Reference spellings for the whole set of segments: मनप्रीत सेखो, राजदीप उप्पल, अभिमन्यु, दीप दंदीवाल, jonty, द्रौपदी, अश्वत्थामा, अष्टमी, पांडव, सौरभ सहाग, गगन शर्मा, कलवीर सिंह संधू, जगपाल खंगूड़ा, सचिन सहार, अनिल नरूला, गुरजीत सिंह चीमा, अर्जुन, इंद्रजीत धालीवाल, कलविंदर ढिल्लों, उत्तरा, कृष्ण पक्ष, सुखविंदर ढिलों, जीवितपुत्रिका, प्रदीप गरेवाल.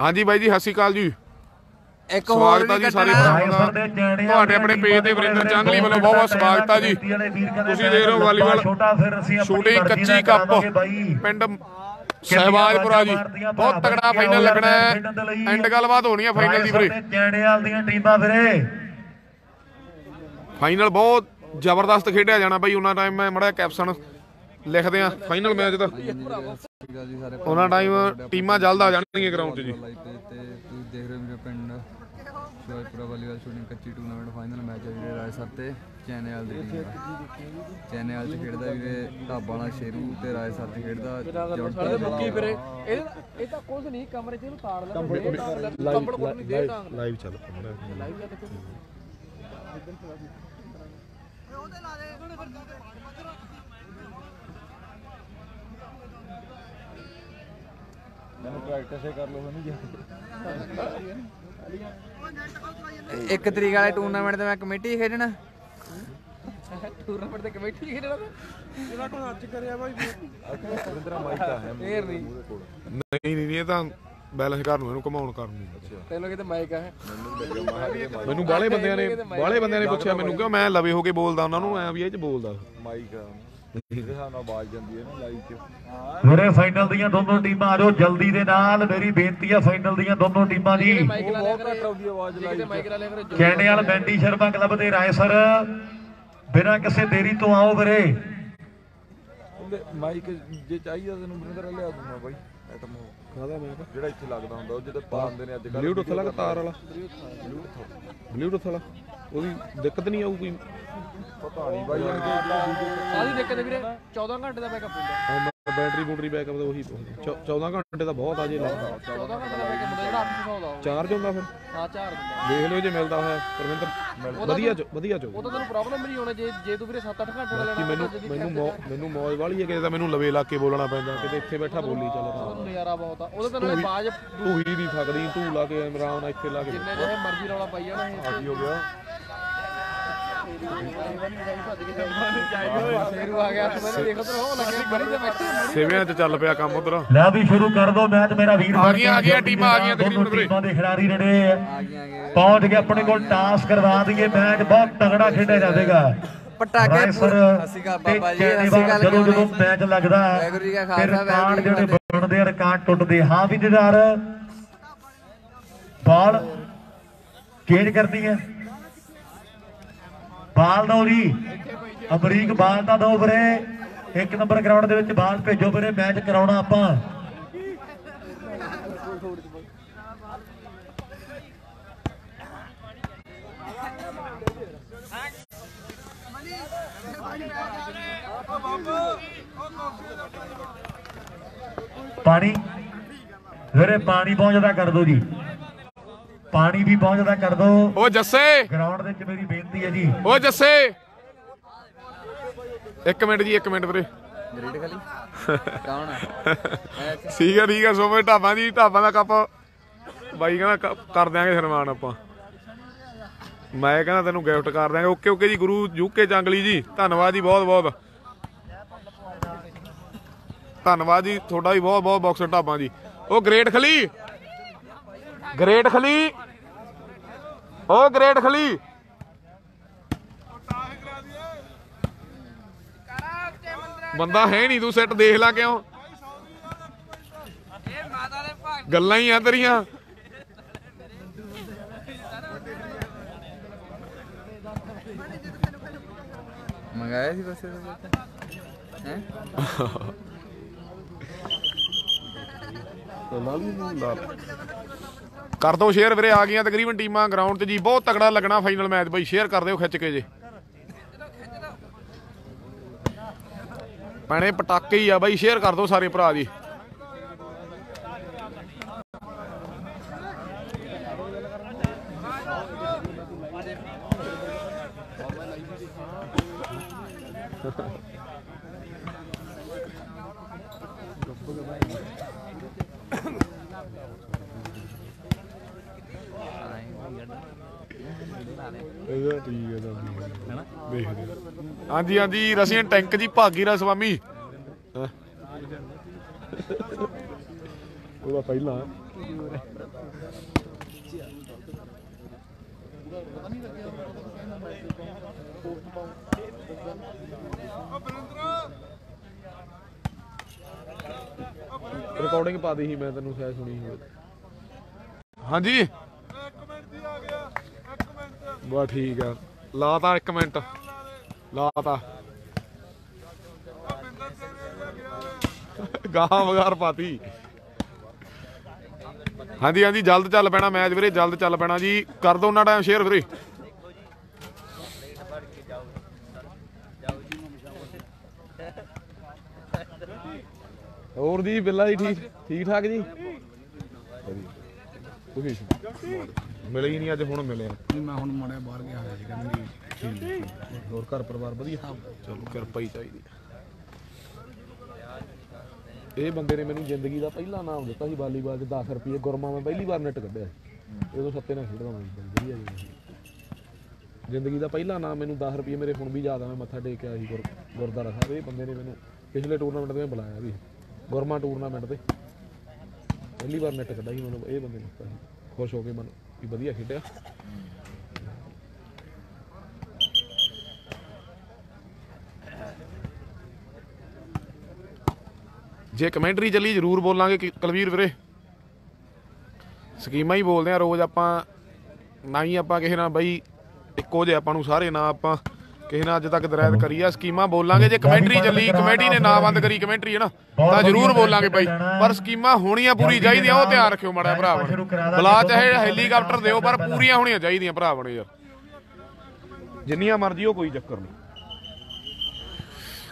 हाँ जी भाई जी सत श्री अकाल जी। एक स्वागत है जी सारे अपने पेज से वरिंदर चांगली वालों बहुत बहुत स्वागत है जी। तुसीं देख रहे हो वालीबाल शूटिंग कच्ची कप पिंड सहबाजपुरा जी बहुत तगड़ा फाइनल लगना है। एंड गलबात होनी है फाइनल दी वीरे चैनेवाल दी टीमां वीरे फाइनल बहुत जबरदस्त खेडिया जाना भाई। उन्ना टाइम मैं मड़ा कैप्शन लिखदे आ फाइनल मैच दा उन्ना टाइम टीमां जल्द आ जाणगीਆਂ ग्राउंड जी। देख रहे हो पिंड सहबाजपुरा वालीबाल शूटिंग कच्ची टूर्नामेंट फाइनल मैच है वीरे राजसर ते चैनेवाल दी टीम दा। चैनेवाल च खेडदा वीरे ढाबां वाला शेरू ते राजसर च खेडदा jonty बुकी वीरे। ए तां कुछ नहीं कमरे च उतार दे कंबल कोई नहीं दे टांग लाइव चल लाइव जा देखो एकदम चला दी ए ओदे ला दे थोड़े फिर जा एक तरीक वाले टूर्नामेंट मैं कमेटी खेलना टूर्नामेंट कमेटी खेलना नहीं बैलेंस कर घुमाउण कर तैनूं किते माइक है मैनूं बाले बंदियां ने पुछया मैनूं कि मैं लवे हो के बोलदा उन्हां नूं ऐ वी एच बोलदा माइक है ਮੇਰੇ ਫਾਈਨਲ ਦੀਆਂ ਦੋਨੋਂ ਟੀਮਾਂ ਆ ਜਾਓ ਜਲਦੀ ਦੇ ਨਾਲ। ਮੇਰੀ ਬੇਨਤੀ ਹੈ ਫਾਈਨਲ ਦੀਆਂ ਦੋਨੋਂ ਟੀਮਾਂ ਦੀ ਚੈਨੇਵਾਲ ਬੈਂਡੀ ਸ਼ਰਮਾ ਕਲੱਬ ਦੇ ਰਾਏਸਰ ਬਿਨਾਂ ਕਿਸੇ ਦੇਰੀ ਤੋਂ ਆਓ ਵੀਰੇ। ਮਾਈਕ ਜੇ ਚਾਹੀਦਾ ਤੈਨੂੰ ਬਰਿੰਦਰ ਲਿਆ ਦੂੰਗਾ ਬਾਈ ਐਟਮ ਖਾਦਾ ਮੈਂ ਜਿਹੜਾ ਇੱਥੇ ਲੱਗਦਾ ਹੁੰਦਾ ਉਹ ਜਿਹਦੇ ਪਾਉਂਦੇ ਨੇ ਅੱਜ ਕੱਲ ਬਲੂਟੁੱਥ ਵਾਲਾ ਤਾਰ ਵਾਲਾ ਬਲੂਟੁੱਥ ਵਾਲਾ ਉਹਦੀ ਦਿੱਕਤ ਨਹੀਂ ਆਊ ਕੋਈ ਪਤਾ ਨਹੀਂ ਬਾਈ ਸਾਰੀ ਦਿੱਕਤ ਵੀਰੇ 14 ਘੰਟੇ ਦਾ ਬੈਕਅਪ ਹੁੰਦਾ ਬੈਟਰੀ ਬੈਕਅਪ ਦਾ ਉਹੀ 14 ਘੰਟੇ ਦਾ ਬਹੁਤ ਆ ਜੇ ਲੱਗਦਾ 14 ਘੰਟੇ ਦਾ ਬੈਕਅਪ ਜਿਹੜਾ 800 ਦਾ ਚਾਰਜ ਹੁੰਦਾ ਫਿਰ ਹਾਂ ਚਾਰਜ ਹੁੰਦਾ ਦੇਖ ਲਓ ਜੇ ਮਿਲਦਾ ਹੋਇਆ ਪਰਵਿੰਦਰ ਵਧੀਆ ਚੋ ਉਹ ਤਾਂ ਤੈਨੂੰ ਪ੍ਰੋਬਲਮ ਨਹੀਂ ਹੋਣਾ ਜੇ ਤੂੰ ਵੀਰੇ 7-8 ਘੰਟੇ ਦਾ ਲੈਣਾ ਮੈਨੂੰ ਮੌਜ ਵਾਲੀ ਹੈ ਕਿਤੇ ਤਾਂ ਮੈਨੂੰ ਲਵੇ ਲਾ ਕੇ ਬੋਲਣਾ ਪੈਂਦਾ ਕਿਤੇ ਇੱਥੇ ਬੈਠਾ ਬੋਲੀ ਚੱਲਦਾ ਨਜ਼ਾਰਾ ਬਹੁਤ ਆ ਉਹਦੇ ਤੇ ਨਾਲੇ ਬਾਜ ਤੂੰ ਹੀ ਨਹੀਂ ਥੱਕਦੀ ਤੂੰ ਲਾ ਕੇ ਇਮਰਾਨ ਨਾਲ ਇੱਥੇ ਲਾ ਕੇ ਜਿੰਨੇ ਜਿਹੜੇ ਮਰਜ਼ੀ ਰੌਲਾ ਪਾਈ ਜਾਣਾ ਇਹ ਆਜੀ ਹੋ ਗਿਆ हाँ भी दीदार बॉल चेंज करती है बाल दो जी अमरीक बाल ना दो वीरे एक नंबर ग्राउंड दे विच बाल भेजो वीरे मैच कराउणा आपां पानी वीरे पानी बहुत ज्यादा कर दो जी पानी भी बहुत ज्यादा कर दो। ओ जस्से ग्राउंड दे मेरी बेनती है जी। ओ जस्से एक मिनट वीरे ग्रेड खाली कौन है ठीक है सोमे ढाबा दा कप बाई कहना कर देंगे सन्मान आपां मैं कहना तेनू गिफ्ट कर देंगे। ओके जी गुरु यूके जंगली जी धन्नवाद जी बहुत धन्नवाद जी थोड़ा भी बहुत बॉक्सर ढाबा जी। ओ ग्रेट खली बंदा है नहीं तू सेट देख ला क्यों गल्लां ही तेरियां मंगाया सी बस कर दो शेयर वीरे आ गई तकरीबन टीमां ग्राउंड जी बहुत तगड़ा लगना फाइनल मैच बई शेयर कर दो खिच के जे भैने पटाके ही आ बई शेयर कर दो सारे भरा जी। हाँ जी रसियन टैंक जी भागीरथ स्वामी रिकॉर्डिंग पा दी ही मैं तेन शायद सुनी ही। हाँ जी बस ठीक है। लाता एक मिनट लाता गाह वगार पाती। हाँ जी हाँ जी जल्द चल पैना मैच वीरे जल्द चल पैना जी। कर दो ना टाइम शेयर वीरे। और जी बिल्ला जी ठीक ठीक ठाक जी। मिले ही नहीं अज हूँ मिले मैं हूँ माड़ा बाहर गया ठीक। और घर परिवार वधिया चलो कृपा ही चाहिए। ਇਹ ਬੰਦੇ ਨੇ ਮੈਨੂੰ ਜ਼ਿੰਦਗੀ ਦਾ ਪਹਿਲਾ ਨਾਮ ਦਿੱਤਾ ਸੀ ਵਾਲੀਬਾਲ ਚ 10 ਰੁਪਏ ਗੁਰਮਾ ਮੈਂ ਪਹਿਲੀ ਵਾਰ ਨੈਟ ਕੱਢਿਆ ਸੀ ਉਦੋਂ ਸੱਤੇ ਨਾਲ ਖੇਡਦਾ ਮੈਂ ਵਧੀਆ ਜੀ। ਜ਼ਿੰਦਗੀ ਦਾ ਪਹਿਲਾ ਨਾਮ ਮੈਨੂੰ 10 ਰੁਪਏ ਮੇਰੇ ਹੁਣ ਵੀ ਯਾਦ ਆ। ਮੈਂ ਮੱਥਾ ਟੇਕ ਕੇ ਆਇਆ ਸੀ ਗੁਰਦਾਰਾ ਸਾਹਿਬ। ਇਹ ਬੰਦੇ ਨੇ ਮੈਨੂੰ ਪਿਛਲੇ ਟੂਰਨਾਮੈਂਟ ਤੇ ਬੁਲਾਇਆ ਵੀ ਗੁਰਮਾ ਟੂਰਨਾਮੈਂਟ ਤੇ ਪਹਿਲੀ ਵਾਰ ਨੈਟ ਕੱਢਿਆ ਸੀ ਮੈਨੂੰ ਇਹ ਬੰਦੇ ਨੇ। ਖੁਸ਼ ਹੋ ਕੇ ਮਨ ਵੀ ਵਧੀਆ ਖੇਡਿਆ। जे कमेंटरी चली जरूर बोलांगे कलवीर वीरे। स्कीमा ही बोलते हैं रोज़ आपां ना ही आपां किसी ना बई एको जे आपां नूं सारे ना आपां किसी ना अज तक दरायत करी है। स्कीमा बोलांगे जे कमेंटरी चली कमेटी ने ना बंद करी कमेंटरी है ना तो जरूर बोलांगे बई। पर स्कीमा होनियां पूरी चाहिए वह ध्यान रखियो माड़ा भरा बुला चाहे हैलीकॉप्टर दो पर पूरी होनी चाहिए भरा बने यार जिन्नियां मर्जी कोई चक्कर नहीं।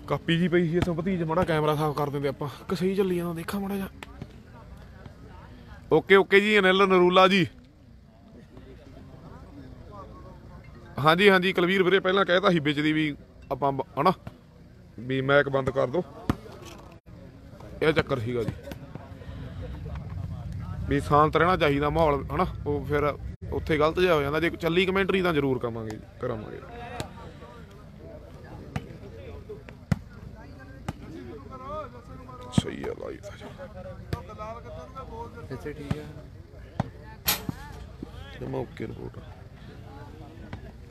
कापी जी पई इस भतीज माड़ा कैमरा साफ कर देंगे आप कसी चली जाना देखा माड़ा जा। ओके ओके जी अनिल नरूला जी। हाँ जी हाँ जी कलवीर वीरे पहला कहता ही बेचदी भी आप है ना भी मैक बंद कर दो यह चक्कर सीगा जी भी शांत रहना चाहिए माहौल है ना। वो फिर उत्थे गलत जहा हो जाता जे चली कमेंटरी तो जरूर कवांगे करावांगे। सही है लाइव ठीक है मौके रिपोर्ट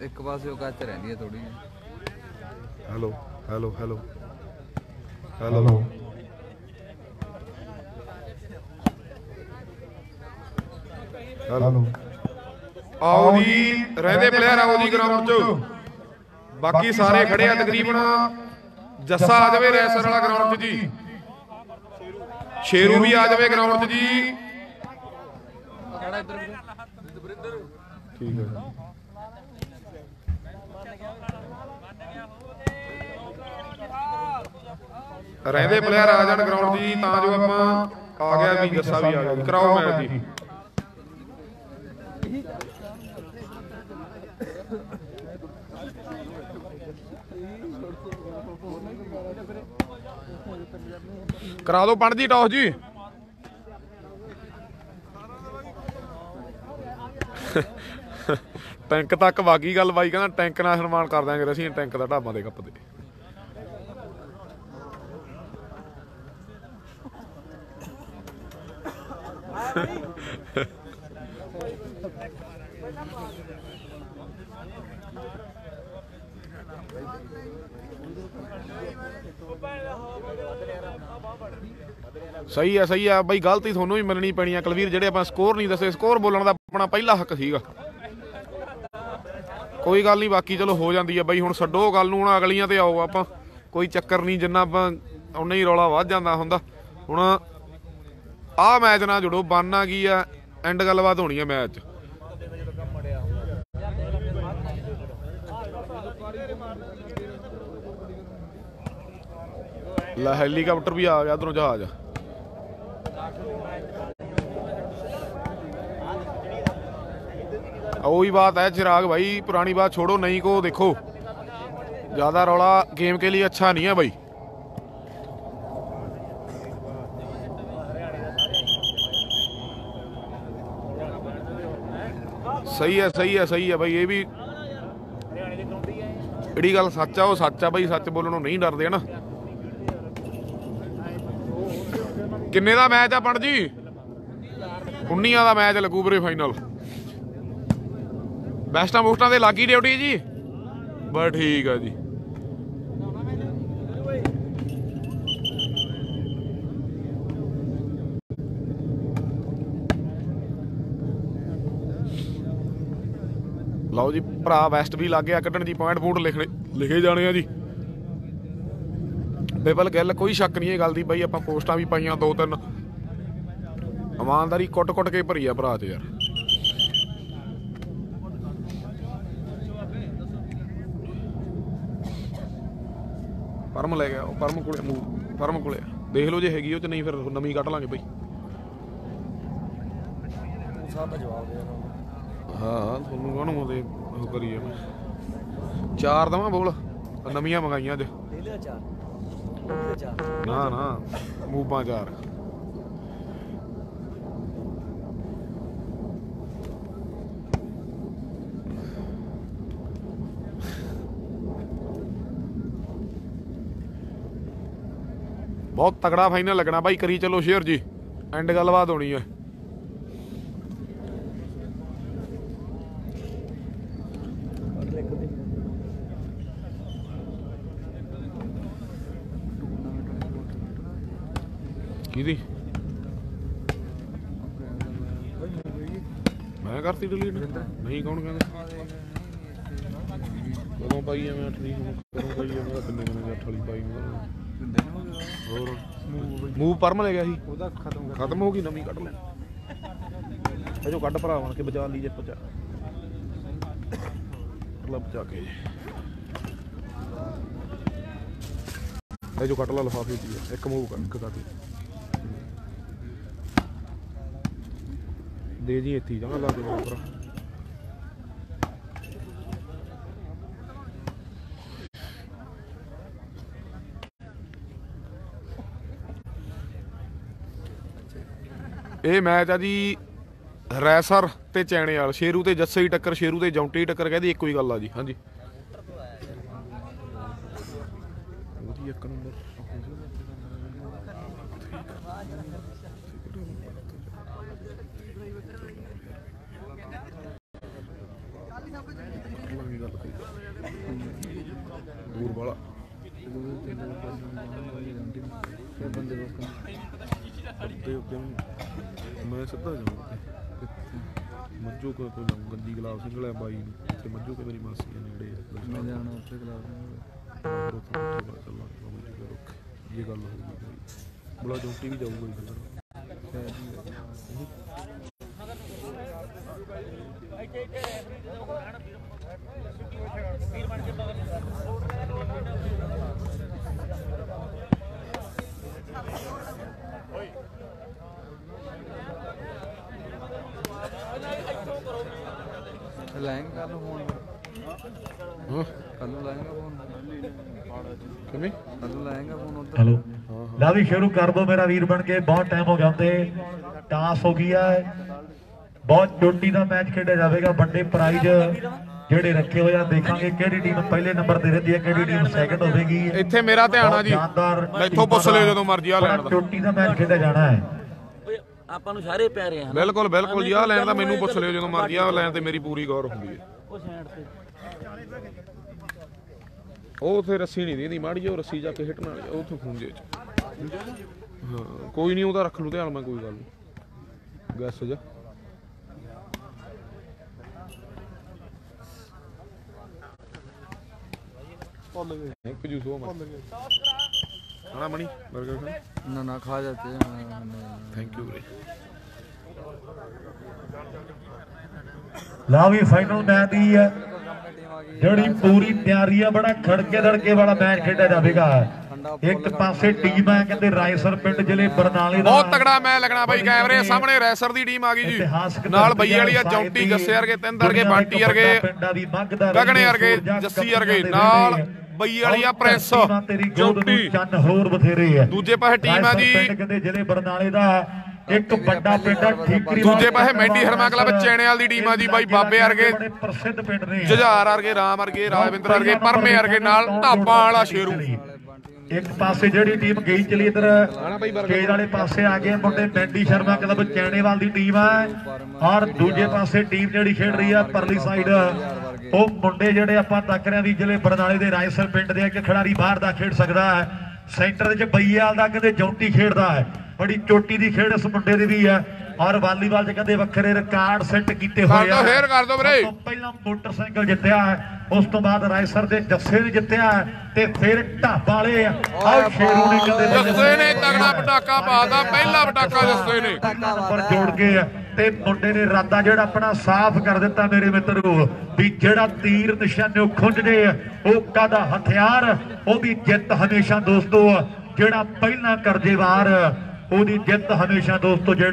एक पास रहनी है थोड़ी। Hello hello hello hello hello आओ जी रहते प्लेयर आओ जी ग्राउंड च। बाकी सारे खड़े हैं तकरीबन। जस्सा आ जाए रैसर वाला ग्राउंड जी। शेरू भी आ जाए ग्राउंड जी ठीक है। ਰਹਿੰਦੇ ਪਲੇਅਰ ਆ ਜਾਣ ਗਰਾਊਂਡ ਜੀ ਤਾਂ ਜੋ ਆਪਾਂ ਆ ਗਿਆ ਵੀ ਜੱਸਾ ਵੀ ਆ ਗਿਆ। ਕਰਾਓ ਮੈਚ ਜੀ ਕਰਾ ਦਿਓ ਪੰਡ ਜੀ ਟੌਸ ਜੀ। ਟੈਂਕ ਤੱਕ ਵਾਗੀ ਗੱਲ ਬਾਈ ਕਹਿੰਦਾ ਟੈਂਕ ਨਾਲ ਸਨਮਾਨ ਕਰ ਦਾਂਗੇ ਅਸੀਂ ਟੈਂਕ ਦਾ ਢਾਬਾ ਦੇ ਕੱਪ ਦੇ। सही है बई गलती थोनू भी मननी पैनी है कलवीर जेडे अपना स्कोर नहीं दसे स्कोर बोलने का अपना पहला हक सीगा। कोई गल नहीं बाकी चलो हो जाती है बई हुण छड्डो गल नूं हुण अगलियां ते आओ आपां कोई चक्कर नहीं जिन्ना आपां उन्ना ही रौला वध जांदा हुंदा। हुण आ मैच ना जुड़ो बनना की है एंड गलबात होनी है मैच। ला हेलीकॉप्टर भी आ गया उधरों जहाज। वही बात है चिराग भाई पुरानी बात छोड़ो नहीं को देखो ज्यादा रौला गेम के लिए अच्छा नहीं है भाई। सही है सही है सही है भाई ये भी एड़ी गल सच है वो सच है भाई। सच बोलणों नहीं डरदे ना। किन्ने दा मैच है पंड जी 19 ਦਾ ਮੈਚ ਲੱਗੂ ਵੀਰੇ ਫਾਈਨਲ। ਬੈਸਟਾਂ ਬੂਸਟਾਂ ਤੇ ਲੱਗੀ ਡਿਊਟੀ ਜੀ ਬਸ ਠੀਕ ਆ ਜੀ। ਲਓ ਜੀ ਭਰਾ ਵੈਸਟ ਵੀ ਲੱਗ ਗਿਆ ਕੱਢਣ ਦੀ, ਪੁਆਇੰਟ ਬੂਟ ਲਿਖੇ ਜਾਣੇ ਆ ਜੀ। ਬਿਲਕੁਲ ਗੱਲ ਕੋਈ ਸ਼ੱਕ ਨਹੀਂ ਇਹ ਗੱਲ ਦੀ ਬਈ, ਆਪਾਂ ਪੋਸਟਾਂ ਵੀ ਪਾਈਆਂ ਦੋ ਤਿੰਨ, ਇਮਾਨਦਾਰੀ ਕੁੱਟ-ਕੁੱਟ ਕੇ ਭਰੀ ਆ ਭਰਾ ਤੇ ਯਾਰ। ਪਰਮ ਲੈ ਗਿਆ ਉਹ, ਪਰਮ ਕੋਲੇ ਦੇਖ ਲਓ ਜੇ ਹੈਗੀ ਉਹ ਤੇ, ਨਹੀਂ ਫਿਰ ਨਵੀਂ ਕੱਢ ਲਾਂਗੇ ਬਈ। ਹਾਂ ਤੁਹਾਨੂੰ ਕਾਹਨੂੰ ਉਹਦੇ ਉਹ ਕਰੀਏ, ਚਾਰ ਦਵਾਂ ਬੋਲ ਨਵੀਆਂ ਮੰਗਾਈਆਂ ਅੱਜ। ਨਾ ਨਾ ਮੂਬਾਂ ਚਾਰ बहुत तगड़ा फाइनल लगना भाई। करी चलो शेयर जी, एंड गलबात होनी है। मैं करती डिलीट नहीं, कौन कहता पाई है मैं पाई। ਮੂਵ ਪਰਮ ਲੈ ਗਿਆ ਸੀ ਉਹਦਾ ਖਤਮ ਹੋ ਗਈ, ਨਵੀਂ ਕੱਢ ਲੈ ਅਜੋ ਕੱਢ ਭਰਾ ਬਣ ਕੇ ਬਚਾ ਲਈ ਜੇ ਪਚਾ ਲੱਭ ਜਾ ਕੇ ਅਜੋ ਕੱਢ ਲਾ ਲਫਾਫੇ ਦੀ ਇੱਕ ਮੂਵ ਕਰ ਇੱਕ ਕੱਢ ਦੇ ਜੀ ਇੱਥੇ ਜਾਂ ਲਾ ਦੇ ਉੱਪਰ। ਇਹ ਮੈਚ ਆ ਜੀ ਰੈਸਰ ਤੇ ਚੈਣੇਵਾਲ, ਸ਼ੇਰੂ ਤੇ ਜੱਸੇ ਦੀ ਟੱਕਰ, ਸ਼ੇਰੂ ਤੇ ਜੌਂਟੀ ਦੀ ਟੱਕਰ, ਕਹਿੰਦੀ ਇੱਕੋ ਹੀ ਗੱਲ ਆ ਜੀ। ਹਾਂਜੀ ਦੂਰ ਵਾਲਾ मैं सीधा जाऊँगा मज्जू को गंदी गुलाब सिंह है बाई तो मज्जू के मेरी मासी है नेड़े मैं जाना उसे गुलाब ये गल होगी बुला जोटी भी जाऊँगा। हेलो लावी शुरू कर दो मेरा वीर बन के, बहुत टाइम हो गया उनके टास हो गया है। बहुत जोटी का मैच खेडा जाएगा, बड़े प्राइज जेडे रखे हुए हैं, देखेंगे केड़ी टीम पहले नंबर दे रही है केड़ी टीम सेकंड होगी। इथे मेरा ध्यान है जी, इथों पुछ लियो जदों मर्जी आ लैण दा। जोटी का मैच खेडा जाना है ਆਪਾਂ ਨੂੰ ਸਾਰੇ ਪਿਆਰੇ ਹਨ। ਬਿਲਕੁਲ ਬਿਲਕੁਲ ਜੀ, ਆ ਲੈਣ ਦਾ ਮੈਨੂੰ ਪੁੱਛ ਲਿਓ ਜਦੋਂ ਮਰਜੀ, ਆ ਲੈਣ ਤੇ ਮੇਰੀ ਪੂਰੀ ਗੌਰ ਹੁੰਦੀ ਹੈ। ਉਹ ਸਾਈਡ ਤੇ ਉਹ ਉਥੇ ਰੱਸੀ ਨਹੀਂ ਦੀਦੀ ਮਾੜੀ, ਉਹ ਰੱਸੀ ਜਾ ਕੇ ਹਿੱਟਣ ਵਾਲੀ ਉਹ ਉਥੇ ਖੁੰਝੇ ਚ। ਹਾਂ ਕੋਈ ਨਹੀਂ ਉਹਦਾ ਰੱਖ ਲੂ ਧਿਆਨ, ਮੈਂ ਕੋਈ ਗੱਲ ਨਹੀਂ ਗੈਸ ਜਾ। ਇੱਕ ਜੂਸ ਉਹ ਮਾ खाना मनी बर्गर खाना ना ना खा जाते हैं। Thank you. लावी फाइनल मैच ही है जड़ी पूरी तैयारी है, बड़ा खड़के धड़के वाला मैच खेडा जाएगा। एक पासे टीम है कहते रायसर पिंड जिले बरनाले दा, बहुत तगड़ा मैच लगना भाई। कैमरे सामने रायसर दी टीम आ गई जी, नाल बई वाली आ जौंटी जस्से वर्गे, तिंद वर्गे, बांटी वर्गे, गगने वर्गे, जस्सी वर्गे, नाल ਬਈ ਵਾਲੀ ਆ ਪ੍ਰੈਸ ਜੋਟੀ ਚੰਨ ਹੋਰ ਬਥੇਰੇ ਆ। ਦੂਜੇ ਪਾਸੇ ਟੀਮ ਆ ਜੀ ਪਿੰਡ ਕਹਿੰਦੇ ਜ਼ਿਲ੍ਹੇ ਬਰਨਾਲੇ ਦਾ, ਇੱਕ ਵੱਡਾ ਪਿੰਡ ਆ ਠੀਕਰੀ। ਦੂਜੇ ਪਾਸੇ ਮੈਂਡੀ ਹਰਮਾ ਕਲੱਬ ਚੈਣੇਵਾਲ ਦੀ ਟੀਮ ਆ ਜੀ ਬਾਈ, ਬਾਬੇ ਵਰਗੇ ਪ੍ਰਸਿੱਧ ਪਿੰਡ ਨੇ, ਜੁਝਾਰ ਵਰਗੇ, ਰਾਮ ਵਰਗੇ, ਰਾਜਵਿੰਦਰ ਵਰਗੇ, ਪਰਮੇ ਵਰਗੇ, ਨਾਲ ਢਾਬਾ ਵਾਲਾ ਸ਼ੇਰੂ। एक पासे जिहड़ी टीम गई चली इधर स्टेज वाले पासे आ गए मुंडे बैंडी शर्मा क्लब चैनेवाल की टीम है और दूजे पासे टीम जिहड़ी खेल रही है परली साइड वो मुंडे जिहड़े आपां तक रहे भी जिले बरनाले के रायसर पिंड दे खिडारी बाहर का खेड सकता है। सेंटर च बईयाल का कहते जोंटी खेडदा है, बड़ी चोटी की खेड इस मुंडे की भी है और वालीबाल च कहते वखरे रिकार्ड सेट किए हुए हैं। पहला मोटरसाइकिल जितया है, उस तो बाद रायसर के जस्से ने जितया है, फिर ढाबा वाले और शेरू ने जस्से ने तगड़ा पटाका पाता, पहला पटाका जस्से ने पर जोड़ के ते मुंडे ने इरादा जो अपना साफ कर दिता मेरे मित्र भी जो तीर निशाने खुंझ दे का हथियार ओदी जित हमेशा दोस्तों जो पहला करजे वार ओदी जित हमेशा दोस्तों जो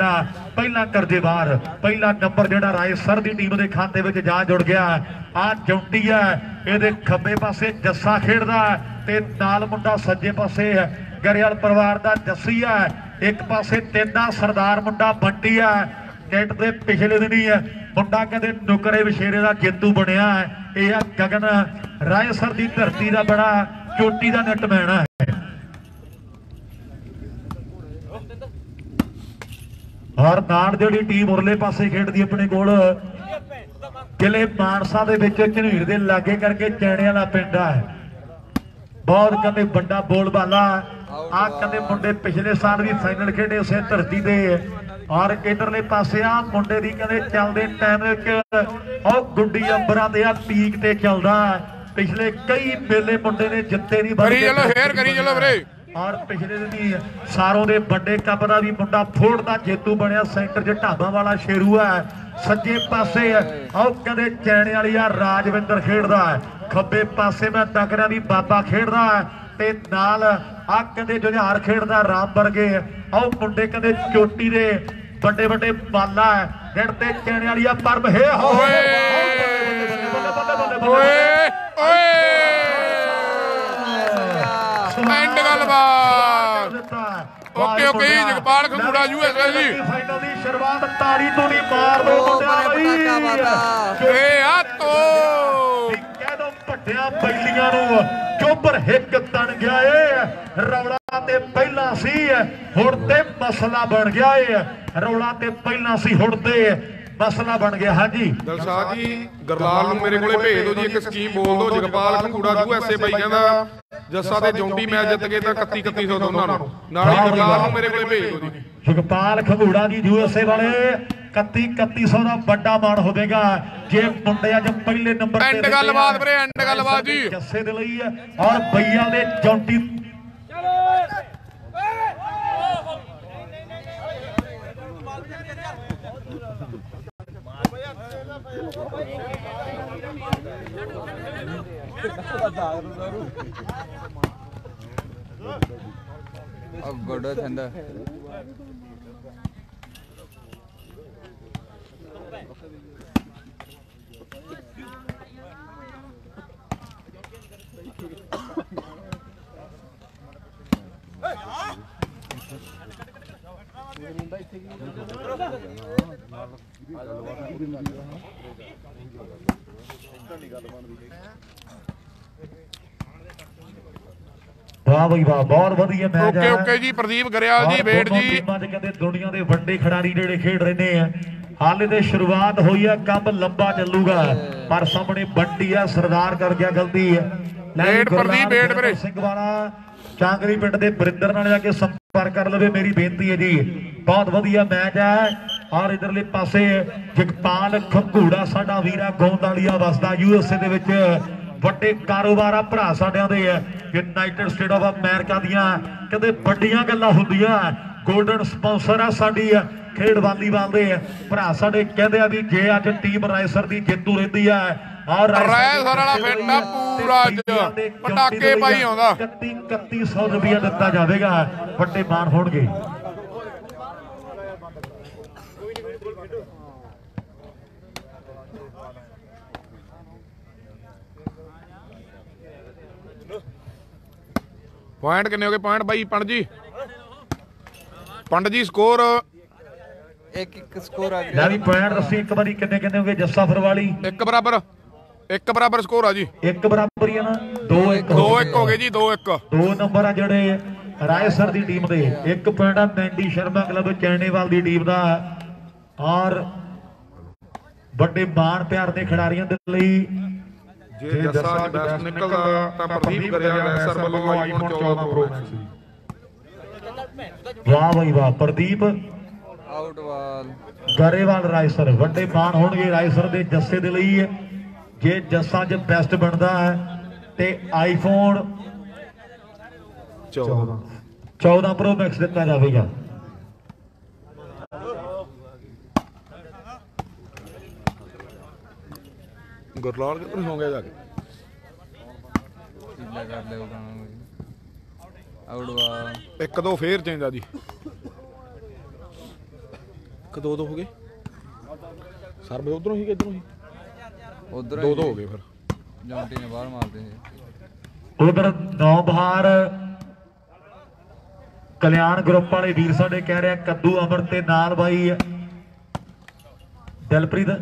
पहला करजे वार पहला नंबर जो रायसर की टीम के खाते में जा जुड़ गया। आ जोंटी है ये खब्बे पासे जस्सा खेडदा ते नाल मुंडा सज्जे पासे गरेवाल परिवार का जस्सी है, एक पासे तेना सरदार मुंडा बंटी है नेट के पिछले दिन ही मुंडा कहते नुकरे विशेरे का जेतू बनया है यह है गगन रायसर की धरती का बड़ा चोटी का नेट मैन है। और नाल जिहड़ी टीम उरले पासे खेडदी अपने कोल जिले मानसा दे विच झनीर दे लागे करके चैणे वाला पिंड है, बहुत कहते बड़ा बोलबाला आ कहते मुंडे पिछले साल भी फाइनल खेडे उस धरती दे और इधरले पासे आ मुंडे दी कहते चलदे टाइम और गुड्डी अंबरां दे आ पीक ते चलदा पिछले कई मेले मुंडे ने जित्ते नहीं बड़े और पिछले दिन सारों के बड़े कप का भी मुंडा फोड़ का जेतू बनया। सेंटर च ढाबा वाला शेरू है, सज्जे पासे और कहते चैणे वाली आ राजविंदर खेडदा है, खब्बे पासे मैं तकड़ा भी बाबा खेडदा है ते नाल आ कहते जुझार खेडदा राम वर्गे और मुंडे कहते चोटी दे बड़े बड़े बाला है जिनते चैणे वाली आ परम हे हो चोबर हिक तन गया रौला ते पहला सी हुण ते मसला बन गया है, रौला ते पहला सी हुण ते मसला बन गया। हाँ जी दलसाद जी गरलाल मेरे को भेज दो जी, एक स्कीम बोल दो जगपाल खंगूड़ा यूएसए भाई का जस्सा ते जोंटी मैच जित गए तो 3100 दोनों नाल ही गरलाल मेरे को भेज दो जी जगपाल खंगूड़ा जी यूएसए वाले 3100 का बड़ा मान होगा जे मुंडे अज पहले नंबर एंड गलबात वीरे एंड गलबात जी जस्से दे लई है और भैया ने जोंटी वाह भाई वाह बहुत बढ़िया मैच है। ओके जी प्रदीप गरेवाल जी वेट जी कहते दुनिया के वड्डे खिडारी जेडे खेड रहे हैं हाले तो शुरुआत हुई है, काम लंबा चलूगा पर सामने बंटी है सरदार कर गया गलती है सिंह वाला चांगली पिंड के बरिंदर नाल जाके संपर्क कर लवे मेरी बेनती है जी। बहुत बढ़िया मैच है और इधरले पासे जगपाल खंगूड़ा साडा वीरा गोंदालिया वसदा यूएसए दे विच वड्डे कारोबार आ भरा साडियां दे यूनाइटेड स्टेट ऑफ अमेरिका दियां कदे वड्डियां गल्लां हुंदियां गोल्डन स्पॉन्सर आ साडी खेड वालीबाल दे भरा साडे कहदे आ भी जे अज टीम रायसर दी जेतू रहिंदी आ और रायसर वाला फिट आ पूरा अज पटाके पाई आउंदा 3100 रुपया दिता जावेगा वड्डे मान होणगे। पॉइंट कितने हो गए पॉइंट भाई पंडित जी स्कोर एक एक स्कोर आ गया। पॉइंट रसी एक बारी कितने कितने हो गए जस्सा फरवाली एक बराबर एक बराबर स्कोर है जी, एक बराबर ही है ना, दो एक हो गए जी, दो नंबर आ जिहड़े रायसर दी टीम दे, एक पॉइंट आ नैंडी शर्मा क्लब चैनेवाल दी टीम दा, और बड़े माण प्यार दे खिडारियां दे लई जे जस्सा बेस्ट निकलदा तां प्रदीप गरियाल रायसर वल्लों आईफोन 14 प्रो मैक्स। वाह भाई वाह, प्रदीप आउटवाल गरेवाल रायसर बड़े माण होणगे रायसर दे जस्से दे लई है। जे जस्सा च बेस्ट बनता है ते आईफोन 14 प्रो मैक्स दिता जाएगा। गुरलाल कितने हो गया जाके एक दो फिर चेंज आ जी, एक दो हो गए सर में, उधरों ही किधरों ही उधर दो हो गए। फिर जोंटी ने बाहर मार दी, उधर नौ बाहर कल्याण ग्रुप वाले वीर साडे कह रहे कद्दू अमर ते नाल भाई दिलप्रीत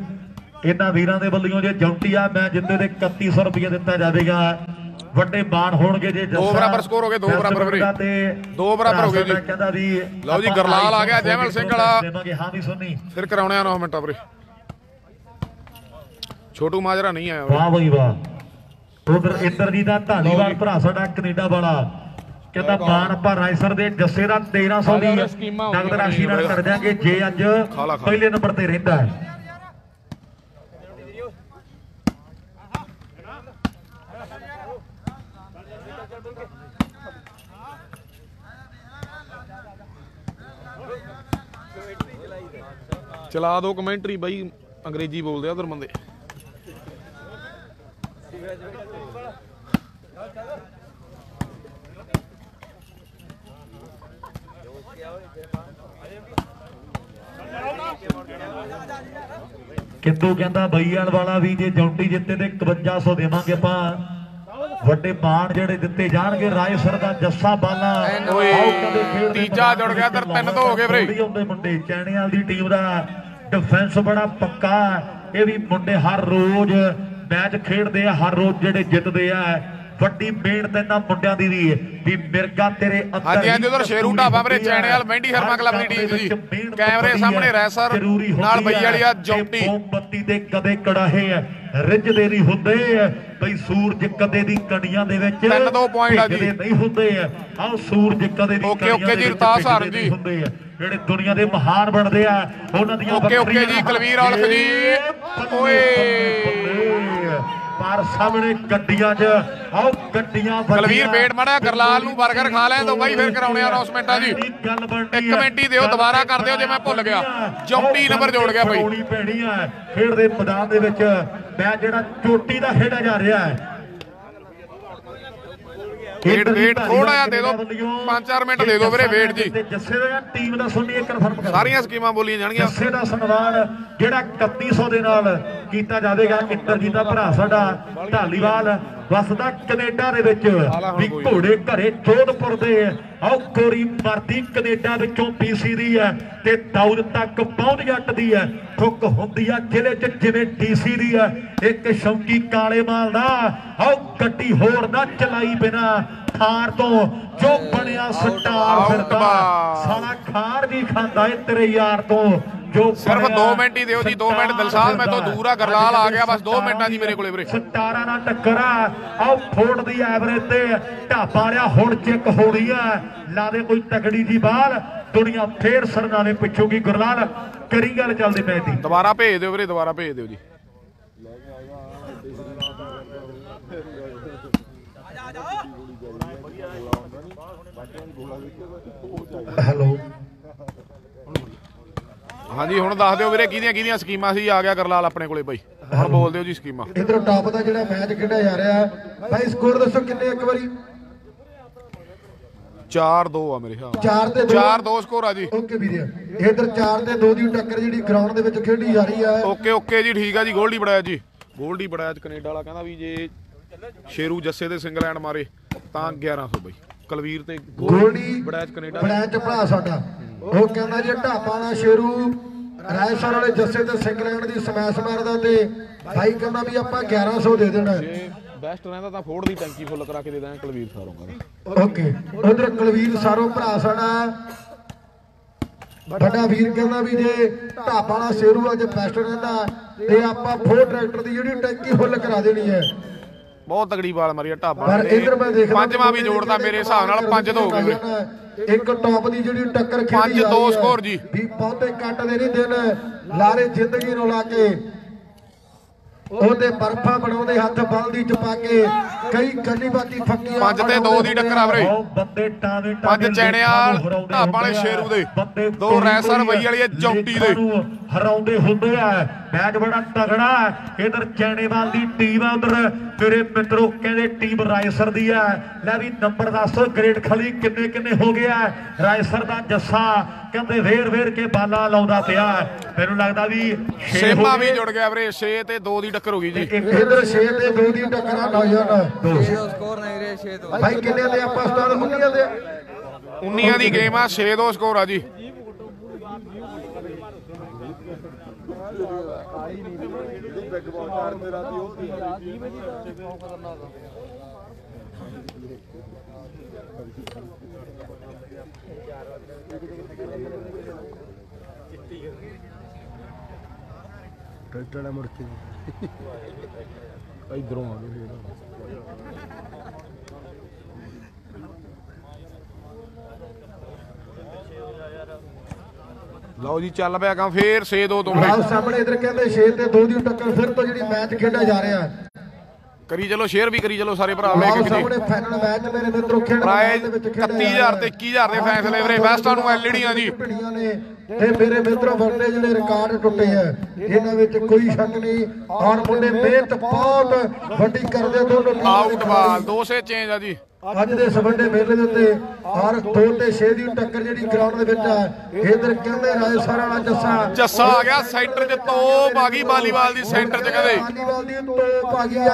इन्हां वीरां दे वल्लों जे जोंटी आ मैं जिंदे दे 3100 रुपया दिता जाएगा। वड्डे माण होणगे जे दो बराबर स्कोर हो गए, दो बराबर हो गए जी। कहंदा वी लओ जी गरलाल आ गया जैमल सिंह वाला। हां भी सुनी फिर कराउणे 9 मिनटां पर छोटू माजरा नहीं आया। वाह भाई वाह, उधर इंद्रजीत धालीवाल भरा साडा कनेडा वाला कहता बाण पर रायसर दे जस्से दा 1300 दी नगद राशि नाल कर देंगे जे अज पहले नंबर ते रहंदा है। चला दो कमेंट्री भाई, अंग्रेजी बोलदे उधर बंदे। किंदू कहता बईआल वाला भी जे जोंटी जिते ते 5100 देवांगे आपां, वड्डे बाण जिहड़े दिते जाणगे। रायसर दा जस्सा बाला तीजा जुड़ गया, इधर तीन तो हो गए वीरे। मुंडे चैनेवाल दी टीम दा डिफेंस बड़ा पक्का, ये भी मुंडे हर रोज मैच खेडदे आ, हर रोज जिहड़े जितदे आ। वड्डी मेहनत इन्हां मुंडियां दी भी मिर्गा तेरे अंदर। हां जी उधर शेरू ढाबा वरे चैनेवाल मेहंदी हरमा क्लब दी टीम जी, कैमरे सामने रायसर नाल बई वाली आ जोंटी। मोमबत्ती दे कदे कड़ाहे रिझदे नहीं हुंदे बई, सूरज कदे दी कणियां दे विच तीन दो पॉइंट आ जी नहीं हुंदे। आ सूरज कदे दी ओके जी रतास हर जी ਜਿਹੜੇ ਦੁਨੀਆ ਦੇ ਮਹਾਨ ਬਣਦੇ ਆ ਉਹਨਾਂ ਦੀਆਂ। ਓਕੇ ਜੀ ਕੁਲਵੀਰ ਔਲਖ ਜੀ, ਓਏ ਪਰ ਸਾਹਮਣੇ ਗੱਡੀਆਂ 'ਚ ਆਓ ਗੱਡੀਆਂ। ਕੁਲਵੀਰ ਵੇਟ ਮੜਾ ਗਰਲਾਲ ਨੂੰ 버ਗਰ ਖਾ ਲੈਣ ਦੋ ਬਾਈ, ਫਿਰ ਕਰਾਉਣੇ ਅਨਾਉਂਸਮੈਂਟਾਂ ਜੀ। ਇੱਕ ਮਿੰਟ ਹੀ ਦਿਓ, ਦੁਬਾਰਾ ਕਰ ਦਿਓ ਜੇ ਮੈਂ ਭੁੱਲ ਗਿਆ। ਜੌਂਟੀ ਨੰਬਰ ਜੋੜ ਗਿਆ ਬਾਈ। ਹੋਣੀ ਪੈਣੀ ਆ ਖੇਡ ਦੇ ਮੈਦਾਨ ਦੇ ਵਿੱਚ ਮੈਚ ਜਿਹੜਾ ਚੋਟੀ ਦਾ ਖੇਡਿਆ ਜਾ ਰਿਹਾ ਹੈ। वेट थोड़ा या दे दो, 5-4 मिनट दे दो वीरे वेट जी। जस्से दा टीम दा सुनिए कंफर्म कर सारीਆਂ ਸਕੀਮਾਂ ਬੋਲੀਆਂ ਜਾਣਗੀਆਂ। जस्से दा सन्मान ਜਿਹੜਾ 3100 ਦੇ ਨਾਲ ਕੀਤਾ ਜਾਵੇਗਾ। ਇੰਟਰਜੀ ਦਾ ਭਰਾ ਸਾਡਾ ਢਾਲੀਵਾਲ ਵਸਦਾ ਕੈਨੇਡਾ ਦੇ ਵਿੱਚ ਵੀ, ਘੋੜੇ ਘਰੇ ਜੋਧਪੁਰ ਦੇ ਆਓ। ਕੋਰੀ ਮਰਦੀ ਕੈਨੇਡਾ ਵਿੱਚੋਂ ਪੀਸੀ ਦੀ ਹੈ ਤੇ ਦੌੜ ਤੱਕ ਪਹੁੰਚ ਜੱਟਦੀ ਹੈ। ਠੁੱਕ ਹੁੰਦੀ ਆ ਜ਼ਿਲ੍ਹੇ 'ਚ ਜਿਵੇਂ ਡੀਸੀ ਦੀ ਹੈ। ਇੱਕ ਸ਼ੌਂਕੀ ਕਾਲੇ ਮਾਲ ਦਾ ਆਓ ਗੱਡੀ ਹੋਰ ਨਾ ਚਲਾਈ ਬਿਨਾ थार तो जो बनिया स्टार फिरदा साला खार भी खांदा है तेरे यार तो जो। सिर्फ 2 मिनट ही दियो जी, 2 मिनट। दिलशाद मैं तो दूर गरलाल आ गया, बस 2 मिनट जी मेरे कोले वीरे। सटारा ना टक्करा आओ फोड़ दी एवरेज ते ढाबा वाला हुण चेक होणी है। ला दे कोई तगड़ी जी बाल, दुनिया फेर सरनाले पिछू की। गरलाल करी गल चलदी पई दी, दोबारा भेज दियो वीरे, दोबारा भेज दियो जी। हेलो हाँ जी हुण दस दिओ वीरे किहदियां किहदियां स्कीमां सी। आ गया गरलाल अपने कोले भाई, हुण बोल दिओ जी स्कीमां। इधर टॉप दा जिहड़ा मैच खेडिया जा रहा है भाई, स्कोर दसो किन्ने एक बारी। 4-2 आ मेरे ख्याल, 4-2 स्कोर आ जी। ओके वीरे इधर 4-2 दी टक्कर जिहड़ी ग्राउंड दे विच खेडी जा रही है। ओके ओके जी ठीक है जी। गोल्डी बड़ाया जी, गोल्डी बड़ाया कनेडा वाला कहंदा वी जे शेरू जस्से दे सिंगल हैंड मारे तां 1100 बई। ਕੁਲਵੀਰ ਤੇ ਗੋਲਡੀ ਬੜਾਇਚ ਕੈਨੇਡਾ ਬੜਾਇਚ ਭਰਾ ਸਾਡਾ ਉਹ ਕਹਿੰਦਾ ਜੀ ਢਾਬਾ ਨਾਲ ਸ਼ੇਰੂ रायसर वाले जस्से ते सिंगल हैंड दी स्मैश मारदा ते भाई कहना भी ਆਪਾਂ 1100 ਦੇ ਦੇਣਾ ਬੈਸਟ ਰਹਿੰਦਾ ਤਾਂ ਫੋੜ ਦੀ ਟੈਂਕੀ ਫੁੱਲ ਕਰਾ ਕੇ ਦੇ ਦਾਂ ਕੁਲਵੀਰ ਸਾਰੋਂ। ਓਕੇ ਉਧਰ ਕੁਲਵੀਰ ਸਾਰੋਂ ਭਰਾ ਸਾਡਾ ਵੱਡਾ ਵੀਰ ਕਹਿੰਦਾ ਵੀ ਜੇ ਢਾਬਾ ਵਾਲਾ ਸ਼ੇਰੂ ਅੱਜ ਬੈਸਟ ਰਹਿੰਦਾ ਤੇ ਆਪਾਂ ਫੋੜ ਟਰੈਕਟਰ ਦੀ ਜਿਹੜੀ ਟੈਂਕੀ ਫੁੱਲ ਕਰਾ ਦੇਣੀ ਹੈ। ਬਹੁਤ ਤਗੜੀ ਬਾਲ ਮਾਰੀ ਢਾਬਾ ਵਾਲੇ ਇਧਰ ਮੈਂ ਦੇਖਦਾ ਪੰਜਵਾਂ ਵੀ ਜੋੜਦਾ ਮੇਰੇ ਹਿਸਾਬ ਨਾਲ 5 ਤੋਂ ਹੋ ਗਏ। एक टॉप दी जिहड़ी टक्कर खेली दो स्कोर जी भी बहुते कट दे नहीं दिन लारे जिंदगी नूं ला के ओहदे बर्फा बनाउंदे हथ बल दी चपाके कई गल्ली बाती फक्की पंज ते दो दी टक्कर आवरे बंदे टावे टावे चणेवाल ढाबा वाले शेरू दे दो रैसर बई वाली जौंटी दे हराउंदे हुंदे आ मैच बड़ा तगड़ा है। इधर चणेवाल दी टीम है उधर मेरे मित्रों कहते टीम रायसर दी है। लै भी नंबर 10 ग्रेड खली किन्ने किन्ने हो गया रायसर दा जस्सा कहते वेर वेर के बाला लाउंदा पिया मेनू लगदा भी शेमा भी जुड़ गया वीरे 6 ते 2 दी टक्कर हो गई जी। इधर 6 ते 2 दी टक्कर आ नौजवान स्कोर नहीं रे 6 2 भाई किन्ने दे आपा स्टार 19 दे 19 दी गेम आ 6 2 स्कोर आ जी। ਟਰੈਕਟਰ ਮੁੜ ਕੇ ਇਧਰੋਂ ਆ ਗਿਆ ਲਓ ਜੀ ਚੱਲ ਪਿਆ ਕਾਂ ਫੇਰ 6 2 ਤੋਂ ਸਾਹਮਣੇ ਇਧਰ ਕਹਿੰਦੇ 6 ਤੇ 2 ਦੀ ਟੱਕਰ ਫਿਰ ਤੋਂ ਜਿਹੜੀ ਮੈਚ ਖੇਡਿਆ ਜਾ ਰਿਹਾ ਕਰੀ ਚਲੋ ਸ਼ੇਅਰ ਵੀ ਕਰੀ ਚਲੋ ਸਾਰੇ ਭਰਾ ਲੈ ਕੇ ਸਾਹਮਣੇ ਫਾਈਨਲ ਮੈਚ ਮੇਰੇ ਮਿੱਤਰੋ ਖੇਡਣ ਦੇ ਵਿੱਚ 31000 ਤੇ 21000 ਦੇ ਫੈਸਲੇ ਵੀਰੇ ਬੈਸਟਾਂ ਨੂੰ ਐਲਈਡੀਆਂ ਜੀ ਤੇ ਮੇਰੇ ਮਿੱਤਰੋ ਵੱਡੇ ਜਿਹੜੇ ਰਿਕਾਰਡ ਟੁੱਟੇ ਆ ਇਹਨਾਂ ਵਿੱਚ ਕੋਈ ਸ਼ੱਕ ਨਹੀਂ ਔਰ ਮੁੰਡੇ ਮਿਹਨਤ ਬਹੁਤ ਵੱਡੀ ਕਰਦੇ ਦੋਨੋਂ ਆਊਟ ਬਾਲ ਦੋ ਸੇ ਚੇਂਜ ਆ ਜੀ ਅੱਜ ਦੇ ਸਬੰਧੇ ਮੇਲੇ ਦੇ ਉੱਤੇ ਔਰ 2 ਤੇ 6 ਦੀ ਟੱਕਰ ਜਿਹੜੀ ਗਰਾਊਂਡ ਦੇ ਵਿੱਚ ਆ। ਇਧਰ ਕਹਿੰਦੇ ਰਾਜਸਥਾਨ ਵਾਲਾ ਜੱਸਾ ਆ ਗਿਆ ਸੈਂਟਰ 'ਚ ਤੋਪ ਆ ਗਈ ਵਾਲੀਬਾਲ ਦੀ ਸੈਂਟਰ 'ਚ ਕਹਿੰਦੇ ਵਾਲੀਬਾਲ ਦੀ ਤੋਪ ਆ ਗਈ ਆ।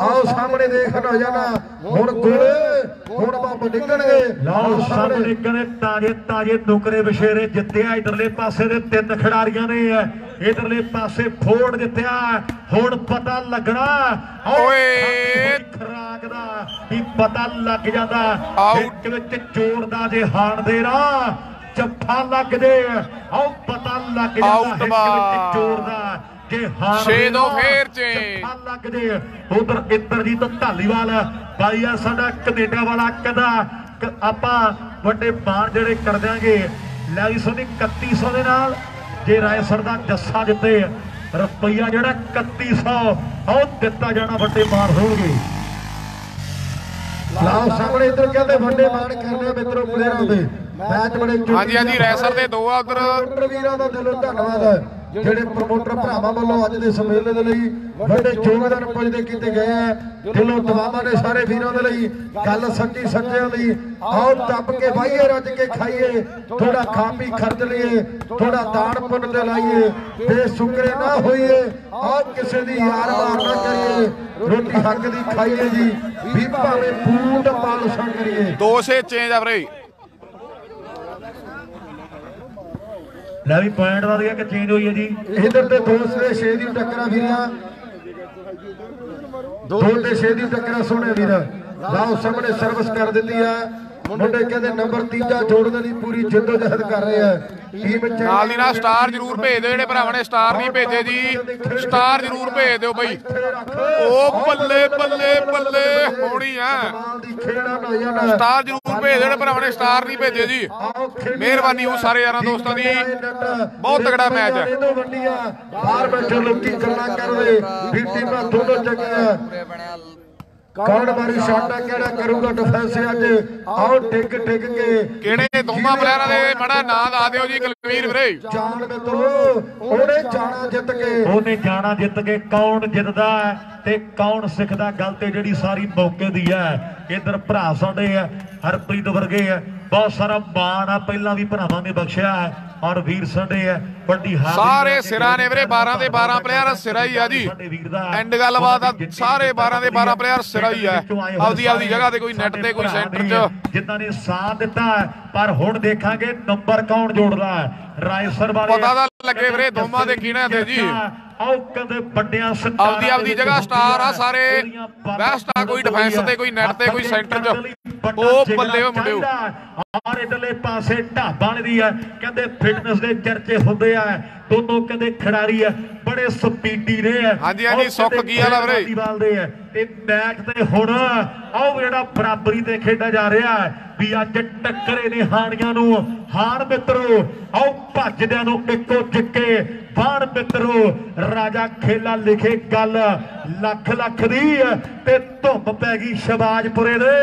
ਆਓ ਸਾਹਮਣੇ ਦੇਖ ਲਓ ਜਾਨਾ ਹੁਣ ਗੋਲ ਹੁਣ ਬੰਬ ਡਿੱਗਣਗੇ ਲਓ ਸਾਹਮਣੇ ਕਹਿੰਦੇ ਤਾਜੇ ਤਾਜੇ ਨੁਕਰੇ ਵਿਸ਼ੇਰੇ ਜਿੱਤਿਆ ਇਧਰਲੇ ਪਾਸੇ ਦੇ 3 ਖਿਡਾਰੀਆਂ ਨੇ ਇਧਰਲੇ ਪਾਸੇ ਫੋੜ ਜਿੱਤਿਆ ਹੁਣ ਪਤਾ ਲੱਗਣਾ ਓਏ ਖਰਾਕ ਦਾ ਵੀ ਪਤਾ लग जाता जोरदार जे हाण दे ना जफा लगदे आओ पता लग जाता जोरदार लगदे उधर इंद्रजीत ढालीवाल भाई आ साडा कनेडा वाला कहदा आपां वड्डे बाण जिहड़े कर देंगे लै जी सोनी 3100 दे नाल जे रायसर दा जस्सा जिते रुपया जिहड़ा 3100 आओ दिता जाना वड्डे बाण होणगे। ਲਾਓ ਸਾਹਮਣੇ ਇਧਰ ਕਹਿੰਦੇ ਵੱਡੇ ਮਾਣ ਕਰਨੇ ਮਿੱਤਰੋ ਪਲੇਅਰਾਂ ਦੇ ਮੈਚ ਬੜੇ ਹਾਂਜੀ ਹਾਂਜੀ ਰੈਸਰ ਦੇ ਦੋ ਆ ਉਧਰ ਵੀਰਾਂ ਦਾ ਦਿਲੋਂ ਧੰਨਵਾਦ ਜਿਹੜੇ ਪ੍ਰਮੋਟਰ ਭਰਾਵਾਂ ਵੱਲੋਂ ਅੱਜ ਦੇ ਸਮੇਲੇ ਦੇ ਲਈ ਵੱਡੇ ਯੋਗਦਾਨ ਪੁੱਜਦੇ ਕੀਤੇ ਗਏ ਆ ਦਿਲੋਂ ਧੰਨਵਾਦ ਨੇ ਸਾਰੇ ਵੀਰਾਂ ਦੇ ਲਈ ਗੱਲ ਸੱਚੀ ਸੱਚਿਆਂ ਲਈ ਆਓ ਟੱਪ ਕੇ ਵਾਹੀਏ ਰੱਜ ਕੇ ਖਾਈਏ ਥੋੜਾ ਖਾ ਪੀ ਖਰਚ ਲਈਏ ਥੋੜਾ ਦਾਨ ਪੁੰਨ ਤੇ ਲਾਈਏ ਤੇ ਸ਼ੁਕਰੇ ਨਾ ਹੋਈਏ ਆਓ ਕਿਸੇ ਦੀ ਯਾਰ ਮਾਰ ਨਾ ਕਰੀਏ ਰੋਟੀ ਹੱਕ ਦੀ ਖਾਈਏ ਜੀ ਵੀ ਭਾਵੇਂ ਪੂੰਡ ਪਾਲਸਾ ਕਰੀਏ ਦੋ ਸੇ ਚੇਂਜ ਆ ਵੀਰੇ ला भी पॉइंट वध गया कि चेंज हुई है जी। इधर तो 2 से 6 की टक्कर वीरा 2 से 6 की टक्कर सोने वीरा लाओ सामने सर्विस कर दी है मुंडे कहते नंबर 3 जोड़ने की पूरी जिद्दोजहद कर रहे हैं ਨਾਲ ਦੀ ਨਾਲ ਸਟਾਰ ਜ਼ਰੂਰ ਭੇਜ ਦਿਓ ਜਿਹੜੇ ਭਰਾਵਾਂ ਨੇ ਸਟਾਰ ਨਹੀਂ ਭੇਜੇ ਜੀ ਸਟਾਰ ਜ਼ਰੂਰ ਭੇਜ ਦਿਓ ਬਈ ਉਹ ਬੱਲੇ ਬੱਲੇ ਬੱਲੇ ਹੋਣੀ ਆ ਸਟਾਰ ਜ਼ਰੂਰ ਭੇਜ ਦਿਓ ਜਿਹੜੇ ਭਰਾਵਾਂ ਨੇ ਸਟਾਰ ਨਹੀਂ ਭੇਜੇ ਜੀ ਮਿਹਰਬਾਨੀ ਹੋ ਸਾਰੇ ਯਾਰਾਂ ਦੋਸਤਾਂ ਦੀ ਬਹੁਤ ਤਗੜਾ ਮੈਚ ਹੈ। ਬਾਹਰ ਬੈਠੇ ਲੋਕੀ ਗੱਲਾਂ ਕਰਦੇ ਵੀ ਟੀਮਾਂ ਦੋਨੋਂ ਚੰਗੀਆਂ ਕੌਣ ਮਾਰੀ ਸ਼ਾਟਾ ਕਿਹੜਾ ਕਰੂਗਾ ਡਿਫੈਂਸ ਅੱਜ ਆਓ ਡਿੱਗ ਡਿੱਗ ਕੇ ਕਿਹੜੇ ਦੋਵਾਂ ਪਲੇਅਰਾਂ ਦੇ ਬੜਾ ਨਾਂ ਲਾ ਦਿਓ ਜੀ ਕੁਲਵੀਰ ਵੀਰੇ ਜਾਣ ਮਿੱਤਰੋ ਉਹਨੇ ਜਾਣਾ ਜਿੱਤ ਕੇ ਕੌਣ ਜਿੱਤਦਾ ਤੇ ਕੌਣ ਸਿੱਖਦਾ ਗੱਲ ਤੇ ਜਿਹੜੀ ਸਾਰੀ ਮੌਕੇ ਦੀ ਹੈ। ਇਧਰ ਭਰਾ ਸਾਡੇ ਆ ਹਰਪ੍ਰੀਤ ਵਰਗੇ ਆ ਬਹੁਤ ਸਾਰਾ ਮਾਣ ਆ ਪਹਿਲਾਂ ਵੀ ਭਰਾਵਾਂ ਨੇ ਬਖਸ਼ਿਆ और वीर साढ़े है बड़ी हार सारे सिरा ने वीरे 12 के 12 प्लेयर सिरा ही है जी। एंड गलबात सारे 12 के 12 प्लेयर सिरा ही है अपनी अपनी जगह ते, कोई नेट ते कोई सेंटर च जिन्हां ने साथ दिता है। पर हुण देखांगे नंबर कौन जोड़दा है राइसर वाले पता लगे वीरे दोवां दे किने ते जी आओ कदे बड्डियां सटार अपनी अपनी जगह स्टार आ सारे बेस्ट आ कोई डिफेंस ते कोई नेट ते कोई सेंटर च ओ बल्ले ओ मुंडियो और इधरले पासे ढाबाण दी है कहते फिटनेस के चर्चे होंदे है दोनों कहते खिडारी है बड़े स्पीडी ने मैच ते हुण आओ जेहड़ा बराबरी ते खेडा जा रहा है भी अज टक्करे ने हाणियां नूं हाण मित्रो आओ भजदिआं नूं इक्को जिक्के बाण मित्रो राजा खेला लिखे गल लख लख दी ते धुम पै गई शहबाजपुरे दे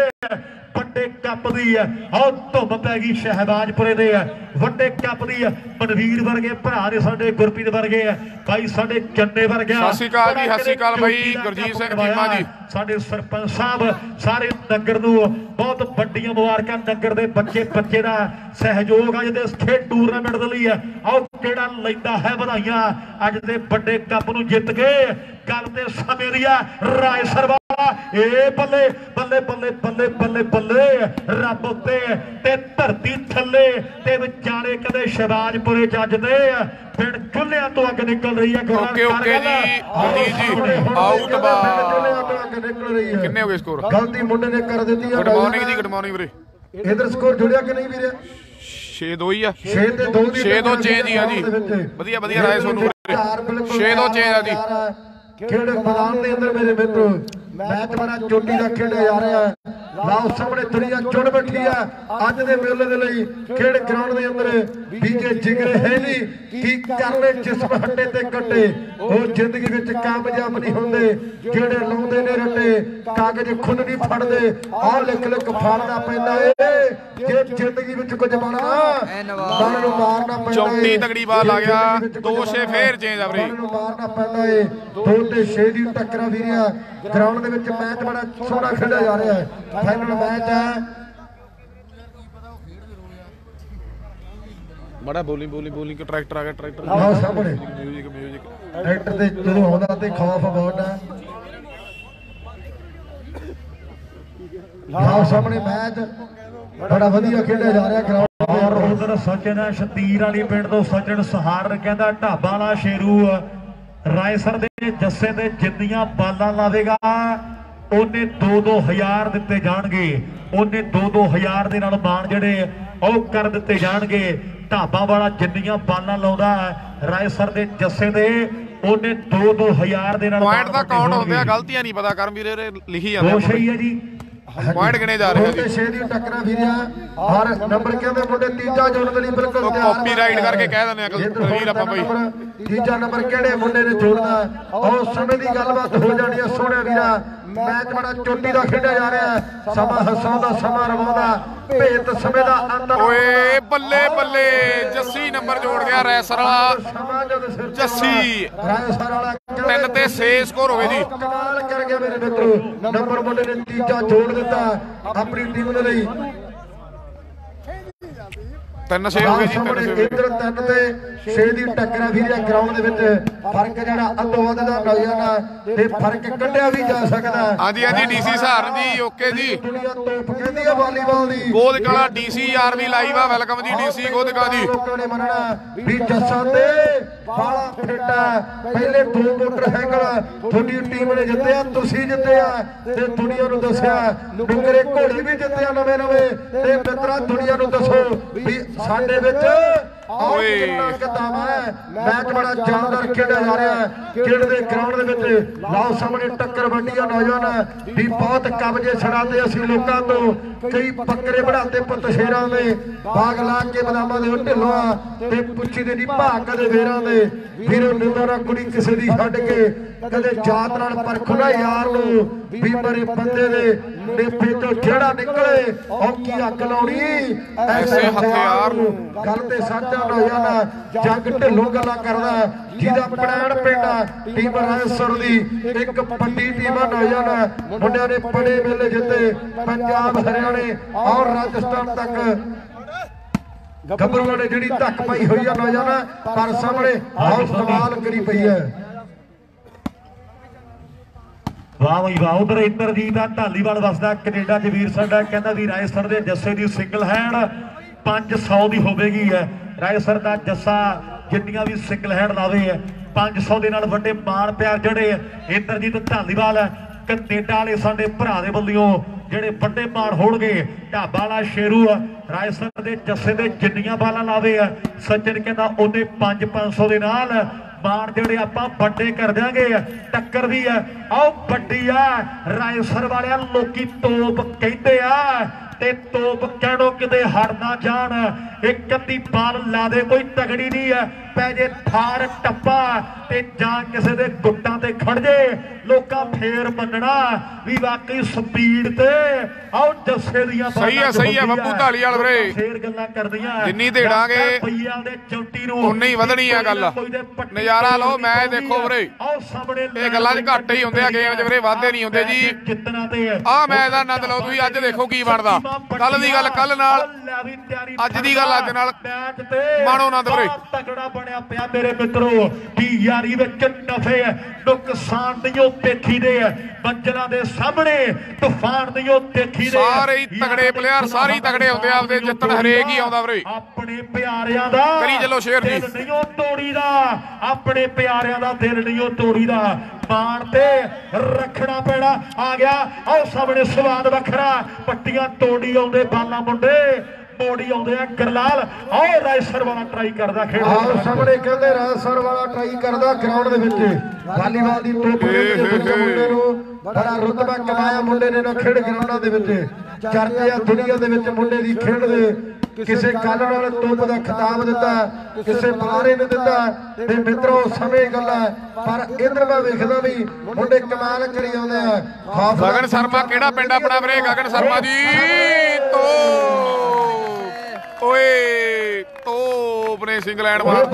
वड्डे कप दी है और धुम पै गई शहबाजपुरे दे है वड्डे कप दी है मनवीर वर्गे भरा ने साडे गुरप्रीत वर्गे है भाई साडे चन्ने वर्गे सत श्री अकाल जी सत श्री अकाल भाई गुरजीत सिंह चीमा जी साडे सरपंच साहब सारे नगर नूं बहुत वड्डियां मुबारकां नगर दे बच्चे बच्चे दा सहयोग अज दे खेड टूरनामेंट दे लई है आओ किहड़ा लैंदा है बधाइयां अज दे वड्डे कप नूं जित के गल ते समे दी है रायसर ए बल्ले बल्ले बल्ले बल्ले बल्ले बल्ले रब उत्ते ते धरती थले ते विचारे कदे शहबाजपुरे जजदे फिर चुल्हिया तो अग निकल रही है गलती मुंडे ने कर दी है। गुड मॉर्निंग जी गुड मॉर्निंग वीरे इधर स्कोर जुड़िया कि नहीं वीरे 6-2 ही है 6-2 चेंज ही है जी वधिया वधिया राय सोनू 6-2 चेंज है जी खेड मैदान के अंदर मेरे मित्रों मैच बड़ा जोटी का खेड़ा जा रहा है लाओ सामने दुनिया जुड़ बैठी है अज के मेले के लिए खेड ग्राउंड के अंदर बीजे जिगरे हेली की करने जिसम हटे ते कटे वो जिंदगी विच कामयाब नहीं होंदे जेड़े लाउंदे ने रटे कागज खुद नहीं फड़दे आ लिख लिख फाड़ना पैंदा है जे जिंदगी विच कुछ बनना मन नूं मारना पैंदा है। चौंटी तगड़ी बाल आ गया 2-6 फेर चेंज आ वीरे मारना पैंदा है 2-6 दी टक्करां वीरिया ग्राउंड मैच बड़ा सोहना खेला जा रहा है फाइनल मैच है बड़ा बॉलिंग बॉलिंग बॉलिंग के ट्रैक्टर आ गया ट्रैक्टर आओ सामने म्यूजिक म्यूजिक ट्रैक्टर ते जो आंदा ते खौफ बहुत है आओ सामने मैच बड़ा वधिया खेला जा रहा है ग्राउंड और उधर सचिन है शतीर वाली पिंड तो सचिन सहार कहंदा ढाबा वाला शेरू रायसर दे जस्से दे जिन्नियां बालां लावेगा उन्हें 2-2 हज़ार दिते जाणगे उन्हें 2-2 हज़ार दे नाल माण जिहड़े ओह कर दिते जाणगे ढाबा वाला जिन्नियां बालां लाउंदा है रायसर दे जस्से दे उन्हें 2-2 हज़ार दे नाल पॉइंट दा काउंट होंदे गलतियां नहीं पता करम वीरे लिखी जांदे बहुत सही है जी पॉइंट गणे जा रहे हैं जी 6 दी टक्करां वीरिया और नंबर कहंदे मुंडे तीजा जोड़न दे लई बिल्कुल तैयार कॉपीराइट करके कह देने अगल आपा भाई तीजा नंबर किहड़े मुंडे ने जोड़ना और समय दी गलबात हो जानी है सोहणे वीरा मैच बड़ा चोटी दा खेडा जा रहा है समा हसांदा समा रवांदा भेत समय दा अंदर ओए बल्ले बल्ले जस्सी नंबर जोड़ गया रायसर वाला जस्सी रायसर वाला 3-6 स्कोर होवे जी कमाल कर गया मेरे मित्रों नंबर मुंडे ने तीजा जोड़ दिता अपनी टीम दे लई 3-6 हो गए जी 3-6 दी टक्कर भी ग्राउंड दे विच फर्क जिहड़ा अद्धो अध दा नज़र आ ते फर्क कढिया भी जा सकदा है। हां जी हां जी डीसी सहारन जी ओके जी दुनिया तोप कहंदी है वालीबाल दी गोदकाला डीसी आर्मी लाइव आ वेलकम जी डीसी गोदका जी लोकां ने मनना भी जस्सा ते बाला फिट है पहले 2 मोटरसाइकल थोड़ी टीम ने जितया तुसी जितया ते दुनिया नूं दस्सिया डुंगरे घोड़ी भी जितया नवे नवे ते मित्रा दुनिया नूं दसो भी साडे विच ओए कदावा है मैच बड़ा जानदार खेडा जा रहा है खेड दे ग्राउंड दे विच लाओ सामने टक्कर वड्डी नौजवान भी बहुत कब्जे छड़ाते असि लोकां तो कई बकरे बढ़ाते पुत शेरां दे बाग ला के बदामां दे ढिल्लों ते पुच्छी दे नी भाग कदे वेरां दे वीरों निंदा ना कुड़ी किसे दी छड्ड के कदे जात नाल परखुना यार नूं भी मेरे बंदे दे नेफे तो जेड़ा निकले औकी अग लाउणी ऐसे हथियार नूं गल ते साझा नौजना जग ढिल्लों गल्लां करदा जिहदा पड़ैण पेंडा टीम रायसर दी एक पट्टी टीम नौजना मुंडियां ने बड़े मेले जिते पंजाब हरियाणे और राजस्थान तक ਗੱਭਰੂਆਂ ਨੇ ਜਿਹੜੀ ਧੱਕ ਪਾਈ ਹੋਈ ਆ ਨੌਜਵਾਨ ਪਰ ਸਾਹਮਣੇ ਹੌਸਲਾਵਾਲ ਕਰੀ ਪਈ ਹੈ। वाह भाई वाह। उधर इंद्रजीत ढालीवाल वसदा कनेडा च वीर साडा कहंदा भी रायसर दे जस्से दी सिंगल हैंड 500 दी होवेगी है। रायसर दा जस्सा जिन्नियां भी सिंगल हैंड लावे है 500 दे नाल वड्डे माण प्यार जड़े इंद्रजीत ढालीवाल कनेडा वाले साडे भरा दे वल्लों जिहड़े वड्डे माण होणगे। ढाबा वाला शेरू रायसर दे जस्से दे जिन्नियां बाला लावे है सज्जन कहंदा ओने 500 दे नाल माण जिहड़े आपां वड्डे कर देंगे। टक्कर दी है आओ वड्डी आ रायसर वाले लोकी तोप कहंदे आ ते तोप कहणों किते हड़ ना जाण। एक अद्धी बाल ला दे कोई तगड़ी नहीं है पै जे थार टप्पा ते जां किसे दे गुट्टां ते खड़ जे लोकां फेर मंनणा वी वाकई स्पीड ते आओ जस्से दीयां सही है बप्पू ढालीवाल वरे फेर गल्लां करदियां जिन्नी देड़ांगे पईयां दे चौंटी नूं उन्नी वधणी आ गल। नज़ारा लो मैच देखो वरे आओ सामणे ए गल्लां घट ही हुंदे आ गेम च वरे वाधे नहीं हुंदे जी। जितना ते आ मैच दा आनंद लओ तुसीं अज देखो की बनदा कल दी गल कल नाल अज दी गल अपने प्यारिया का दिल नहीं तोड़ी दा मान ते रखना पैना आ गया। आओ सामने स्वाद वखरा पट्टियां तोड़ी आउंदे बाला मुंडे किसी कल तोप का खिताब दिता किसी बुलारे ने दिता। मित्रों समय गल है पर इधर मैं वेखदा भी मुंडे कमाल करी आउंदे आ। गगन शर्मा केड़ा पिंड अपना वीरे गगन शर्मा जी जरूर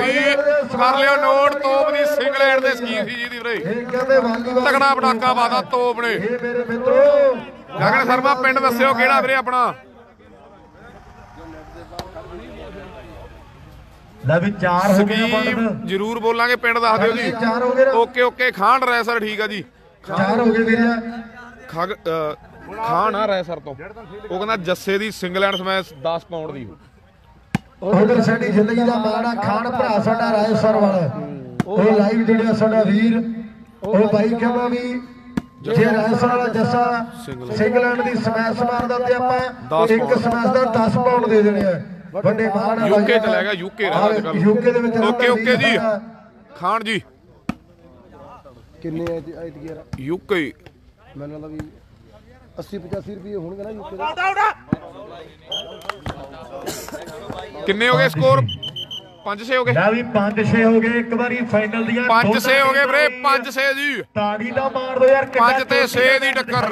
बोलांगे पिंड दस दिओ जी। ओके ओके खान रायसर ठीक है जी। चार हो गए खान रायसर तो वो कहना जस्से दी सिंगल हैंड स्मैश 10 पाउंड दी। उधर साडी जिंदगी दा माणा खान भरा साडा रायसर वाला ओ लाइव जुड़िया साडा वीर ओ भाई कहवा भी जे रायसर वाला जस्सा सिंगल हैंड दी स्मैश मारदा ते आपां एक स्मैश दा 10 पाउंड दे देने आ। वड्डे माणा यूके च लैगा यूके रहा अजकल यूके दे विच। ओके ओके जी खान जी किन्ने आयत गया यूके मैनू लगदा भी 80-85 रुपये होणगे ना यूके किन्ने हो गए स्कोर 5-6 हो गए ला भी 5-6 हो गए। एक बारी फाइनल दी 5-6 हो गए ਵੀਰੇ 5-6 जी ਤਾੜੀ ਦਾ ਮਾਰ ਦੋ ਯਾਰ 5 ਤੇ 6 ਦੀ ਟੱਕਰ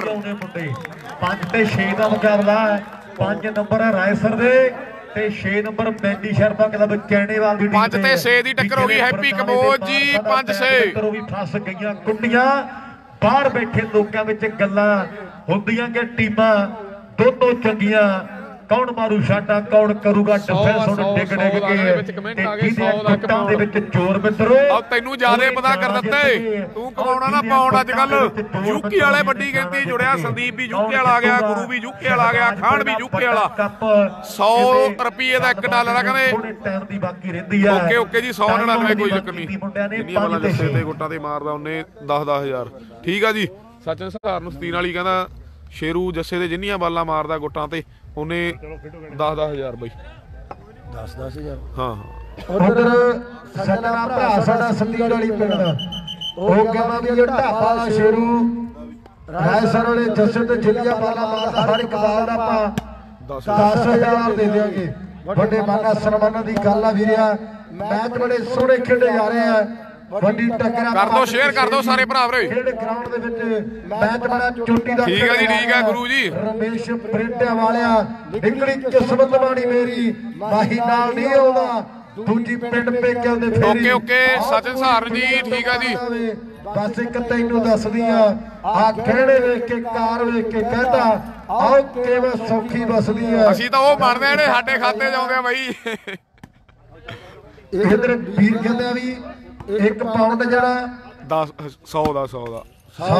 5 ਤੇ 6 ਦਾ ਮੁਕਾਬਲਾ ਹੈ। 5 ਨੰਬਰ ਹੈ ਰਾਇਸਰ ਦੇ ਤੇ 6 ਨੰਬਰ ਬੈਂਡੀ ਸ਼ਰਮਾ ਕਲੱਬ ਚੈਣੇਵਾਲ ਦੀ 5 ਤੇ 6 ਦੀ ਟੱਕਰ ਹੋ ਗਈ। ਹੈਪੀ ਕਬੋਜ ਜੀ 5-6 ਟੱਕਰ ਉਹ ਵੀ ਫਸ ਗਈਆਂ ਕੁੰਡੀਆਂ बाहर बैठे लोगों में गल्लां होंदियां कि टीमां दोनों चंगियां कौन मारू शाटा कौन करूगा डिफेंस हुण डिग डिग के चोर मित्रो तैनूं ज्यादा पता कर दित्ता तू कमाउणा ना पाउण। अजकल यूके वाले वड्डी गिणती जुड़िया संदीप भी यूके वाला आ गया गुरु भी यूके वाला आ गया खान भी यूके वाला 100 रुपये का एक डालर कहते बाकी रहिंदी है। ओके ओके जी 199 कोई चक्कर नहीं गुट्टा ते मारदा उन्ने 10-10 हज़ार ठीक है जी। सचिन सहार नूं सतीन वाली कहंदा शेरू जस्से दे जिन्नियां बालां मारदा गुट्टां ते ਉਹਨੇ 10-10 ਹਜ਼ਾਰ ਬਈ 10-10 ਹਜ਼ਾਰ ਹਾਂ। ਉਧਰ ਸੱਜਣਾ ਭਰਾ ਸਾਡਾ ਸੰਦੀਪ ਵਾਲੀ ਪਿੰਡ ਦਾ ਉਹ ਕਹਿੰਦਾ ਵੀ ਇਹ ਢਾਬਾ ਸ਼ੇਰੂ ਰਾਇਸਰ ਵਾਲੇ ਜੱਸੇ ਤੇ ਜਿੱਲਿਆ ਬਾਲਾ ਮਾਰਦਾ ਹਰ ਇੱਕ ਬਾਲ ਦਾ ਆਪਾਂ 10 ਹਜ਼ਾਰ ਦੇ ਦੇਵਾਂਗੇ। ਵੱਡੇ ਮਾਨਾ ਸਨਮਾਨਾਂ ਦੀ ਗੱਲ ਆ ਵੀਰਿਆ ਮੈਚ ਬੜੇ ਸੋਹਣੇ ਖੇਡੇ ਜਾ ਰਹੇ ਆ। ਵੱਡੀ ਟੱਕਰ ਕਰ ਦੋ ਸ਼ੇਅਰ ਕਰ ਦੋ ਸਾਰੇ ਭਰਾ ਵੀਰੇ ਖੇਡ ਗਰਾਊਂਡ ਦੇ ਵਿੱਚ ਮੈਚ ਬੜਾ ਚੋਟੀ ਦਾ ਠੀਕ ਹੈ ਜੀ ਠੀਕ ਹੈ ਗੁਰੂ ਜੀ ਰਮੇਸ਼ ਬਰੇਟਿਆ ਵਾਲਿਆ ਨਿਕਲੀ ਕਿਸਮਤ ਬਾਣੀ ਮੇਰੀ ਮਾਹੀ ਨਾਲ ਨਹੀਂ ਆਉਂਦਾ ਦੂਜੀ ਪਿੰਡ ਪੇਕਿਆਂ ਦੇ ਫੇਰੀ। ਓਕੇ ਓਕੇ ਸਚਨ ਸਹਾਰ ਜੀ ਠੀਕ ਹੈ ਜੀ। ਬਸ ਇੱਕ ਤੈਨੂੰ ਦੱਸਦੀ ਆ ਆ ਖੇੜੇ ਵੇਖ ਕੇ ਕਾਰ ਵੇਖ ਕੇ ਕਹਿੰਦਾ सौखी बसदी है असि तां ओह मारदे आ ने साडे खाते च आउंदे आ बई। इधर वीर कहंदे आ वी 1 पाउंड जेहड़ा 10 100 दा 100 दा 100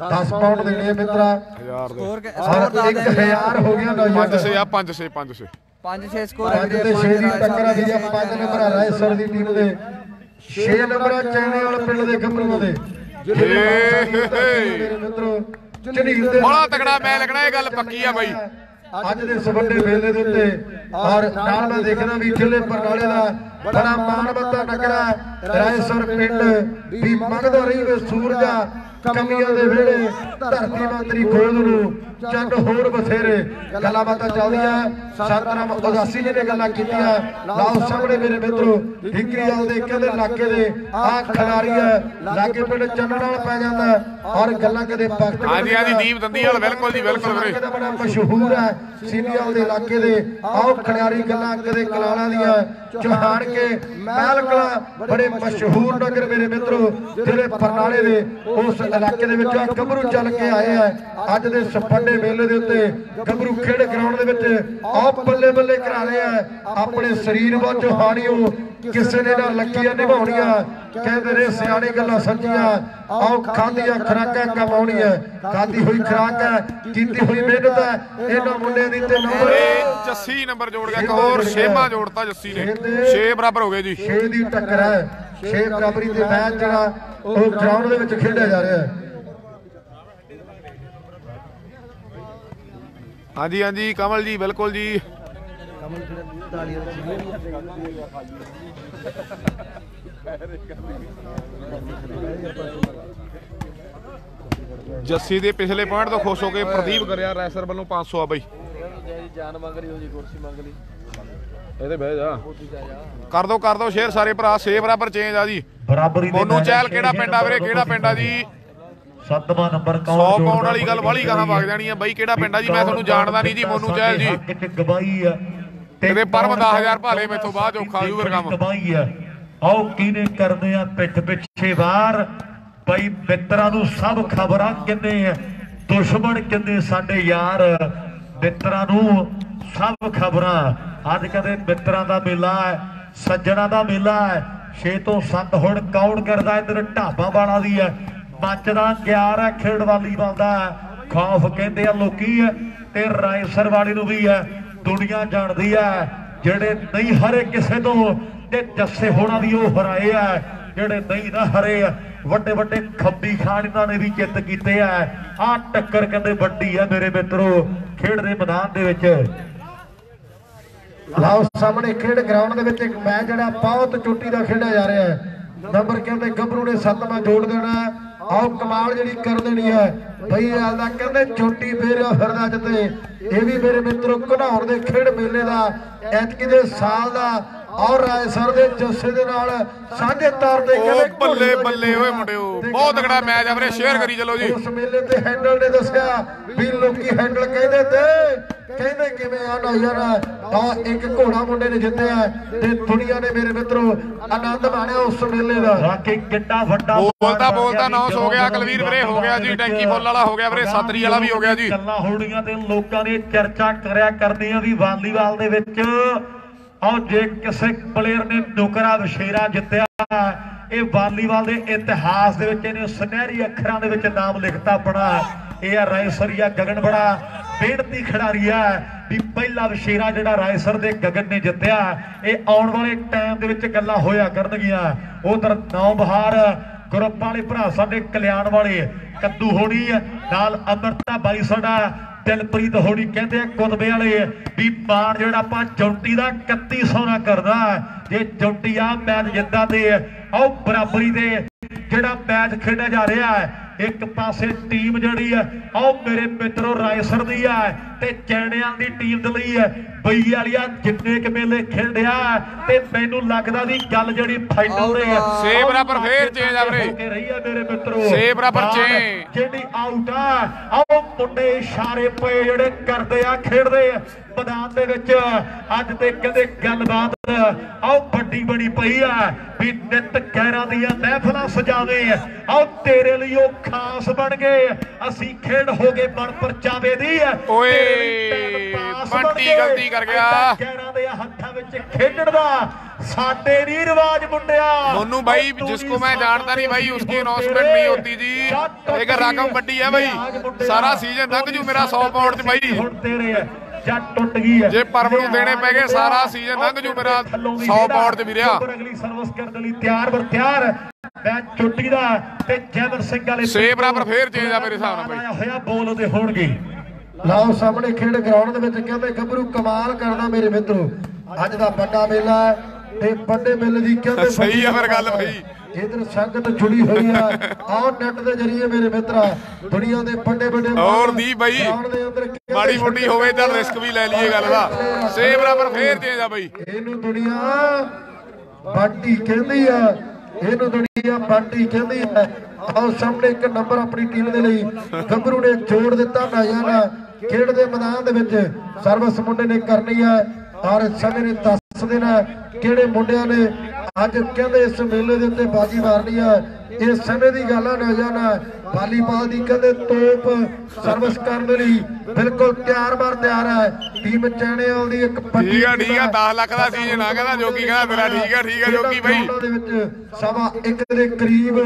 दा 10 पाउंड देने मित्रा 1000 दे और 1000 हो गया 500 या 500 500 500 स्कोर है। अगले शेर दी टक्कर दी है 5 नंबर रायसर दी टीम दे 6 नंबर चैनेवाल पिंड दे खंभरूआं दे मित्रो बड़ा तगड़ा मैच लगना ये गल पक्की है बई आज दे सबडे मेले दे उत्ते और नाल मैं देखना भी थले परनाले दा बड़ा मानवता नगरा रायसर पिंड भी मंगदा रही वे सूरजा कमियां दे वेड़े धरती मातरी खोज नु चंद होर बसेरे गल्लां बातां चलदियां सतनाम उदासी ने गल्लां कीतियां लाओ सामने मेरे मित्रो ढिंगरीवाल दे कहंदे इलाके दे आ खिलाड़ी है लागे पिंड चन्न नाल पै जांदा और गल्लां कदे पक्क हां जी हां जी दीप दंदीवाल बिल्कुल जी बिल्कुल वीरे बड़ा मशहूर है सीनियाल दे इलाके दे आओ खिलाड़ी गल्लां कदे कलाला दियां चौहान के महल कला बड़े मशहूर नगर मेरे मित्रो जिले परनाले दे उस इलाके दे विच गबरू चल के आए है अज दे बड़े मेले दे उत्ते गबरू खेड ग्राउंड दे विच आप बल्ले बल्ले करा रहे हैं अपने शरीर वजो हानियो किसे ने ना लकीयां निभाउणियां कहंदे ने सियाणी गल्लां सच्चियां आओ खांदियां खुराकां कमाउणियां खादी हुई खुराक है कीती हुई मेहनत है इन्हां मुंडियां दी ते नंबर जस्सी नंबर जोड़ गया एक होर छेमा जोड़ता जस्सी ने 6 बराबर हो गए जी 6 दी टक्कर है 6 बराबरी ते मैच जेहड़ा ओह ग्राउंड दे विच खेडया जा रहा है। हाँ जी कमल जी बिल्कुल जी जस्सी दे पिछले पॉइंट तो खुश हो गए प्रदीप करिया रायसर वालों 500 आ बई जान मंग रही हो जी कुर्सी मंग ली ਇਹਦੇ ਬਹਿ ਜਾ ਕਰ ਦੋ ਸ਼ੇਅਰ ਸਾਰੇ ਭਰਾ 6 ਬਰਾਬਰ ਚੇਂਜ ਆ ਜੀ ਬਰਾਬਰੀ ਮੋਨੂ ਚੈਲ ਕਿਹੜਾ ਪਿੰਡ ਆ ਵੀਰੇ ਕਿਹੜਾ ਪਿੰਡ ਆ ਜੀ 7ਵਾਂ ਨੰਬਰ ਕੌਣ 100 ਪਾਉਣ ਵਾਲੀ ਗੱਲ ਵਾਲੀ ਗਾਹਾਂ ਵਗ ਜਾਣੀ ਆ ਬਈ ਕਿਹੜਾ ਪਿੰਡ ਆ ਜੀ ਮੈਂ ਤੁਹਾਨੂੰ ਜਾਣਦਾ ਨਹੀਂ ਜੀ ਮੋਨੂ ਚੈਲ ਜੀ ਇੱਕ ਗਵਾਹੀ ਆ ਤੇਰੇ ਪਰਮ 10000 ਭਾਲੇ ਮੈਥੋਂ ਬਾਅਦ ਔਖਾ ਜੂਰ ਕੰਮ ਗਵਾਹੀ ਆ ਆਓ ਕਿਨੇ ਕਰਦੇ ਆ ਪਿੱਠ ਪਿੱਛੇ ਬਾਹਰ ਬਈ ਮਿੱਤਰਾਂ ਨੂੰ ਸਭ ਖਬਰਾਂ ਕਿੰਨੇ ਆ ਦੁਸ਼ਮਣ ਕਿੰਨੇ ਸਾਡੇ ਯਾਰ ਮਿੱਤਰਾਂ ਨੂੰ ਸਭ ਖਬਰਾਂ ਅੱਜ ਕਦੇ ਮਿੱਤਰਾਂ ਦਾ ਮੇਲਾ ਹੈ ਸੱਜਣਾ ਦਾ ਮੇਲਾ ਹੈ 6 ਤੋਂ 7 ਹੁਣ ਕਾਉਂਟ ਕਰਦਾ ਇਧਰ ਢਾਬਾ ਵਾਲਾ ਦੀ ਹੈ ਮੱਚਦਾ 11 ਹੈ ਖੇਡ ਵਾਲੀਬਾਲ ਦਾ ਖੌਫ ਕਹਿੰਦੇ ਆ ਲੋਕੀ ਹੈ ਤੇ ਰਾਇਸਰ ਵਾਲੀ ਨੂੰ ਵੀ ਹੈ ਦੁਨੀਆ ਜਾਣਦੀ ਹੈ ਜਿਹੜੇ ਨਹੀਂ ਹਰੇ ਕਿਸੇ ਤੋਂ ਤੇ ਜੱਸੇ ਹੋਣਾ ਦੀ ਉਹ ਹਰਾਏ ਆ ਜਿਹੜੇ ਨਹੀਂ ਨਾ ਹਰੇ ਵੱਡੇ ਵੱਡੇ ਖੱਬੀ ਖਾਨ ਇਹਨਾਂ ਨੇ ਵੀ ਜਿੱਤ ਕੀਤੇ ਆ ਆ ਟੱਕਰ ਕਹਿੰਦੇ ਵੱਡੀ ਆ ਮੇਰੇ ਮਿੱਤਰੋ ਖੇਡ ਦੇ ਮੈਦਾਨ ਦੇ ਵਿੱਚ लाओ सामने खेड ग्राउंड दे एक मैच जड़ा बहुत चोटी का खेडा जा रहा है नंबर कहते गबरू ने 7वां जोड़ देना आओ कमाल जी कर देनी है बई आलदा कहते चोटी फेरिया फिरदा जते ये भी मेरे मित्रों घनौर दे खेड मेले का ऐतकी दे साल का और रायसर दे जस्से दे नाल साझे तार दे कहते बल्ले बल्ले ओए मुंडियो बहुत तगड़ा मैच है वीरे शेयर करी चलो जी उस मेले ते हैंडल ने दसया भी लोकी हैंडल कहदे ते कहने कि मैं आना यारा एक घोड़ा मुंडे ने जितया ते दुनिया ने मेरे मित्रों आनंद माणिया उस मेले दा राके किड्डा वड्डा बोलता बोलता 900 हो गया कलवीर वीरे हो गया जी टैंकी फुल वाला हो गया वीरे सातरी वाला भी हो गया जी गल्ला होड़ियां ते लोकां ने चर्चा करया करदे आ वी वालीबाल दे विच और जे किसे प्लेयर ने नौकरा वशेरा जितया ये वालीबाल दे इतिहास दे विच इहने सुनहरी अखरां दे विच नाम लिखता अपना ਇਹ ਰਾਇਸਰੀਆ ਗਗਨ ਬੜਾ ਬੇੜਤੀ ਖਿਡਾਰੀ ਹੈ ਵੀ ਪਹਿਲਾ ਵਸ਼ੇਰਾ ਜਿਹੜਾ ਰਾਇਸਰ ਦੇ ਗਗਨ ਨੇ ਜਿੱਤਿਆ ਇਹ ਆਉਣ ਵਾਲੇ ਟਾਈਮ ਦੇ ਵਿੱਚ ਗੱਲਾਂ ਹੋਇਆ ਕਰਨਗੀਆਂ। ਉਧਰ ਨੌ ਬਹਾਰ ਗਰੁੱਪ ਵਾਲੇ ਭਰਾ ਸਾਡੇ ਕਲਿਆਣ ਵਾਲੇ ਕੱਦੂ ਹੋਣੀ ਨਾਲ ਅਮਰਤਾ ਬਾਈ ਸਾਡਾ ਦਿਲਪ੍ਰੀਤ ਹੋਣੀ ਕਹਿੰਦੇ ਕੁਤਬੇ ਵਾਲੇ ਵੀ ਮਾਣ ਜਿਹੜਾ ਆਪਾਂ ਜੌਂਟੀ ਦਾ 3100 ਨਾ ਕਰਦਾ ਜੇ ਜੌਂਟੀ ਆ ਮੈਚ ਜਿੱਤਦਾ ਤੇ ਆਓ ਬਰਾਬਰੀ ਦੇ ਜਿਹੜਾ ਮੈਚ ਖੇਡਿਆ ਜਾ ਰਿਹਾ ਹੈ एक पासे टीम जिहड़ी है आओ मेरे मित्रों रायसर दी है ते चैणेवाल दी टीम दे लई है बई वालिया जिन्ने क मेले खेडिया ते मैनू लगदा दी गल जिहड़ी फाइनल रे छे बराबर फेर चेंज आ रही है मेरे मित्रों छे बराबर चेंज जिहड़ी आउट आ आओ मुंडे इशारे पे जिहड़े करदे आ खेडदे आ मैदान दे विच अज ते कहंदे गलबात आओ बड़ी बड़ी पई है भी नित गैरां दी महफिलां सजावे आओ तेरे लई खास बन गए असी खेड हो गए बन परचावे दी ओए बंटी गलती कर गया गैरां दे हत्थां विच खेडण दा साडे नहीं रिवाज मुंडिया मोनू भाई जिसको मैं जानता नहीं भाई उसकी अनाउंसमेंट नहीं होती जी एक रकम बड़ी है भाई सारा सीजन लग जू मेरा 100 पाउंड भाई जट टुट गई है जे परम नु देने पै गए सारा सीजन लग जू मेरा 100 पाउंड ते वीरिया अगली सर्विस करने लई तैयार बर तैयार इधर संगत जुड़ी हुई है और नेट के जरिए मेरे मित्र दुनिया के बड़े बड़े और दी बई माड़ी मोटी होवे तां रिस्क भी ले लीए गल दा छे बराबर फेर चेंज आ बई इहनू दुनिया बाटी कहंदी आ इहनू दुनिया पार्टी कहती है और सामने एक नंबर अपनी टीम के लिए गंभरू ने जोड़ दिता नाजाना खेड के मैदान सर्विस मुंडे ने करनी है और समय ने दस देना किहड़े मुंडिया ने अज कहते इस मेले के उत्ते बाजी मारनी है ये समय की गल है नाजाना वालीबॉल की कहते तोप सर्विस करने लई बिल्कुल तैयार बार तैयार है टीम चैनेवाल दी एक ठीक है 10 लाख दा सीजन आ गया जोगी कहना मेरा ठीक है जोगी भाई सवा 1 के करीब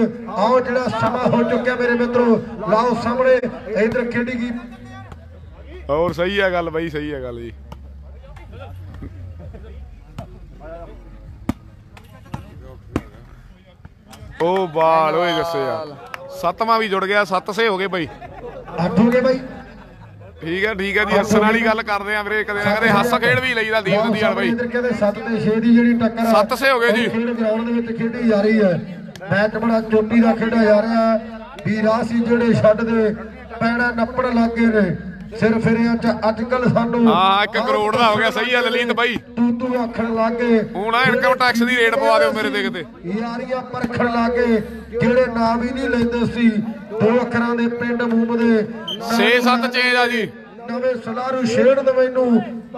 आओ जिहड़ा समा हो चुका मेरे मित्रों लाओ सामने इधर खेडी की और सही है गल भाई सही है गल जी ओ बाल ओए जस्से यार 7वां भी जुड़ गया 7 से हो गए भाई 8 हो गए भाई ठीक है जी हसन वाली गल कर रहे हैं वीरे कदे ना कदे हासा खेड भी लईदा दीप दी यार भाई 7 ते 6 दी जेडी टक्कर 7 से हो गए जी खेड ग्राउंड दे विच खेडी जा रही है मैच बड़ा चोटी दा खेडा जा रहा है बीरासी जेडे छड्ड दे पैणा नप्पड़ लग गए ने सिर फेरियां च अजकल सानू हां 1 करोड़ दा हो गया सही है ललित भाई तू आखण लागे हुण इनकम टैक्स दी रेट पवा दिओ मेरे ते किते यारियां परखण लागे ਜਿਹੜੇ ਨਾਮ ਹੀ ਨਹੀਂ ਲੈਂਦੇ ਸੀ ਦੋ ਅੱਖਰਾਂ ਦੇ ਪਿੰਡ ਮੂਮ ਦੇ 6-7 ਚੇਂਜ ਆ ਜੀ ਨਵੇਂ ਸਲਾਰੂ ਛੇੜ ਦੇ ਮੈਨੂੰ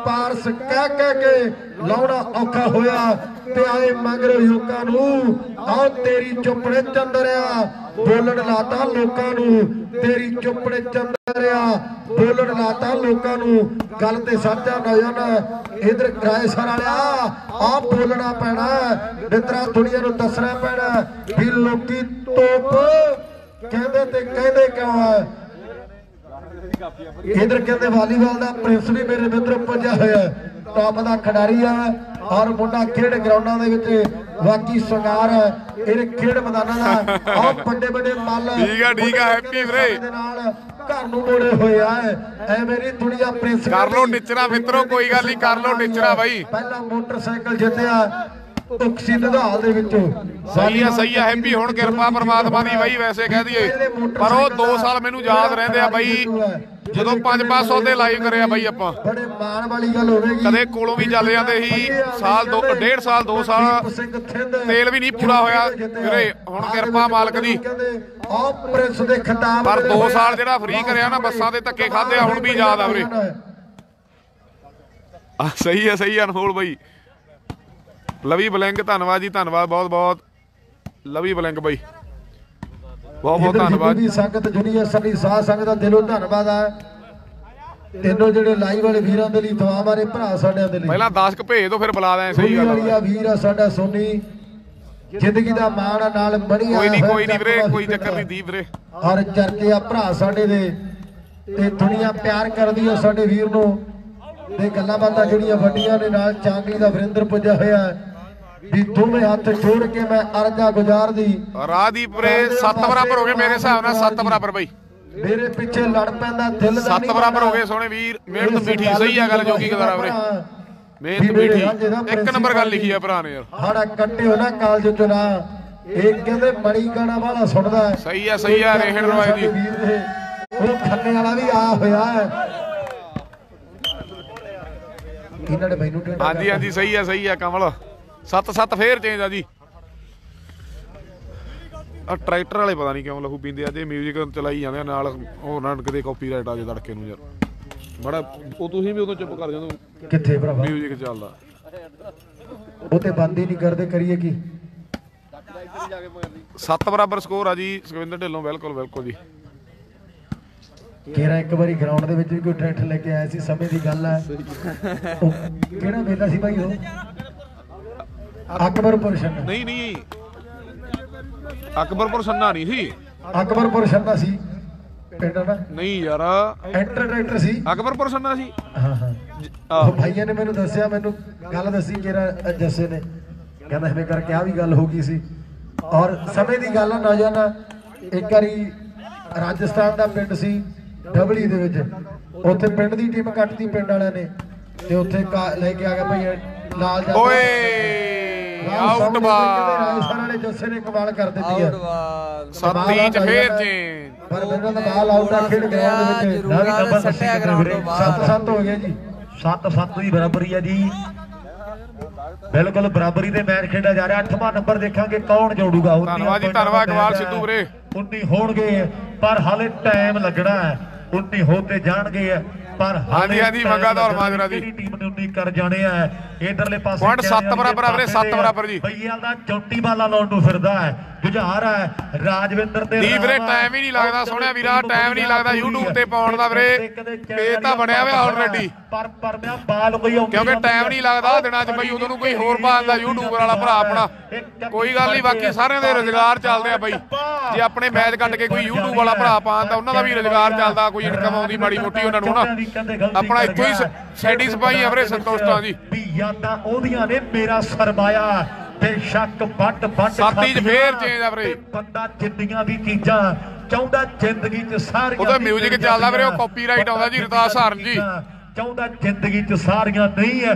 ਪਾਰਸ ਕਹਿ ਕਹਿ ਕੇ ਲਾਉਣਾ ਔਖਾ ਹੋਇਆ ਤੇ ਆਏ ਮੰਗਰੇ ਯੋਕਾਂ ਨੂੰ ਆਹ ਤੇਰੀ ਚੁੱਪੜੇ ਚੰਦਰਿਆ ਬੋਲਣ ਲਾਤਾ ਲੋਕਾਂ ਨੂੰ ਤੇਰੀ ਚੁੱਪੜੇ ਚੰਦਰਿਆ ਬੋਲਣ ਲਾਤਾ ਲੋਕਾਂ ਨੂੰ ਗੱਲ ਤੇ ਸਾਚਾ ਨੌਜਵਾਨ ਇਧਰ ਰਾਇਸਰ ਵਾਲਿਆ ਆਹ ਬੋਲਣਾ ਪੈਣਾ ਮਿੱਤਰਾ ਦੁਨੀਆ ਨੂੰ ਦੱਸਣਾ ਪੈਣਾ ਵੀ ਲੋਕੀ ਤੋਪ ਕਹਿੰਦੇ ਤੇ ਕਹਿੰਦੇ ਕਿਉਂ ਆ इधर कहते वालीबॉल का प्रिंस भी मेरे मित्र पुज्या होया टॉप का खिडारी है और मुंडा खेड ग्राउंडा के वाकई संगार है इन्हें खेड मैदाना का और बड़े बड़े मल ठीक है हैप्पी वीरे घर नूं मोड़े होए है एवें नहीं दुनिया प्रिंस कर लो निचरा मित्रों कोई गल नहीं कर लो निचरा भाई पहला मोटरसाइकिल जितया तेल भी नहीं पूरा होया हुण किरपा मालिक दी पर 2 साल जिहड़ा फ्री करिया ना बसां दे धक्के खाधे हुण भी याद आ वीरे सही है अनमोल भाई लवी बलैंक धन्यवाद जी धन्यवाद बहुत बहुत लवी बलैंक भाई बहुत बहुत धन्यवाद जी संगत जुड़ी है सभी साथ संगत दा दिलों धन्यवाद है तेनों जेडे लाइव वाले वीरां दे लई दुआ मारे भरा साडे दे लई पहला 10 क भेज दो फिर बुला दे सही गल है वीर आ साडा सोनी जिंदगी दा मान नाल बणी आ कोई नहीं वीरे कोई चक्कर नहीं दीप वीरे और चरके आ भरा साडे दे ते दुनिया प्यार करदी है साडे वीर नु ते गल्लां बातां जेहड़ियां वड्डियां ने नाल चांगली दा वरिंदर पुज्या होया भी दोवें हाथ जोड़ के मैं अर्जा गुजार दी रादीप रे 7 बराबर हो गए मेरे हिसाब नाल 7 बराबर भाई मेरे पीछे लड़ पैंदा दिल दा 7 बराबर हो गए सोने वीर मेहनत मीठी सही है गल जोगी गदारा रे मेहनत मीठी 1 नंबर गल लिखी है भरा ने यार हाड़ा कट्टे हो ना काल जो ना एक कहंदे बड़ी गाना वाला सुनदा है सही है रेहण रवाई दी ओ खन्ने वाला भी आ होया है हाँ जी हाँ जी सही है कमल 7-7 फेर चेंज आ जी ट्रैक्टर वाले पता नहीं क्यों लहू पींदे आ जे म्यूजिक चलाई जांदे नाल होर ना कदे कॉपीराइट आ जे तड़के नूं यार बड़ा ओ तुसीं भी उदों चुप कर जांदे किथे भरावा म्यूजिक चलदा ओ ते बंद ही नहीं करदे करिए की 7 बराबर स्कोर आ जी सुखविंदर ढिलों। बिल्कुल बिल्कुल जी केरा एक बारी ग्राउंड दे विच भी कोई ट्रैक्टर लेके आया सी, समय दी गल है केड़ा मेला सी भाई ओ अकबरपुर छन्ना नहीं नहीं अकबरपुर छन्ना नहीं सी अकबरपुर छन्ना सी ਪਿੰਡ ਨਾ ਨਹੀਂ ਯਾਰ ਐਂਟਰ ਡਾਇਰੈਕਟਰ ਸੀ ਅਕਬਰਪੁਰ ਸੰਨਾ ਸੀ ਹਾਂ ਹਾਂ ਭਾਈਆਂ ਨੇ ਮੈਨੂੰ ਦੱਸਿਆ ਮੈਨੂੰ ਗੱਲ ਦੱਸੀ ਕਿਹੜਾ ਜੱਸੇ ਨੇ ਕਹਿੰਦਾ ਐਵੇਂ ਕਰਕੇ ਆ ਵੀ ਗੱਲ ਹੋ ਗਈ ਸੀ ਔਰ ਸਮੇਂ ਦੀ ਗੱਲ ਨਾ ਜਾਣਾ ਇੱਕ ਵਾਰੀ ਰਾਜਸਥਾਨ ਦਾ ਪਿੰਡ ਸੀ ਡਬਲੀ ਦੇ ਵਿੱਚ ਉੱਥੇ ਪਿੰਡ ਦੀ ਟੀਮ ਕੱਟਦੀ ਪਿੰਡ ਵਾਲਿਆਂ ਨੇ ਤੇ ਉੱਥੇ ਲੈ ਕੇ ਆ ਗਿਆ ਭਾਈ ਲਾਲ ਜਾ ਓਏ ਆਊਟ ਬਾਲ ਸਾਰੇ ਜੱਸੇ ਨੇ ਕਮਾਲ ਕਰ ਦਿੱਤੀ ਹੈ ਆਊਟ ਬਾਲ 7 ਚ ਫੇਰ ਚੇਂਜ ਪਰ ਮੈਨੂੰ ਤਾਂ ਬਾਲ ਆਊਟ ਆ ਖੇਡ ਗਰਾਊਂਡ ਦੇ ਵਿੱਚ ਨਾ ਵੀ ਨੰਬਰ 60 ਗਰਾਊਂਡ ਤੋਂ ਬਾਅਦ 7-7 ਹੋ ਗਿਆ ਜੀ 7-7 ਦੀ ਬਰਾਬਰੀ ਆ ਜੀ ਬਿਲਕੁਲ ਬਰਾਬਰੀ ਦੇ ਮੈਚ ਖੇਡਿਆ ਜਾ ਰਿਹਾ 8ਵਾਂ ਨੰਬਰ ਦੇਖਾਂਗੇ ਕੌਣ ਜੋੜੂਗਾ ਉਹ ਧੰਨਵਾਦ ਜੀ ਧੰਨਵਾਦ ਗਵਾਲ ਸਿੱਧੂ ਵੀਰੇ 19 ਹੋਣਗੇ ਪਰ ਹਾਲੇ ਟਾਈਮ ਲੱਗਣਾ ਹੈ 19 ਹੋ ਤੇ ਜਾਣਗੇ ਪਰ ਹਾਲੇ ਆਦੀ ਵਗਾਦੌਰ ਮਾਜਰਾ ਦੀ ਟੀਮ ਨੇ 19 ਕਰ ਜਾਣੇ ਆ ਇਧਰਲੇ ਪਾਸੇ ਪੁਆਇੰਟ 7 ਬਰਾਬਰ ਵੀਰੇ 7 ਬਰਾਬਰ ਜੀ ਬਈਆਲ ਦਾ ਚੌਂਟੀ ਬਾਲਾ ਲਾਉਣ ਨੂੰ ਫਿਰਦਾ ਹੈ ਜੁਝਾਰ ਹੈ ਰਾਜਵਿੰਦਰ ਤੇ ਦੀ ਵੀਰੇ ਟਾਈਮ ਹੀ ਨਹੀਂ ਲੱਗਦਾ ਸੋਹਣਿਆ ਵੀਰਾ ਟਾਈਮ ਨਹੀਂ ਲੱਗਦਾ YouTube ਤੇ ਪਾਉਣ ਦਾ ਵੀਰੇ ਪੇਜ ਤਾਂ ਬਣਿਆ ਹੋਇਆ ਆਲਰੇਡੀ ਪਰ ਮੈਂ ਬਾਲ ਕੋਈ ਆਉਂਦੀ ਕਿਉਂਕਿ ਟਾਈਮ ਨਹੀਂ ਲੱਗਦਾ ਦਿਨਾਂ 'ਚ ਬਈ ਉਹਨੂੰ ਕੋਈ ਹੋਰ ਪਾਉਂਦਾ YouTube ਵਾਲਾ ਭਰਾ ਆਪਣਾ ਕੋਈ ਗੱਲ ਨਹੀਂ ਬਾਕੀ ਸਾਰਿਆਂ ਦੇ ਰੋਜ਼ਗਾਰ ਚੱਲਦੇ ਆ ਬਈ ਜੇ ਆਪਣੇ ਮੈਚ ਕੱਟ ਕੇ ਕੋਈ YouTube ਵਾਲਾ ਭਰਾ ਪਾਉਂਦਾ ਉਹਨਾਂ ਦਾ ਵੀ ਰੋਜ਼ਗਾਰ ਚੱਲਦਾ ਕੋਈ ਇਨਕਮ ਆਉਂਦੀ ਮਾੜੀ ਮੋਟੀ ਉਹਨਾਂ ਨੂੰ ਨਾ ਆਪਣਾ ਇੱਥੋਂ ਹੀ ਸੈਡੀ ਸਪਾਈ ਆ ਵੀਰੇ ਸੰਤੋਸ਼ਤਾ ਜੀ ਵੀ ਯਾਦਾਂ ਉਹਦੀਆਂ ਨੇ ਮੇਰਾ ਸਰਮਾਇਆ बेशक बट बट बंदा जिंदगियां भी चीजा चाहता जिंदगी म्यूजिक चलता वीरे कॉपीराइट आउंदा जी रतास हरन जी चाहता जिंदगी च सारियां नहीं है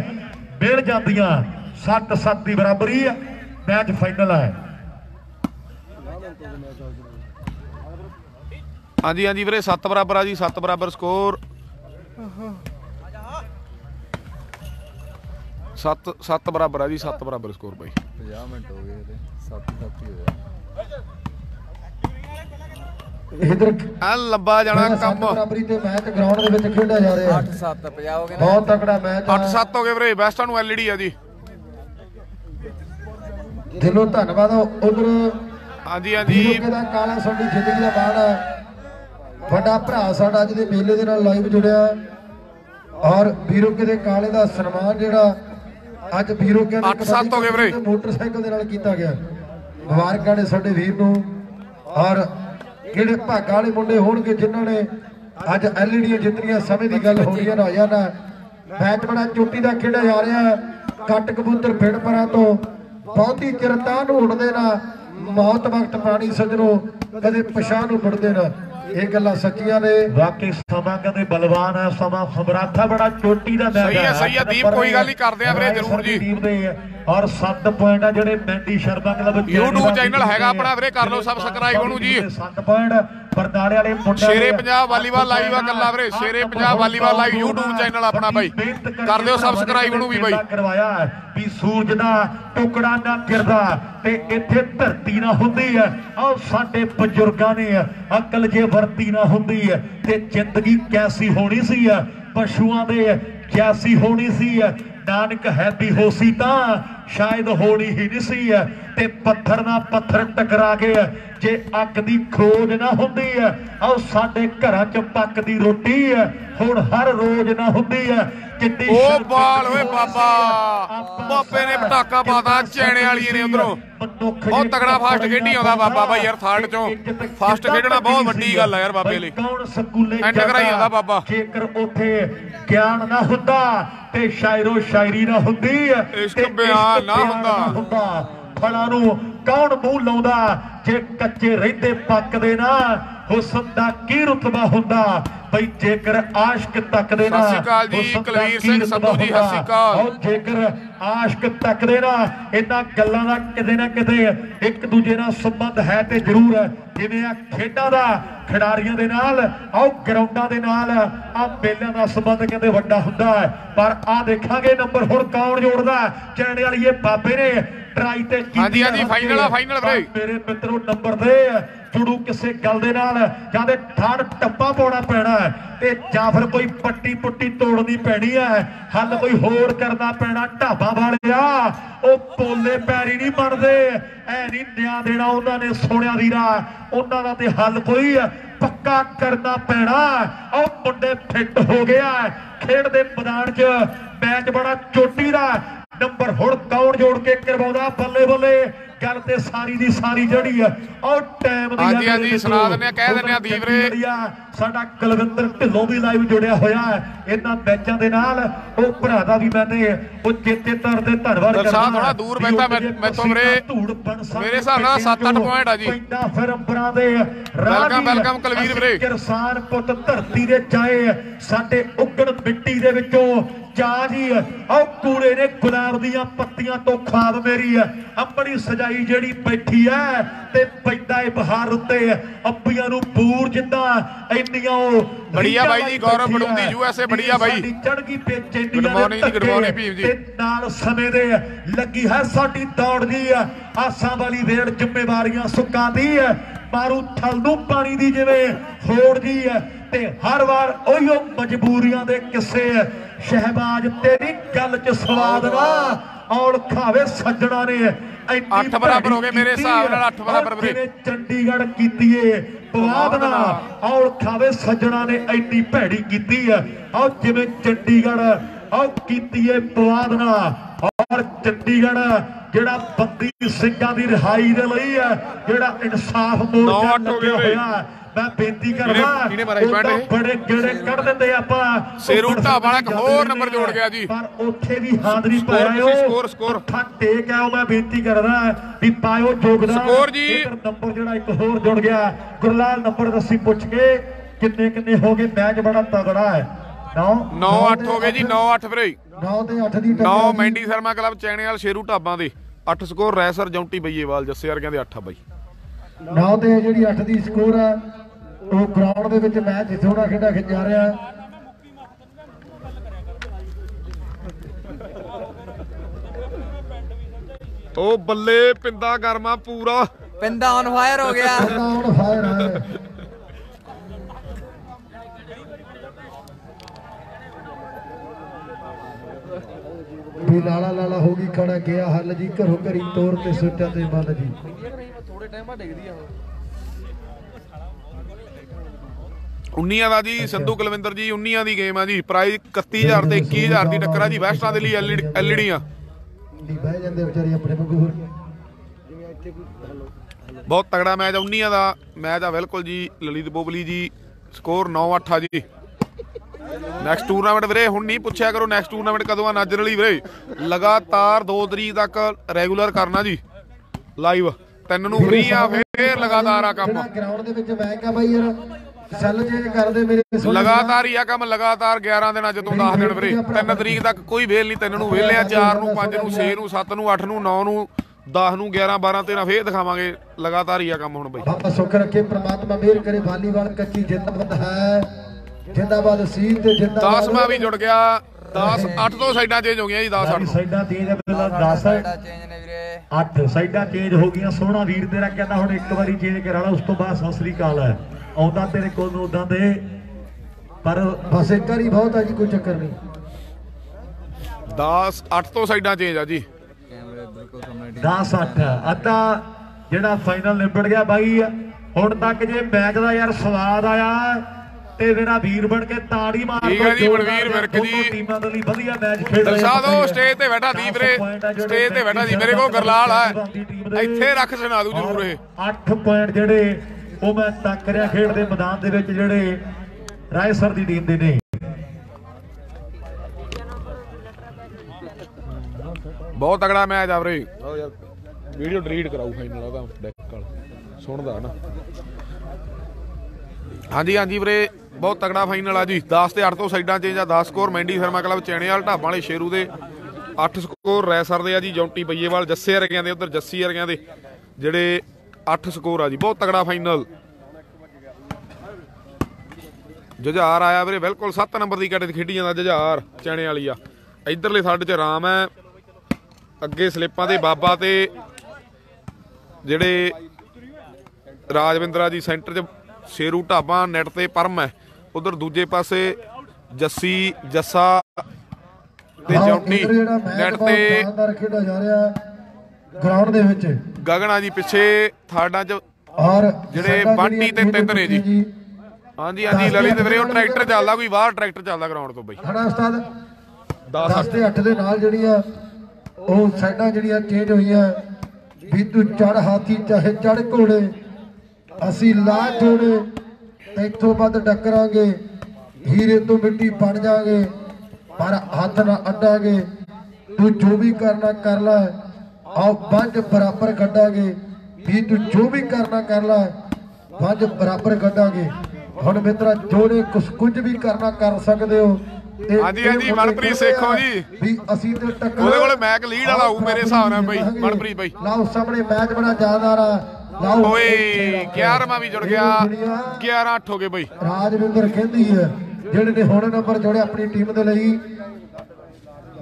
मिल जांदियां 7-7 की बराबरी है मैच फाइनल है हाँ जी हाँ जी वीरे 7 बराबर आ जी 7 बराबर स्कोर 7 बराबर है जी 7 बराबर स्कोर भाई 50 मिनट हो गए 7-7 ही होया इधर आ लंबा जाना कम बराबरी ते मैच ग्राउंड दे विच खेडा जा रहा है 8-7 50 हो गए बहुत तगड़ा मैच 8-7 हो गए वीरे बेस्टा नु एलईडी है जी दिलों धन्यवाद उधर हां जी हां जी कहदा काला सोडी जिंदगी दा बाण बड़ा भरा साडा अज दे मेले दे नाल लाइव जुड़िया और वीरो के काले दा सन्मान जेड़ा ਅੱਜ ਵੀਰੋ ਕਹਿੰਦੇ 8-7 ਹੋ ਗਏ ਵੀਰੇ ਮੋਟਰਸਾਈਕਲ ਦੇ ਨਾਲ ਕੀਤਾ ਗਿਆ ਮੁਬਾਰਕਾਂ ਨੇ ਸਾਡੇ ਵੀਰ ਨੂੰ ਔਰ ਜਿਹੜੇ ਭਾਗਾ ਵਾਲੇ ਮੁੰਡੇ ਹੋਣਗੇ ਜਿਨ੍ਹਾਂ ਨੇ ਅੱਜ ਐਲਈਡੀ ਜਿੱਤਰੀਆਂ ਸਮੇਂ ਦੀ ਗੱਲ ਹੋ ਰਹੀ ਹੈ ਨਾ ਯਾਨਾ ਮੈਚ ਬੜਾ ਚੋਟੀ ਦਾ ਖੇਡਿਆ ਜਾ ਰਿਹਾ ਹੈ ਕੱਟ ਕਬੂਤਰ ਪਿੰਡ ਪਰਾਂ ਤੋਂ ਬਹੁਤੀ ਚਿਰਤਾ ਨੂੰ ਉੱਡਦੇ ਨਾ ਮੌਤ ਵਕਤ ਪਾਣੀ ਸਜਣੋ ਕਦੇ ਪਛਾਣ ਨੂੰ ਮੁੜਦੇ ਨਾ ਇਹ ਗੱਲਾਂ ਸੱਚੀਆਂ ਨੇ ਵਾਕਈ ਸਮਾਂ ਕਹਿੰਦੇ ਬਲਵਾਨ ਹੈ ਸਮਾਂ ਸਮਰਾਥਾ ਬੜਾ ਚੋਟੀ ਦਾ ਮੈਚ ਹੈ ਸਹੀ ਹੈ ਦੀਪ ਕੋਈ ਗੱਲ ਨਹੀਂ ਕਰਦੇ ਆ ਵੀਰੇ ਜ਼ਰੂਰ ਜੀ ਟੀਮ ਦੇ ਔਰ 7 ਪੁਆਇੰਟ ਆ ਜਿਹੜੇ Mandy Sharma club YouTube channel ਹੈਗਾ ਆਪਣਾ ਵੀਰੇ ਕਰ ਲਓ ਸਬਸਕ੍ਰਾਈਬ ਉਹਨੂੰ ਜੀ 7 ਪੁਆਇੰਟ ਬਰਨਾਲੇ ਵਾਲੇ ਮੁੰਡਾ ਸ਼ੇਰੇ ਪੰਜਾਬ ਵਾਲੀਬਾਲ ਲਾਈਵ ਆ ਗੱਲਾਂ ਵੀਰੇ Shere Punjab volleyball live YouTube channel ਆਪਣਾ ਬਾਈ ਕਰ ਦਿਓ ਸਬਸਕ੍ਰਾਈਬ ਉਹਨੂੰ ਵੀ ਬਾਈ ਕਰਵਾਇਆ ਵੀ ਸੂਰਜ ਦਾ ਟੁਕੜਾ ਨਾ ਗਿਰਦਾ ਤੇ ਇੱਥੇ ਧਰਤੀ ਨਾ ਹੁੰਦੀ ਹੈ ਆਹ ਸਾਡੇ ਬਜ਼ੁਰਗਾਂ ਨੇ ਅਕਲ ਜੇ ਵਰਤੀ ਨਾ ਹੁੰਦੀ ਹੈ ਤੇ ਜ਼ਿੰਦਗੀ ਕੈਸੀ ਹੋਣੀ ਸੀ ਹੈ ਪਸ਼ੂਆਂ ਦੇ ਕੈਸੀ ਹੋਣੀ ਸੀ ਹੈ ਨਾਨਕ ਹੈਪੀ ਹੋ ਸੀ ਤਾਂ शायद होनी ही नहीं सी है ते पत्थर ना पत्थर टकरा गए जे अक दी खोज ना हुंदी है आओ साडे घरां च पकदी रोटी है हुण हर रोज ना हुंदी है कितनी ओ बाल ओए बाबा बाबे ने पटाका पाता चैने वाली ने उधरों बहुत तगड़ा फास्ट खेडी आंदा बाबा भाई यार थर्ड चों फास्ट खेडना बहुत वड्डी गल है यार बाबे लई कौन स्कूले एंड कराई आंदा बाबा जेकर ओथे ज्ञान ना हुंदा ते शायरो शायरी ना हुंदी है इश्क बयान ना हुंदा फलां नूं कौन मूंह लाउंदा जे कच्चे रहिंदे पकदे ना हुस्न दा की रुतबा हुंदा भाई जेकर आशिक तकदे ना हुस्न कलवीर सिंह संधू जी सत श्री अकाल और जेकर आशिक तकदे ना इन्हां गल्लां दा किते ना किते एक दूजे नाल संबंध है ते जरूर है जिवें आ खेडां दा खिडारियां दे नाल आ ग्राउंडां दे नाल आ मेलियां दा संबंध कहंदे वड्डा हुंदा है पर आ देखांगे नंबर हुण कौन जोड़दा चैने वाली ये बाबे ने ट्राई ते कीती हां जी फाइनल आ फाइनल वीरे मेरे मित्रों नंबर दे जुड़ू किसी गल दे नाल जां ते ठाड़ टप्पा पाउणा पैना है ते जां फिर कोई पट्टी पुट्टी तोड़नी पैनी है। हल कोई होर करना पैना ढाबा वालिया, ओ पोले पैरी नहीं बनदे, ऐ नहीं न्याय देना उन्हां ने सोहणियां दी राह, उन्हां दा ते हल कोई पक्का करना पैना। ओ मुंडे फिट हो गया खेड दे मैदान च, मैच बड़ा चोटी दा, नंबर हुण कौन जोड़ के करवाउंदा, बल्ले बल्ले गल ते सारी दी सारी जड़ी है। और टाइम दी हां जी सुना दने कह दने दीप रे साडा कलविंदर ढिल्लों भी लाइव जुड़िया होया है इन्हां मैचां दे नाल। ओ भरा दा भी मैंने ओ चेते तौर ते धन्नवाद करदा साहब, थोड़ा दूर बैठा मैं तो मेरे मेरे हिसाब नाल 7-8 पॉइंट आ जी पैंदा फरंपरा दे। वेलकम वेलकम कलवीर वीरे, किसान पुत धरती दे चाहे साडे उगड़ मिट्टी दे विचों जा जी। ओ कूड़े ने गुलाब दीयां पत्तियां तो खाब मेरी है अपनी सजा जड़ी बैठी है ते पैदा बहार उत्ते अंबियां नूं बूर जिंदा इन्नियां। बढ़िया भाई जी गौरव बड़ूंदी यूएसए, बढ़िया भाई चढ़ गई बेचैनियां गुड मॉर्निंग भीम जी, नाल समय दे लगी है साडी दौड़ दी आसां वाली वेड़ जिम्मेवारियां सुकां दी है मारू थल नूं पानी दी जिवें होड़ दी है ते हर वार ओहियो मजबूरियां दे किस्से। शहबाज तेरी गल च स्वाद ना और खावे सज्जना ने 8 बराबर हो गए मेरे हिसाब नाल, 8 बराबर वीरे चंडीगढ़ कीती है पवाद ना और खावे सज्जना ने इतनी भैड़ी कीती है। और जिवें चंडीगढ़ और कीती है पवाद ना और चंडीगढ़ जिहड़ा बंदी सिंघां दी रिहाई दे लई है जिहड़ा इंसाफ मोर्चा लग्गिया होया है। मैं बेनती करदा बड़े गेड़े कढ दिंदे आपां शेरू धाबां एक होर नंबर जोड़ गया जी पर ओथे भी हाजरी पाइयो स्कोर स्कोर टेक आओ। मैं बेनती करदा भी पाइयो जोगदान स्कोर जी, नंबर जिहड़ा एक होर जुड़ गया गुरलाल नंबर दसी पुछ के कितने कितने हो गए। मैच बड़ा तगड़ा है 9-8 हो गए जी 9-8 ਵੀਰੇ 9-8 ਦੀ ਟੱਕਰ 9 ਮੈਂਡੀ ਸ਼ਰਮਾ ਕਲੱਬ ਚੈਣੇਵਾਲ ਸ਼ੇਰੂ ਢਾਬਾਂ ਦੇ 8 ਸਕੋਰ ਰੈਸਰ ਜੌਂਟੀ ਬਈਏਵਾਲ ਜੱਸੇ ਵਰਗਿਆਂ ਦੇ 8 ਆ ਬਾਈ 9 ਤੇ ਜਿਹੜੀ 8 ਦੀ ਸਕੋਰ ਆ ਉਹ ਗਰਾਊਂਡ ਦੇ ਵਿੱਚ ਮੈਚ ਜਿੱਥੇ ਉਹਦਾ ਖੇਡਾ ਖਿਜਾ ਰਿਹਾ ਉਹ ਬੱਲੇ ਪਿੰਦਾ ਗਰਮਾ ਪੂਰਾ ਪਿੰਦਾ ਔਨ ਫਾਇਰ ਹੋ ਗਿਆ ਔਨ ਫਾਇਰ ਹੈ। भी लाला लाला होगी खड़ा गया हल जी घरों घरी तौर पर सोचा तो बल जी थोड़े टाइम बाद डिगदी है 19 ਦਾ ਜੀ ਸੰਧੂ ਕੁਲਵਿੰਦਰ ਜੀ 19 ਦੀ ਗੇਮ ਆ ਜੀ ਪ੍ਰਾਈਜ਼ 31000 ਤੇ 21000 ਦੀ ਟੱਕਰ ਆ ਜੀ। ਵੈਸਟਾਂ ਦੇ ਲਈ ਐਲਈਡੀਆਂ ਦੀ ਬਹਿ ਜਾਂਦੇ ਵਿਚਾਰੇ ਆਪਣੇ ਵਾਂਗੂ ਹੋਰ ਜਿਵੇਂ ਇੱਥੇ ਕੋਈ ਹਲੋ ਬਹੁਤ ਤਗੜਾ ਮੈਚ ਆ 19 ਦਾ ਮੈਚ ਆ ਬਿਲਕੁਲ ਜੀ। ਲਲਿਤ ਬੋਬਲੀ ਜੀ ਸਕੋਰ 9-8 ਆ ਜੀ। ਨੈਕਸਟ ਟੂਰਨਾਮੈਂਟ ਵੀਰੇ ਹੁਣ ਨਹੀਂ ਪੁੱਛਿਆ ਕਰੋ ਨੈਕਸਟ ਟੂਰਨਾਮੈਂਟ ਕਦੋਂ ਆ ਨਾਜਰ ਵਾਲੀ ਵੀਰੇ, ਲਗਾਤਾਰ 2 ਤਰੀਕ ਤੱਕ ਰੈਗੂਲਰ ਕਰਨਾ ਜੀ ਲਾਈਵ 3 ਨੂੰ ਫ੍ਰੀ ਆ ਫੇਰ ਲਗਾਤਾਰ ਆ ਕੰਮ ਗਰਾਊਂਡ ਦੇ ਵਿੱਚ ਬੈਕ ਆ ਬਾਈ ਯਾਰ ਸੈੱਲ ਚੇਂਜ ਕਰਦੇ ਮੇਰੇ ਲਗਾਤਾਰ ਹੀ ਆ ਕੰਮ ਲਗਾਤਾਰ 11 ਦਿਨਾਂ ਜਦੋਂ 10 ਦਿਨ ਵੀਰੇ 3 ਤਰੀਕ ਤੱਕ ਕੋਈ ਵੇਲ ਨਹੀਂ 3 ਨੂੰ ਵੇਲਿਆ 4 ਨੂੰ 5 ਨੂੰ 6 ਨੂੰ 7 ਨੂੰ 8 ਨੂੰ 9 ਨੂੰ 10 ਨੂੰ 11 12 13 ਫੇਰ ਦਿਖਾਵਾਂਗੇ ਲਗਾਤਾਰ ਹੀ ਆ ਕੰਮ ਹੁਣ ਬਾਈ। ਬਾਬਾ ਸੁੱਖ ਰੱਖੇ ਪ੍ਰਮਾਤਮਾ ਮਿਹਰ ਕਰੇ ਵਾਲੀਬਾਲ ਕੱਚੀ ਜਿੰਦਾਬਾਦ ਹੈ ਜਿੰਦਾਬਾਦ ਸੀਰ ਤੇ ਜਿੰਦਾਬਾਦ 10ਵਾਂ ਵੀ ਜੁੜ ਗਿਆ 10 8 ਤੋਂ ਸਾਈਡਾਂ ਚੇਂਜ ਹੋ ਗਈਆਂ ਜੀ 10 8 ਸਾਈਡਾਂ ਚੇਂਜ ਦੇ ਪਹਿਲਾਂ 10 ਸਾਈਡਾਂ ਚੇਂਜ ਨੇ ਵੀਰੇ 8 ਸਾਈਡਾਂ ਚੇਂਜ ਹੋ ਗਈਆਂ। ਸੋਹਣਾ ਵੀਰ ਤੇਰਾ ਕਹਿੰਦਾ ਹੁਣ ਇੱਕ ਵਾਰੀ ਚੇਂਜ ਕਰਾ ਲਾ ਉਸ ਤੋਂ ਬਾਅਦ ਸਤਿ ਸ੍ਰੀ ਅਕਾਲ ਹੈ ਆਉਂਦਾ ਤੇਰੇ ਕੋਲ ਨੂੰ ਉਦਾਂ ਦੇ ਪਰ ਬਸ ਇੱਕ ਵਾਰੀ ਬਹੁਤ ਆ ਜੀ ਕੋਈ ਚੱਕਰ ਨਹੀਂ 10 8 ਤੋਂ ਸਾਈਡਾਂ ਚੇਂਜ ਆ ਜੀ 10 8 ਅੱਧਾ ਜਿਹੜਾ ਫਾਈਨਲ ਨਿਬੜ ਗਿਆ ਬਾਈ। ਹੁਣ ਤੱਕ ਜੇ ਮੈਚ ਦਾ ਯਾਰ ਸਵਾਦ ਆਇਆ ਵੀਰ ਬਣ ਕੇ ਤਾੜੀ ਮਾਰ ਸਟੇਜ ਤੇ ਬੈਠਾ ਦੀਪ ਰੇ ਸਟੇਜ ਤੇ ਬੈਠਾ ਜੀ ਮੇਰੇ ਕੋਲ ਗਰਲਾਲ ਆ ਇੱਥੇ ਰੱਖ ਸੁਣਾ ਦੂ ਜ਼ਰੂਰ ਇਹ 8 ਪੁਆਇੰਟ ਜਿਹੜੇ ਉਹ ਮੈਂ ਤੱਕ ਰਿਹਾ ਖੇਡ ਦੇ ਮੈਦਾਨ ਦੇ ਵਿੱਚ ਜਿਹੜੇ ਰਾਏਸਰ ਦੀ ਟੀਮ ਦੇ ਨੇ। ਬਹੁਤ ਤਗੜਾ ਮੈਚ ਆ ਵੀਰੇ ਵੀਡੀਓ ਡਿਲੀਟ ਕਰਾਉ ਫਾਈਨਲ ਉਹਦਾ ਡੈਕ ਵਾਲਾ ਸੁਣਦਾ ਨਾ ਹਾਂਜੀ ਹਾਂਜੀ ਵੀਰੇ ਬਹੁਤ ਤਗੜਾ ਫਾਈਨਲ ਆ ਜੀ 10 ਤੇ 8 ਤੋਂ ਸਾਈਡਾਂ ਚੇਂਜ ਆ 10 ਸਕੋਰ ਮੈਂਡੀ ਸ਼ਰਮਾ ਕਲੱਬ ਚੈਣੇਵਾਲ ਢਾਬਾਂ ਵਾਲੇ ਸ਼ੇਰੂ ਦੇ 8 ਸਕੋਰ ਰੈਸਰ ਦੇ ਆ ਜੀ ਜੌਂਟੀ ਬਈਏਵਾਲ ਜੱਸੇ ਵਰਗਿਆਂ ਦੇ ਉਧਰ ਜੱਸੀ ਵਰਗਿਆਂ ਦੇ ਜਿਹੜੇ 8 ਸਕੋਰ ਆ ਜੀ। ਬਹੁਤ ਤਗੜਾ ਫਾਈਨਲ ਜੁਝਾਰ ਆਇਆ ਵੀਰੇ ਬਿਲਕੁਲ 7 ਨੰਬਰ ਦੀ ਕੈਟੇਗਰੀ ਖੇਡੀ ਜਾਂਦਾ ਜੁਝਾਰ ਚੈਣੇਵਾਲੀ ਆ ਇਧਰਲੇ ਸਾਡੇ ਚ ਰਾਮ ਹੈ ਅੱਗੇ ਸਲਿੱਪਾਂ ਦੇ ਬਾਬਾ ਤੇ ਜਿਹੜੇ राजविंद्रा जी सेंटर च शेरू ढाबा नैट ते परम है, उधर दूजे पासे जस्सी जस्सा ते जोंटी नैट ते ग्राउंड दे विच गगना जी पिछे थाड़ा च जिहड़े बांटी ते तिंदरे जी। हां जी हां जी ललित वीरे ओ ट्रैक्टर चलदा कोई बाहर ट्रैक्टर चलदा ग्राउंड तो बई खड़ा उस्ताद 10 ते 8 दे नाल जिहड़ी आ ਉਹ ਸਾਈਡਾਂ ਜਿਹੜੀਆਂ ਚੇਂਜ ਹੋਈਆਂ ਬਿੱਦੂ ਚੜ ਹਾਥੀ ਚਾਹੇ ਚੜ ਘੋੜੇ ਅਸੀਂ ਲਾ ਜੋੜੇ ਇੱਥੋਂ ਵੱਧ ਟੱਕਰਾਂਗੇ ਹੀਰੇ ਤੋਂ ਮਿੱਟੀ ਬਣ ਜਾਗੇ ਪਰ ਹੱਥ ਨਾ ਅੱਡਾਂਗੇ ਤੂੰ ਜੋ ਵੀ ਕਰਨਾ ਕਰ ਲੈ ਆਓ ਵੱਜ ਬਰਾਬਰ ਕੱਢਾਂਗੇ ਵੀ ਤੂੰ ਜੋ ਵੀ ਕਰਨਾ ਕਰ ਲੈ ਵੱਜ ਬਰਾਬਰ ਕੱਢਾਂਗੇ ਹੁਣ ਮਿੱਤਰਾ ਜੋੜੇ ਕੁਝ ਵੀ ਕਰਨਾ ਕਰ ਸਕਦੇ ਹੋ। ਹਾਂਜੀ ਹਾਂਜੀ ਮਨਪ੍ਰੀਤ ਸੇਖੋ ਜੀ ਵੀ ਅਸੀਂ ਤੇ ਟੱਕਰ ਉਹਦੇ ਕੋਲ ਮੈਚ ਲੀਡ ਵਾਲਾ ਹੋਊ ਮੇਰੇ ਹਿਸਾਬ ਨਾਲ ਬਈ ਮਨਪ੍ਰੀਤ ਬਈ ਲਓ ਸਾਹਮਣੇ ਮੈਚ ਬੜਾ ਜ਼ਿਆਦਾ ਆ ਲਓ ਓਏ 11ਵਾਂ ਵੀ ਜੁੜ ਗਿਆ 11 8 ਹੋ ਗਏ ਬਈ ਰਾਜਵਿੰਦਰ ਕਹਿੰਦੀ ਹੈ ਜਿਹੜੇ ਨੇ ਹੁਣ ਨੰਬਰ ਜੋੜੇ ਆਪਣੀ ਟੀਮ ਦੇ ਲਈ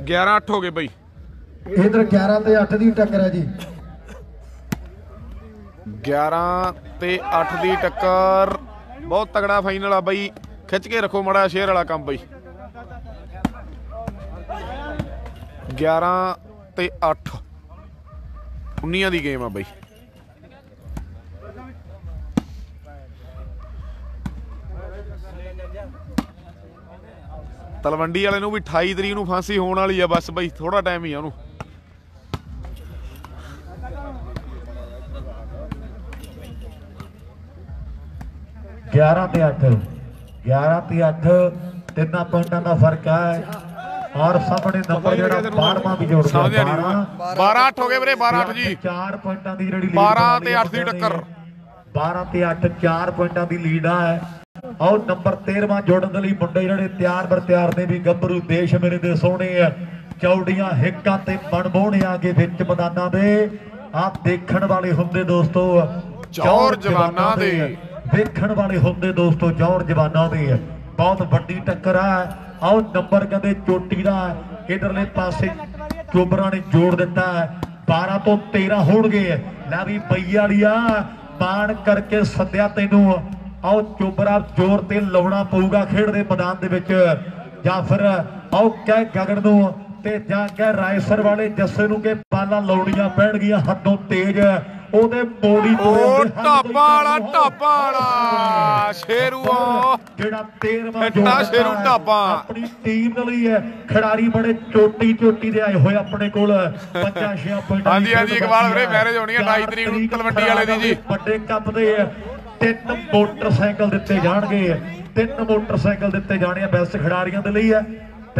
11 8 ਹੋ ਗਏ ਬਈ ਇਧਰ 11 ਤੇ 8 ਦੀ ਟੱਕਰ ਹੈ ਜੀ 11 ਤੇ 8 ਦੀ ਟੱਕਰ ਬਹੁਤ ਤਗੜਾ ਫਾਈਨਲ ਆ ਬਈ ਖਿੱਚ ਕੇ ਰੱਖੋ ਮੜਾ ਸ਼ੇਅਰ ਵਾਲਾ ਕੰਮ ਬਈ 11 ते 8 19 की गेम है बई तलवंडी वाले नूं भी 28 तरीक नूं फांसी होने वाली है बस बई थोड़ा टाइम ही है उन्होंने ग्यारह ते अठ तिन्ना पॉइंटां दा फर्क है और सामने नंबर जेड़ा 12वां भी जोड़ गया 12 8 हो गए ਵੀਰੇ 12 8 ਜੀ 4 ਪੁਆਇੰਟਾਂ ਦੀ ਜਿਹੜੀ ਲੀਡ 12 ਤੇ 8 ਦੀ ਟੱਕਰ 12 ਤੇ 8 4 ਪੁਆਇੰਟਾਂ ਦੀ ਲੀਡ ਆ ਔਰ ਨੰਬਰ 13ਵਾਂ ਜੋੜਨ ਦੇ ਲਈ ਮੁੰਡੇ ਜਿਹੜੇ ਤਿਆਰ ਬਰ ਤਿਆਰ ਨੇ ਵੀ ਗੱਭਰੂ ਦੇਸ਼ ਮੇਰੇ ਦੇ ਸੋਹਣੇ ਆ ਚੌੜੀਆਂ ਹਿੱਕਾਂ ਤੇ ਬਣਬੋਣੇ ਆ ਕੇ ਵਿੱਚ ਮੈਦਾਨਾਂ ਦੇ ਆਪ ਦੇਖਣ ਵਾਲੇ ਹੁੰਦੇ ਦੋਸਤੋ ਚੌਰ ਜਵਾਨਾਂ ਦੇ ਦੇਖਣ ਵਾਲੇ ਹੁੰਦੇ ਦੋਸਤੋ ਚੌਰ ਜਵਾਨਾਂ ਦੇ ਬਹੁਤ ਵੱਡੀ ਟੱਕਰ ਆ आओ नंबर कहते चोटी का इधरले पासे चोबरा ने जोड़ दिता है 12 तो 13 हो गए ला भी बईआड़िया पान करके सद्या तेनू आओ चोबरा जोर ते लाउणा पऊगा खेड दे मैदान दे विच जां फिर आओ कह गगन नू ते जां कह रायसर वाले जस्से नू के पाला लाउणियां पैणगियां हदों तेज ਉਹਦੇ ਬੋਡੀ ਤੋੜੇ ਢਾਬਾ ਵਾਲਾ ਸ਼ੇਰੂ ਜਿਹੜਾ 13ਵਾਂ ਜੋੜਾ ਸ਼ੇਰੂ ਢਾਬਾ ਆਪਣੀ ਟੀਮ ਦੇ ਲਈ ਹੈ ਖਿਡਾਰੀ ਬੜੇ ਚੋਟੀ ਦੇ ਆਏ ਹੋਏ ਆਪਣੇ ਕੋਲ 5-6 ਪੁਆਇੰਟ ਹਾਂਜੀ ਇਕਬਾਲ ਵੀਰੇ ਮੈਰਿਜ ਹੋਣੀ ਹੈ 28 ਤਰੀਕ ਨੂੰ ਤਲਵੰਡੀ ਵਾਲੇ ਦੀ ਜੀ ਵੱਡੇ ਕੱਪ ਦੇ 3 ਮੋਟਰਸਾਈਕਲ ਦਿੱਤੇ ਜਾਣਗੇ 3 ਮੋਟਰਸਾਈਕਲ ਦਿੱਤੇ ਜਾਣੇ ਆ ਬੈਸਟ ਖਿਡਾਰੀਆਂ ਦੇ ਲਈ ਹੈ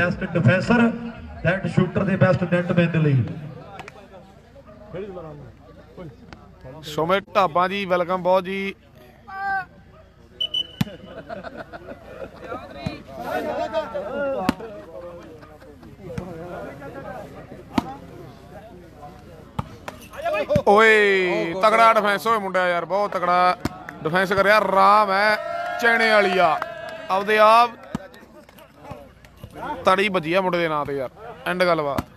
ਬੈਸਟ ਡਿਫੈਂਸਰ ਨੈਟ ਸ਼ੂਟਰ ਦੇ ਬੈਸਟ ਨੈਟਮੈਨ ਦੇ ਲਈ सुमित ढाबा जी वेलकम बहुत जी ओए तगड़ा डिफेंस होए मुंडा यार बहुत तगड़ा डिफेंस कर यार राम है चनेवाली आपदे आप तड़ी बजी है मुंडे दे नाम ते यार एंड गलबात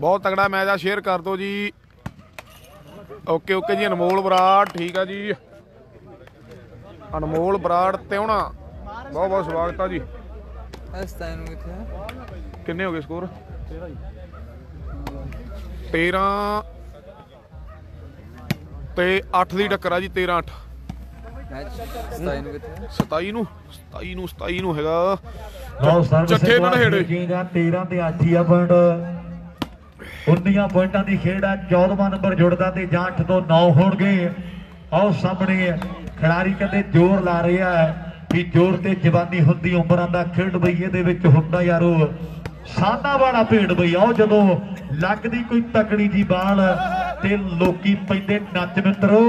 बहुत तगड़ा मैच है शेयर कर दो जी ओके ओके जी अनमोल बराड़ ठीक है जी अनमोल बराड़ त्योना बहुत बहुत स्वागत है जी कितने हो गए स्कोर 13 ते 8 की टक्कर है जी 13 8 27 ਹੈਗਾ ਜੱਥੇ ਨਾਲ ਖੇਡ ਜੀ ਦਾ 13 ਤੇ 8 ਆ ਪੁਆਇੰਟ 19 ਪੁਆਇੰਟਾਂ ਦੀ ਖੇਡ ਆ 14ਵਾਂ ਨੰਬਰ ਜੁੜਦਾ ਤੇ ਜਾਂ 8 ਤੋਂ 9 ਹੋਣਗੇ ਆਓ ਸਾਹਮਣੇ खिलाड़ी कहते जोर ला रहा है कि जोर से जवानी होंगी उम्र का खेड बई ये होंदा यारो साना वाला भेड़ बई। आओ जो लगती कोई तकड़ी जी बाल ते लोकी पैंदे नच मित्रो,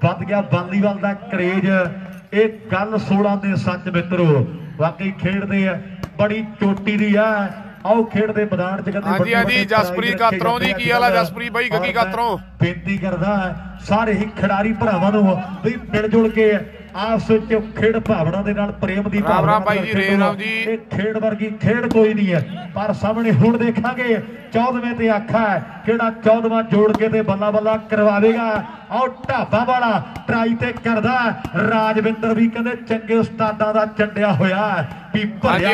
वध गया वालीबाल का क्रेज। एक गल 16 ने सच मित्रो, वाकई खेडते है बड़ी चोटी दी है। आओ खेडते मैदान च कदे जसप्रीत कातरों दी की वाला जसप्रीत भाई गगी कातरों बेनती करदा है सारे ही खिडारी भरावां नूं भी मिल जुल के आपस विच खेड भावना दे नाल प्रेम दी भावना भाई जी रे राम जी। ये खेड वर्गी खेड कोई नहीं है, पर सामने हुण देखांगे 14वें ते आखा है किहड़ा 14वां जोड़ के ते बल्ला बल्ला करवावेगा। और ढाबा वाला ट्राई ते करदा राजविंदर भी कहते चंगे उस्तादां दा चंडिया होया कमाल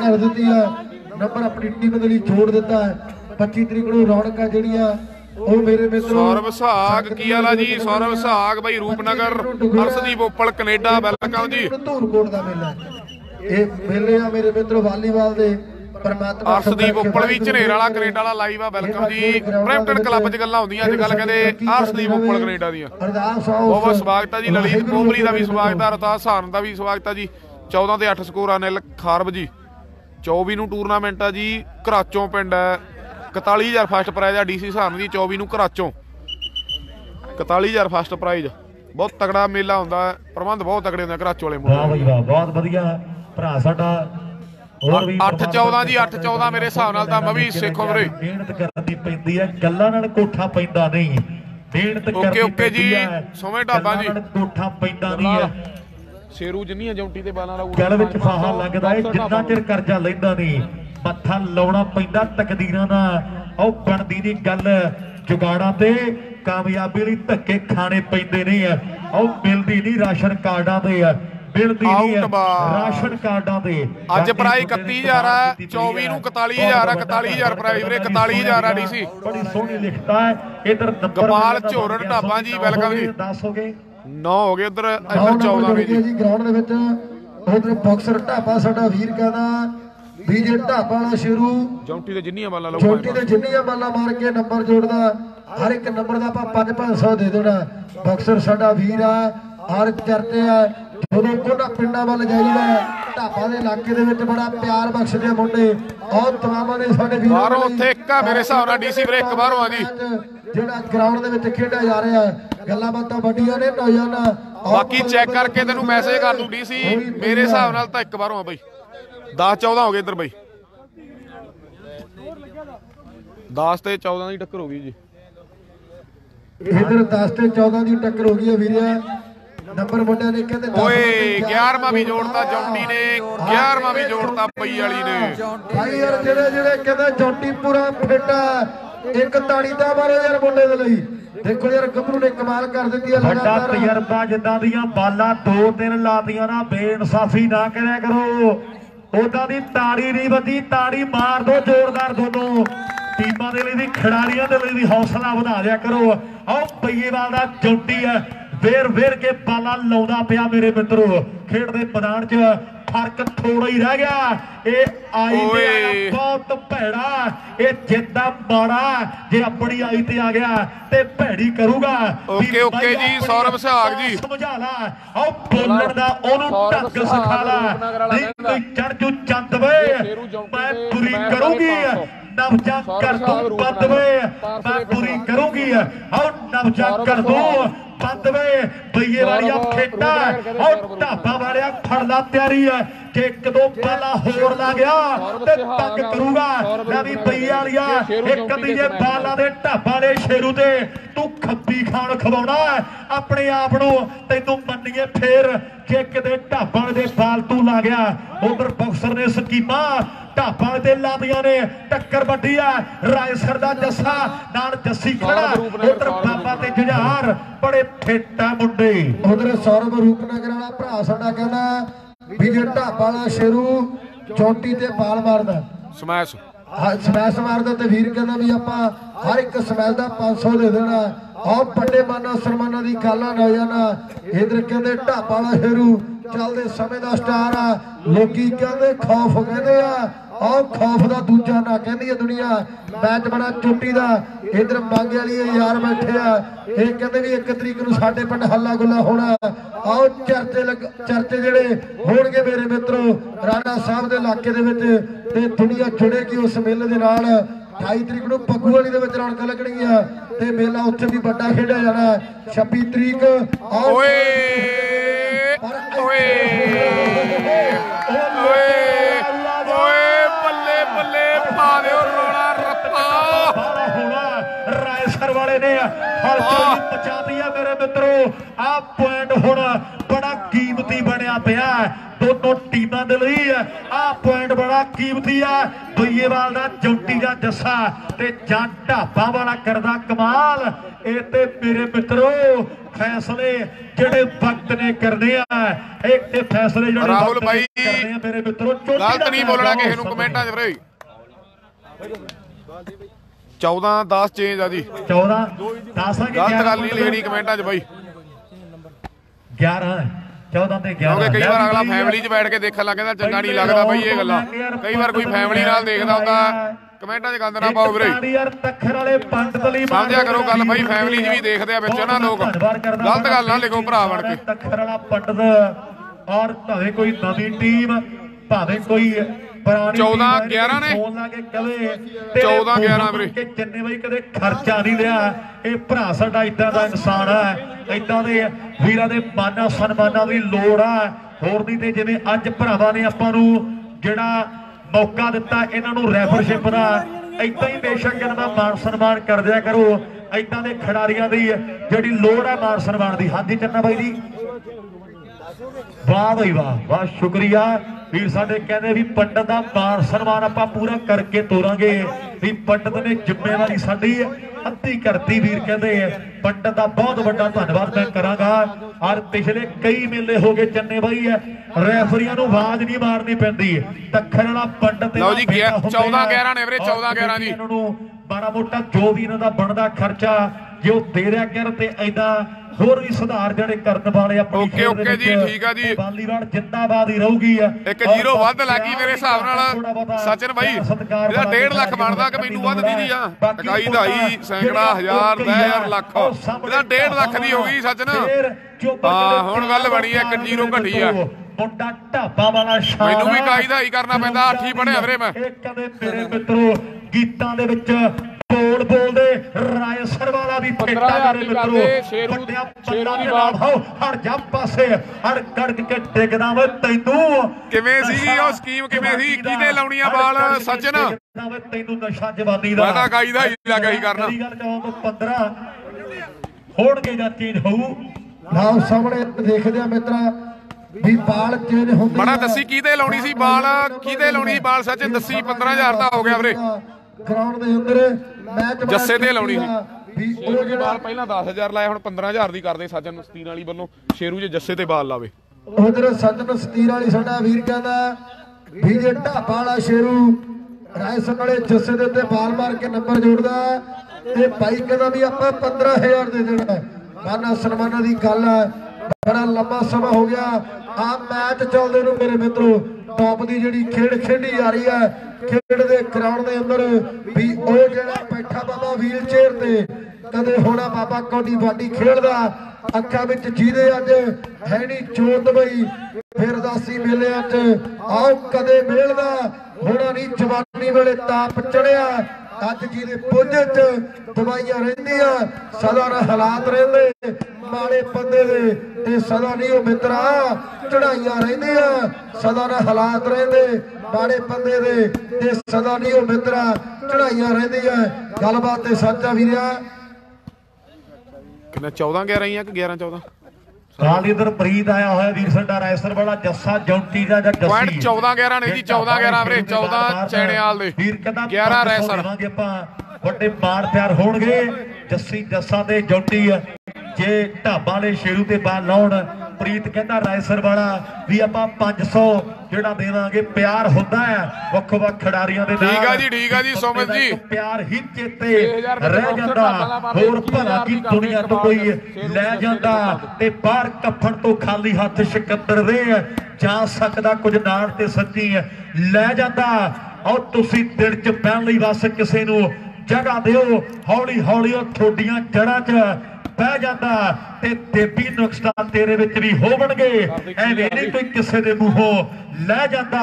कर दी है, नंबर अपनी टीम के लिए जोड़ दिता है। 25 तरीक नूं रौनकां जिहड़ियां जी 14 ਤੇ 8 ਸਕੋਰ ਅਨਿਲ ਖਾਰਬ ਜੀ। 24 ਨੂੰ ਟੂਰਨਾਮੈਂਟ ਆ जी, ਘਰਾਚੋਂ ਪਿੰਡ ਹੈ। 41000 ਫਸਟ ਪ੍ਰਾਈਜ਼ ਆ ਡੀਸੀ ਸਾਹਨ ਦੀ 24 ਨੂੰ ਘਰਾਚੋਂ 41000 ਫਸਟ ਪ੍ਰਾਈਜ਼। ਬਹੁਤ ਤਗੜਾ ਮੇਲਾ ਹੁੰਦਾ, ਪ੍ਰਬੰਧ ਬਹੁਤ ਤਗੜੇ ਹੁੰਦੇ ਘਰਾਚੋਂ ਵਾਲੇ। ਵਾਹ ਬਈ ਵਾਹ, ਬਹੁਤ ਵਧੀਆ ਭਰਾ ਸਾਡਾ। ਹੋਰ ਵੀ 814 ਜੀ 814 ਮੇਰੇ ਹਿਸਾਬ ਨਾਲ ਤਾਂ ਮਵੀ ਸੇਖੋ ਵੀਰੇ ਮਿਹਨਤ ਕਰਨੀ ਪੈਂਦੀ ਹੈ, ਗੱਲਾਂ ਨਾਲ ਕੋਠਾ ਪੈਂਦਾ ਨਹੀਂ। ਮਿਹਨਤ ਕਰਨੀ ਓਕੇ ਜੀ ਸੋਵੇਂ ਢਾਬਾ ਜੀ ਕੋਠਾ ਪੈਂਦਾ ਨਹੀਂ ਹੈ। शेरू जिन्नियां जोंटी ते बालां दा गल विच फाहा लगदा है, जिन्ना चिर करजा लैंदा नहीं मत्था लाउणा पैंदा तकदीरां दा। ओ बनदी दी गल जुगाड़ां ते कामयाबी लई धक्के खाने पैंदे ने। ओ मिलदी नहीं राशन कार्डां ते, मिलदी नहीं राशन कार्डां ते। अज प्राइस 31000 है, 24 ਨੂੰ 41000 ਹੈ। 41000 ਪ੍ਰਾਈਸ ਵੀਰੇ 41000 ਆ ਡੀਸੀ। ਬੜੀ ਸੋਹਣੀ ਲਿਖਤਾ ਹੈ ਇਧਰ ਗੋਪਾਲ ਝੋਰੜ ਢਾਬਾ जी ਵੈਲਕम जी। 10 ਹੋ ਗਏ 9 हो गए उधर 14 जी ग्राउंड उधर बॉक्सर ढाबा साडा वीर कहना भी जे ढाबा वाला शेरू जोंटी ते जिन्नियां बाला लाऊ जोंटी ते जिन्नियां बाला मार के नंबर जोड़दा हर एक नंबर दा आपां 500 दे देना। बॉक्सर साडा वीर आ हर चरते आ ਜਦੋਂ ਕੋਨਾ ਪਿੰਡਾਂ ਵੱਲ ਜਾਈਦਾ ਢਾਬਾ ਦੇ ਇਲਾਕੇ ਦੇ ਵਿੱਚ ਬੜਾ ਪਿਆਰ ਬਖਸ਼ਦੇ ਮੁੰਡੇ। ਔਰ ਤਮਾਮਾਂ ਨੇ ਸਾਡੇ ਵੀਰ ਬਾਹਰੋਂ ਉੱਥੇ ਇੱਕ ਆ ਮੇਰੇ ਹਿਸਾਬ ਨਾਲ ਡੀਸੀ ਵੀਰੇ ਇੱਕ ਬਾਹਰੋਂ ਆ ਜੀ ਜਿਹੜਾ ਗਰਾਊਂਡ ਦੇ ਵਿੱਚ ਖੇਡਿਆ ਜਾ ਰਿਹਾ ਗੱਲਾਂ ਬਾਤਾਂ ਵੱਡੀਆਂ ਨੇ ਨੌਜਵਾਨਾਂ। ਬਾਕੀ ਚੈੱਕ ਕਰਕੇ ਤੈਨੂੰ ਮੈਸੇਜ ਕਰ ਦੂੰ ਡੀਸੀ, ਮੇਰੇ ਹਿਸਾਬ ਨਾਲ ਤਾਂ ਇੱਕ ਬਾਹਰੋਂ ਆ ਬਈ। 10-14 ਹੋ ਗਏ ਇੱਧਰ ਬਈ, 10 ਤੇ 14 ਦੀ ਟੱਕਰ ਹੋ ਗਈ ਜੀ ਇੱਧਰ। 10 ਤੇ 14 ਦੀ ਟੱਕਰ ਹੋ ਗਈ ਹੈ ਵੀਰਿਆ। ਨੰਬਰ ਮੁੰਡਿਆਂ ਨੇ ਕਹਿੰਦੇ 11ਵਾਂ ਵੀ ਜੋੜਤਾ ਜੌਂਟੀ ਨੇ, 11ਵਾਂ ਵੀ ਜੋੜਤਾ ਪਈ ਵਾਲੀ ਨੇ ਭਾਈ ਯਾਰ। ਜਿਹੜੇ ਜਿਹੜੇ ਕਹਿੰਦੇ ਜੌਂਟੀ ਪੂਰਾ ਫਿੱਟ ਹੈ, ਇੱਕ ਤਾੜੀ ਦਾ ਮਾਰੋ ਯਾਰ ਮੁੰਡੇ ਦੇ ਲਈ। ਦੇਖੋ ਯਾਰ ਗੱਭਰੂ ਨੇ ਕਮਾਲ ਕਰ ਦਿੱਤੀ ਹੈ ਲਗਾਤਾਰ। ਤਜਰਬਾ ਜਿੱਦਾਂ ਦੀਆਂ ਬਾਲਾਂ 2-3 ਲਾਤੀਆਂ ਨਾ ਬੇਇਨਸਾਫੀ ਨਾ ਕਰਿਆ ਕਰੋ, ਉਦਾਂ ਦੀ ਤਾੜੀ ਨਹੀਂ ਵੱਜੀ। ਤਾੜੀ ਮਾਰ ਦੋ ਜ਼ੋਰਦਾਰ ਦੋਨੋਂ ਟੀਮਾਂ ਦੇ ਲਈ ਵੀ ਖਿਡਾਰੀਆਂ ਦੇ ਲਈ ਵੀ, ਹੌਸਲਾ ਵਧਾ ਦਿਆ ਕਰੋ। ਆਓ ਪਈਏਵਾਲ ਦਾ ਜੌਂਟੀ ਹੈ वेर वेर के पाला लाउंदा पिया मेरे मित्रों। खेड दे मैदान च फर्क थोड़ा ही रह गया। ये आई ते आया बहुत भैड़ा, ये जिद्दा माड़ा जे अपनी आई ते आ गया ते भैड़ी करूगा। ओके ओके जी सौरभ सहाग जी समझा ला। आओ बोलण दा ओनू ढंग सिखा ला, नहीं कोई चढ़जू चंद वे मैं पूरी करूंगी नवजा कर दूं बंद वे मैं पूरी करूंगी। आओ नवजा कर दूं बंद वे बईए वालिया खेडा। और ढाबा वालिया फड़ना तैयारी है कि एक दो पाला होर ला गया ते तंग करूंगा। मैं भी बईए वालिया एक अद्धी जे बाला दे ढाबा ने शेरू ते तू खब्बी खान खवाउणा अपने आप नूं, तैनूं मन्नीए फेर जे किते ढाबा दे फालतू ला गया उधर बॉक्सर ने स्कीमा ढाबा दे लादियां ने टक्कर वड्डी है रायसर दा जस्सा नाल जस्सी खड़ा उधर बाबा ते जजार बड़े फेटा मुंडे उधर सौरभ रूपनगर वाला भरा साडा कहना भी जे ढाबा वाला शेरू चौंटी ते बाल मारदा स्मैश स्मैश मारदा ते वीर कहना भी आपां हर एक स्मैश दा 500 दे देना और बड़े माना सन्माना की गल ना जाना इधर कहते ढाबा वाला शेरू चलते समय का स्टार आ लोग कहते खौफ कहते और खौफ का दूजा ना कहती है दुनिया मैच बड़ा चोटी का इधर मांगे वाली यार बैठे आ ये कहते भी एक तरीक नूं साडे पिंड हल्ला गुला होना आओ चर्चे लग चर्चे जिहड़े होणगे मेरे मित्रों राणा साहब के इलाके दे विच ते दुनिया जुड़ेगी उस मेले दे नाल 28 तरीक नूं पग्गू वाली दे विच रौनक लगणगीआं ते मेला उत्थे भी बड़ा खेड़ा जाना 26 तरीक रायसर वाले ने पचा दी है मेरे मित्रों आ पॉइंट हुण बड़ा कीमती बनिया पिया दोनों टीम दे लई आ पॉइंट बड़ा कीमती है बईएवाल दा जोंटी दा जस्सा ते ढाबा वाला करदा कमाल इत्थे मेरे मित्रों फैसले जिहड़े वक्त ने करने इत्थे फैसले जिहड़े राहुल भाई मेरे मित्रों गलत नहीं बोलना किसी नूं कमेंटां च भरे 14-10 चेंज आ जी 14-10 आ गलत गल नहीं लेनी कमेंटां च भाई 11 14 11 कई बार अगला फैमिली च बैठ के देखण लग जांदा चंगा नहीं लगदा भाई ये गल्लां कई बार कोई फैमिली नाल देखदा हुंदा कमेंटां च गंद ना पाओ वीरे समझिया करो गल भाई फैमिली च भी देखदे आ विच ना लोक गलत गल ना लिखो भरा बण के तखर वाला पंडत और भावे कोई नवी टीम भावे कोई 14-11 ने 14-11 वीरे चन्ने बाई कदे खर्चा नहीं लिया ये भरा साडा इदां दा इंसान है इदां दे वीरां दे माना सन्माना दी लोड़ है होर नहीं ते जिवें अज भरावां ने आपां नूं जिहड़ा मौका दिता इन्हां नूं रैफरशिप दा इदां ही बेशक जनमा मान सन्मान कर दिया करो इदां दे खिडारियां दी जिहड़ी लोड़ है मान सन्मान दी। हां जी चन्ना बाई जी वाह भाई वाह वाह शुक्रिया वीर साडे कहंदे वी पंडत दा मान सन्मान आपां पूरा करके तोरांगे वी पंडत ने जिम्मेवारी साडी अद्धी करती वीर कहंदे पंडत दा बहुत वड्डा धन्नवाद मैं करांगा और पिछले कई मेले हो गए चन्ने भाई है रेफरियां नूं आवाज नहीं मारनी पैंदी तखर वाला पंडत लओ जी 14-11 ने वीरे 14-11 जी इन्हां नूं बारा मोटा जो भी इन्हां दा बनदा खर्चा जो दे रिया कर ते ऐदा होर भी सुधार जिहड़े करन वाले अपनी ओके जी ठीक है जी बालीवाल जिंदाबाद ही रहूगी है एक जीरो वध लगी मेरे हिसाब नाल सचिन भाई जेहड़ा 1.5 लाख बनदा कि मैनूं वध दीदी आ टकाई दाई सैकड़ा हजार 10,000 लाख जेहड़ा 1.5 लाख दी हो गई सचिन हां हुण गल बणी है 1-0 घटी आ मुंडा ढाबा वाला शाह मैनूं भी टकाई दाई करना पैंदा 8 ही पढ़िया वीरे मैं कदे मेरे मित्रों गीतां दे विच बोल बोल दे रायसर वाला भी फेटा मेरे मित्रों शेरू दी बात हर जा पासे हर गड़क के डिगदा वे तैनू किवें सी ओ स्कीम किवें सी किने लाउणीआं बाल सचिन तैनू नशा जवानी दा पता काईदा ही लगा ही करना मेरी गल जाओ 15 होणगे जा चेंज होऊ नाम सामने देखदे आ मित्रा भी बाल चेंज होंदे बड़ा दसी किदे लाउणी सी बाल किदे लाउणी बाल सचिन दसी 15,000 दा हो गया वीरे ग्राउंड दे अंदर मैच जस्से ते लाउणी सी शेरू जी बाल पहला 10,000 लाया हुण 15,000 दी करदे सजन सतीर वाली वल्लों शेरू जी जस्से ते बाल लावे उधर सजन सतीर वाली साडा वीर कहंदा भी जे ढाबा वाला शेरू रायसर वाले जस्से दे ते बाल मार के नंबर जोड़दा ते भाई कहंदा भी आपां 15,000 दे देना माना सन्माना दी गल है बड़ा लंबा समा हो गया आ मैच चलदे नूं मेरे मित्रों टॉप दी जिहड़ी खेड खेडी जा रही है खेड दे ग्राउंड दे अंदर भी ओ जिहड़ा बैठा बाबा व्हील चेयर ते कदे होना बाबा कोडी बाडी खेलदा अक्खां विच जीदे अज है नहीं जोत बई फिर दासी मेले अज आओ कदे मेलदा होना नहीं जवानी वेले ताप चढ़िया अज जीदे पुंजे च दवाइयां रहिंदियां सदा ना हालात रहिंदे माड़े बंदे दे ते सदा नहीं ओ मित्रा चढ़ाइयां रहिंदियां सदा ना हालात रहिंदे माड़े बंदे दे ते सदा नहीं ओ मित्रा चढ़ाइयां रहिंदियां गलबात ते सच्चा वीरा किन्ना 14-11 ही है कि 11-14 इधर प्रीत आया हुआ वीर साडा रायसर वाला जस्सा जोंटी का पॉइंट 14-11 ने जी 14-11 वीरे 14 चैनेवाल दे वीर कहता 11 रायसर जे अपा ਵੱਡੇ ਪਾਰ ਪਿਆਰ ਹੋਣਗੇ ਜੱਸੀ ਜੱਸਾ ਤੇ ਜੋਂਟੀ ਹੈ ਜੇ ਢਾਬਾ ਦੇ ਸ਼ੇਰੂ ਤੇ ਬਾਲ ਲਾਉਣ ਪ੍ਰੀਤ ਕਹਿੰਦਾ ਰਾਇਸਰ ਵਾਲਾ ਵੀ ਆਪਾਂ 500 ਜਿਹੜਾ ਦੇਵਾਂਗੇ ਪਿਆਰ ਹੁੰਦਾ ਹੈ ਵੱਖ ਵੱਖ ਖਿਡਾਰੀਆਂ ਦੇ ਨਾਲ ਠੀਕ ਆ ਜੀ ਸੋਮਿਤ ਜੀ ਪਿਆਰ ਹੀ ਚੇਤੇ ਰਹਿ ਜਾਂਦਾ ਹੋਰ ਭਲਾ ਕੀ ਦੁਨੀਆ ਤੋਂ ਕੋਈ ਲੈ ਜਾਂਦਾ ਤੇ ਬਾਹਰ ਕੱਫਣ ਤੋਂ ਖਾਲੀ ਹੱਥ ਸ਼ਿਕੰਦਰ ਰਹੇ ਜਾ ਸਕਦਾ ਕੁਝ ਨਾਲ ਤੇ ਸੱਚੀ ਲੈ ਜਾਂਦਾ ਔਰ ਤੁਸੀਂ ਦਿਲ ਚ ਪੈਣ ਲਈ ਵਸ ਕਿਸੇ ਨੂੰ जगह दो हौली हौली थोड़िया जड़ा च पै जाता ते देवी नुक्सा तेरे विच भी होवणगे ऐवें नहीं कोई किसे दे मूहों लै जाता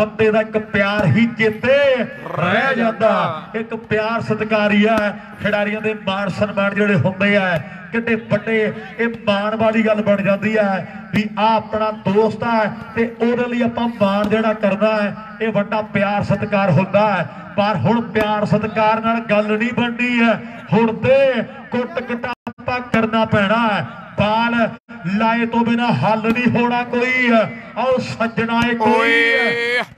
बंदे दा इक प्यार ही चेते रह जाता एक प्यार सत्कारी है खिडारियां दे मान सन्मान जिहड़े हुंदे आ किड्डे वड्डे इह मान वाली गल बन जांदी है भी आ अपना दोस्त है ते ओहदे लई आपां मान जिहड़ा करदा है इह वड्डा प्यार सत्कार हुंदा है पर हुण प्यार सत्कार नाल गल नहीं बनदी है हुण ते कुट कटा करना पैना है बाल लाए तो बिना हल नहीं होना कोई और सजना कोई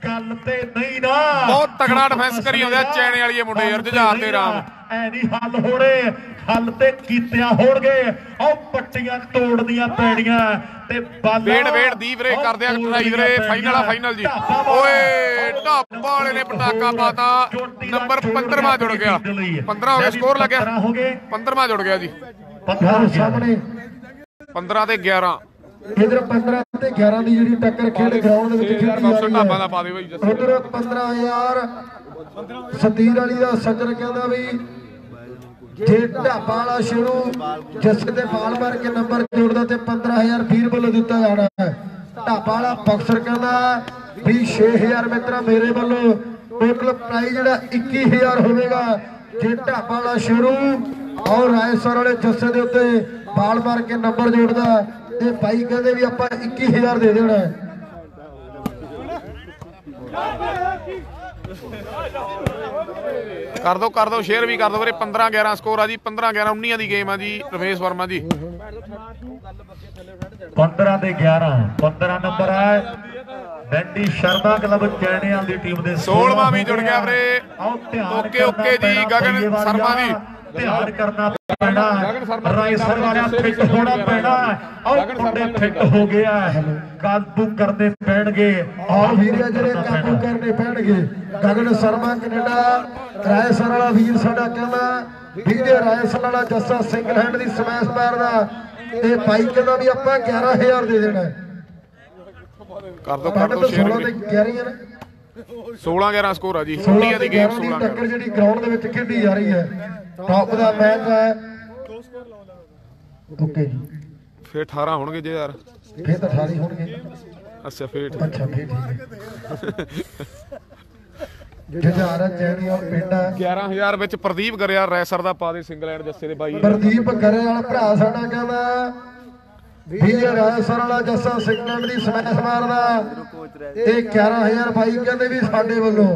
गल ते नहीं ना बहुत तगड़ा डिफेंस करी होंदे चैने वाली मुंडे यार जजार ते राम ऐ नहीं हल होने हल ते कीतियां होणगे और पट्टियां तोड़नियां पैणियां ते बल वेट दी वीरे करदे आ ट्राई वीरे फाइनल आ फाइनल जी ओए ढाबा वाले ने पटाका पाता नंबर 15वां जुड़ गया 15 हो गया स्कोर लग गया 15वां जुड़ गया जी 15 ते 11 इधर 15 ते 11 की जी टक्कर खेल ग्राउंड उधर 15 यार सतीर अली का सज्जन कहता भी जे ढाबा वाला शुरू जस्से ते बाल मार के नंबर जोड़दा ते 15,000 वीर वालों दिता जाना है। ढाबा वाला बॉक्सर कहता भी 6,000 मित्रा मेरे वालों टोटल प्राइज जिहड़ा 21,000 होगा जे ढाबा वाला शुरू और रायसर वाले जस्से के उत्ते बाल मार के नंबर जोड़दा ते भाई कहते भी आपां 21,000 दे देना है। कर दो शेयर भी कर दो वीरे 15-11 स्कोर आ जी 15-11 19 की गेम आ जी रमेश वर्मा जी 15 ते 11 15 नंबर है डैडी शर्मा क्लब चैनेवाल दी टीम दे 16वां भी जुड़ गया वीरे ओके ओके जी गगन शर्मा जी ध्यान करना पैना रायसर वाला फिट होना पैना और मुंडे फिट हो गया काबू करने पैणगे और वीर जिहड़े काबू करने पैणगे गगन शर्मा कनेडा रायसर वाला वीर साडा कहना भी जे रायसर वाला जस्सा सिंगल हैंड दी स्मैश मारदा ते भाई कहना भी आपां 11,000 दे देना कर दो शेयर 16-11 स्कोर है जी 16 दी गेम 16 दी टक्कर जिहड़ी ग्राउंड दे विच खेडी जा रही है टॉप का मैच है ओके जी फिर 18 होंगे जे यार फिर 18 होंगे अच्छा फिर अच्छा फिर जे यार चैनी और पिंड 11,000 ਵਿੱਚ ਪ੍ਰਦੀਪ ਗਰੇਵਾਲ ਰੈਸਰ ਦਾ ਪਾ ਦੇ ਸਿੰਗਲ ਐਂਡ ਜੱਸੇ ਦੇ ਬਾਈ ਪ੍ਰਦੀਪ ਗਰੇਵਾਲ ਭਰਾ ਸਾਡਾ ਕਹਿੰਦਾ ਵੀ ਜੇ ਰੈਸਰ ਵਾਲਾ ਜੱਸਾ ਸਿੰਗਲ ਐਂਡ ਦੀ ਸਮੈਸ਼ ਮਾਰਦਾ ਇਹ 11,000 ਬਾਈ ਕਹਿੰਦੇ ਵੀ ਸਾਡੇ ਵੱਲੋਂ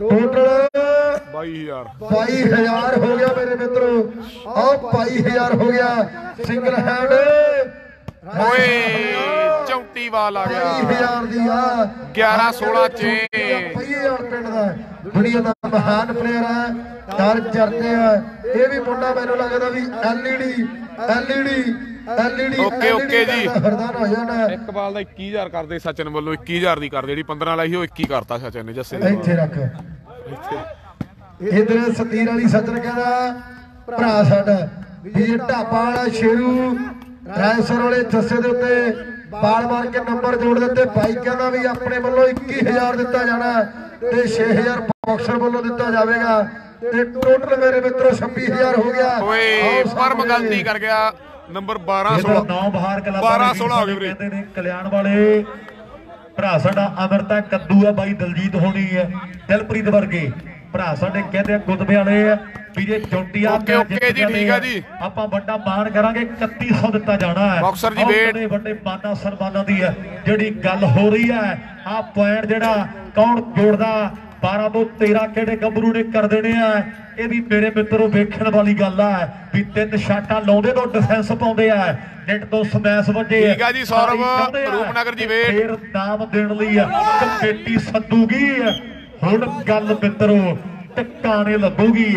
ਟੋਟਲ 22,000 हो गया मेरे मित्रों और 22,000 हो गया सिंगल हैंड जोंटी वाला 11-16 दुनिया का महान प्लेयर है दर चरते है ये भी मुंडा मैनूं लगदा भी LED ओके ओके जी एक बाल का 21,000 कर दे सचिन वालों 21,000 दी कर दे जिहड़ी 15 लाई ओह 21 करता सचिन ने जस्से इत्थे रख इधर सतीर अली सदर कहता भरा ढाबा वाला शेरू रायसर वाले जस्से के उत्ते बाल मार के नंबर जोड़ देते भाई कहना भी अपने वालों 21,000 दिता जाना ते 6,000 बॉक्सर वालों दिता जाएगा ते टोटल मेरे मित्रों 26,000 हो गया फर्म गलती कर गया नंबर 12-16 हो गए कल्याण वाले भरा साडा अमरता कद्दू है भाई दलजीत होनी है दिलप्रीत वर्गे भरा साडे कहते हैं गुदबे वाले भी जे जोंटी आपां वड्डा मान करांगे 3100 दिता जाना है बॉक्सर जी वेट वड्डे माना सन्माना दी है जिहड़ी गल हो रही है आ पॉइंट जिहड़ा कौन जोड़दा 12 तो 13 किहड़े गभरू ने कर देने आ। इहदी मेरे मित्रों वेखण वाली गल आ भी तीन शाटा लाउंदे तो डिफेंस पाउंदे आ, नेट तो स्मैश वजे। ठीक है जी सौरभ रूपनगर जी वेट फिर नाम देण लई कमेटी सद्दूगी। हुण गल मित्रों टकाणे लगूगी,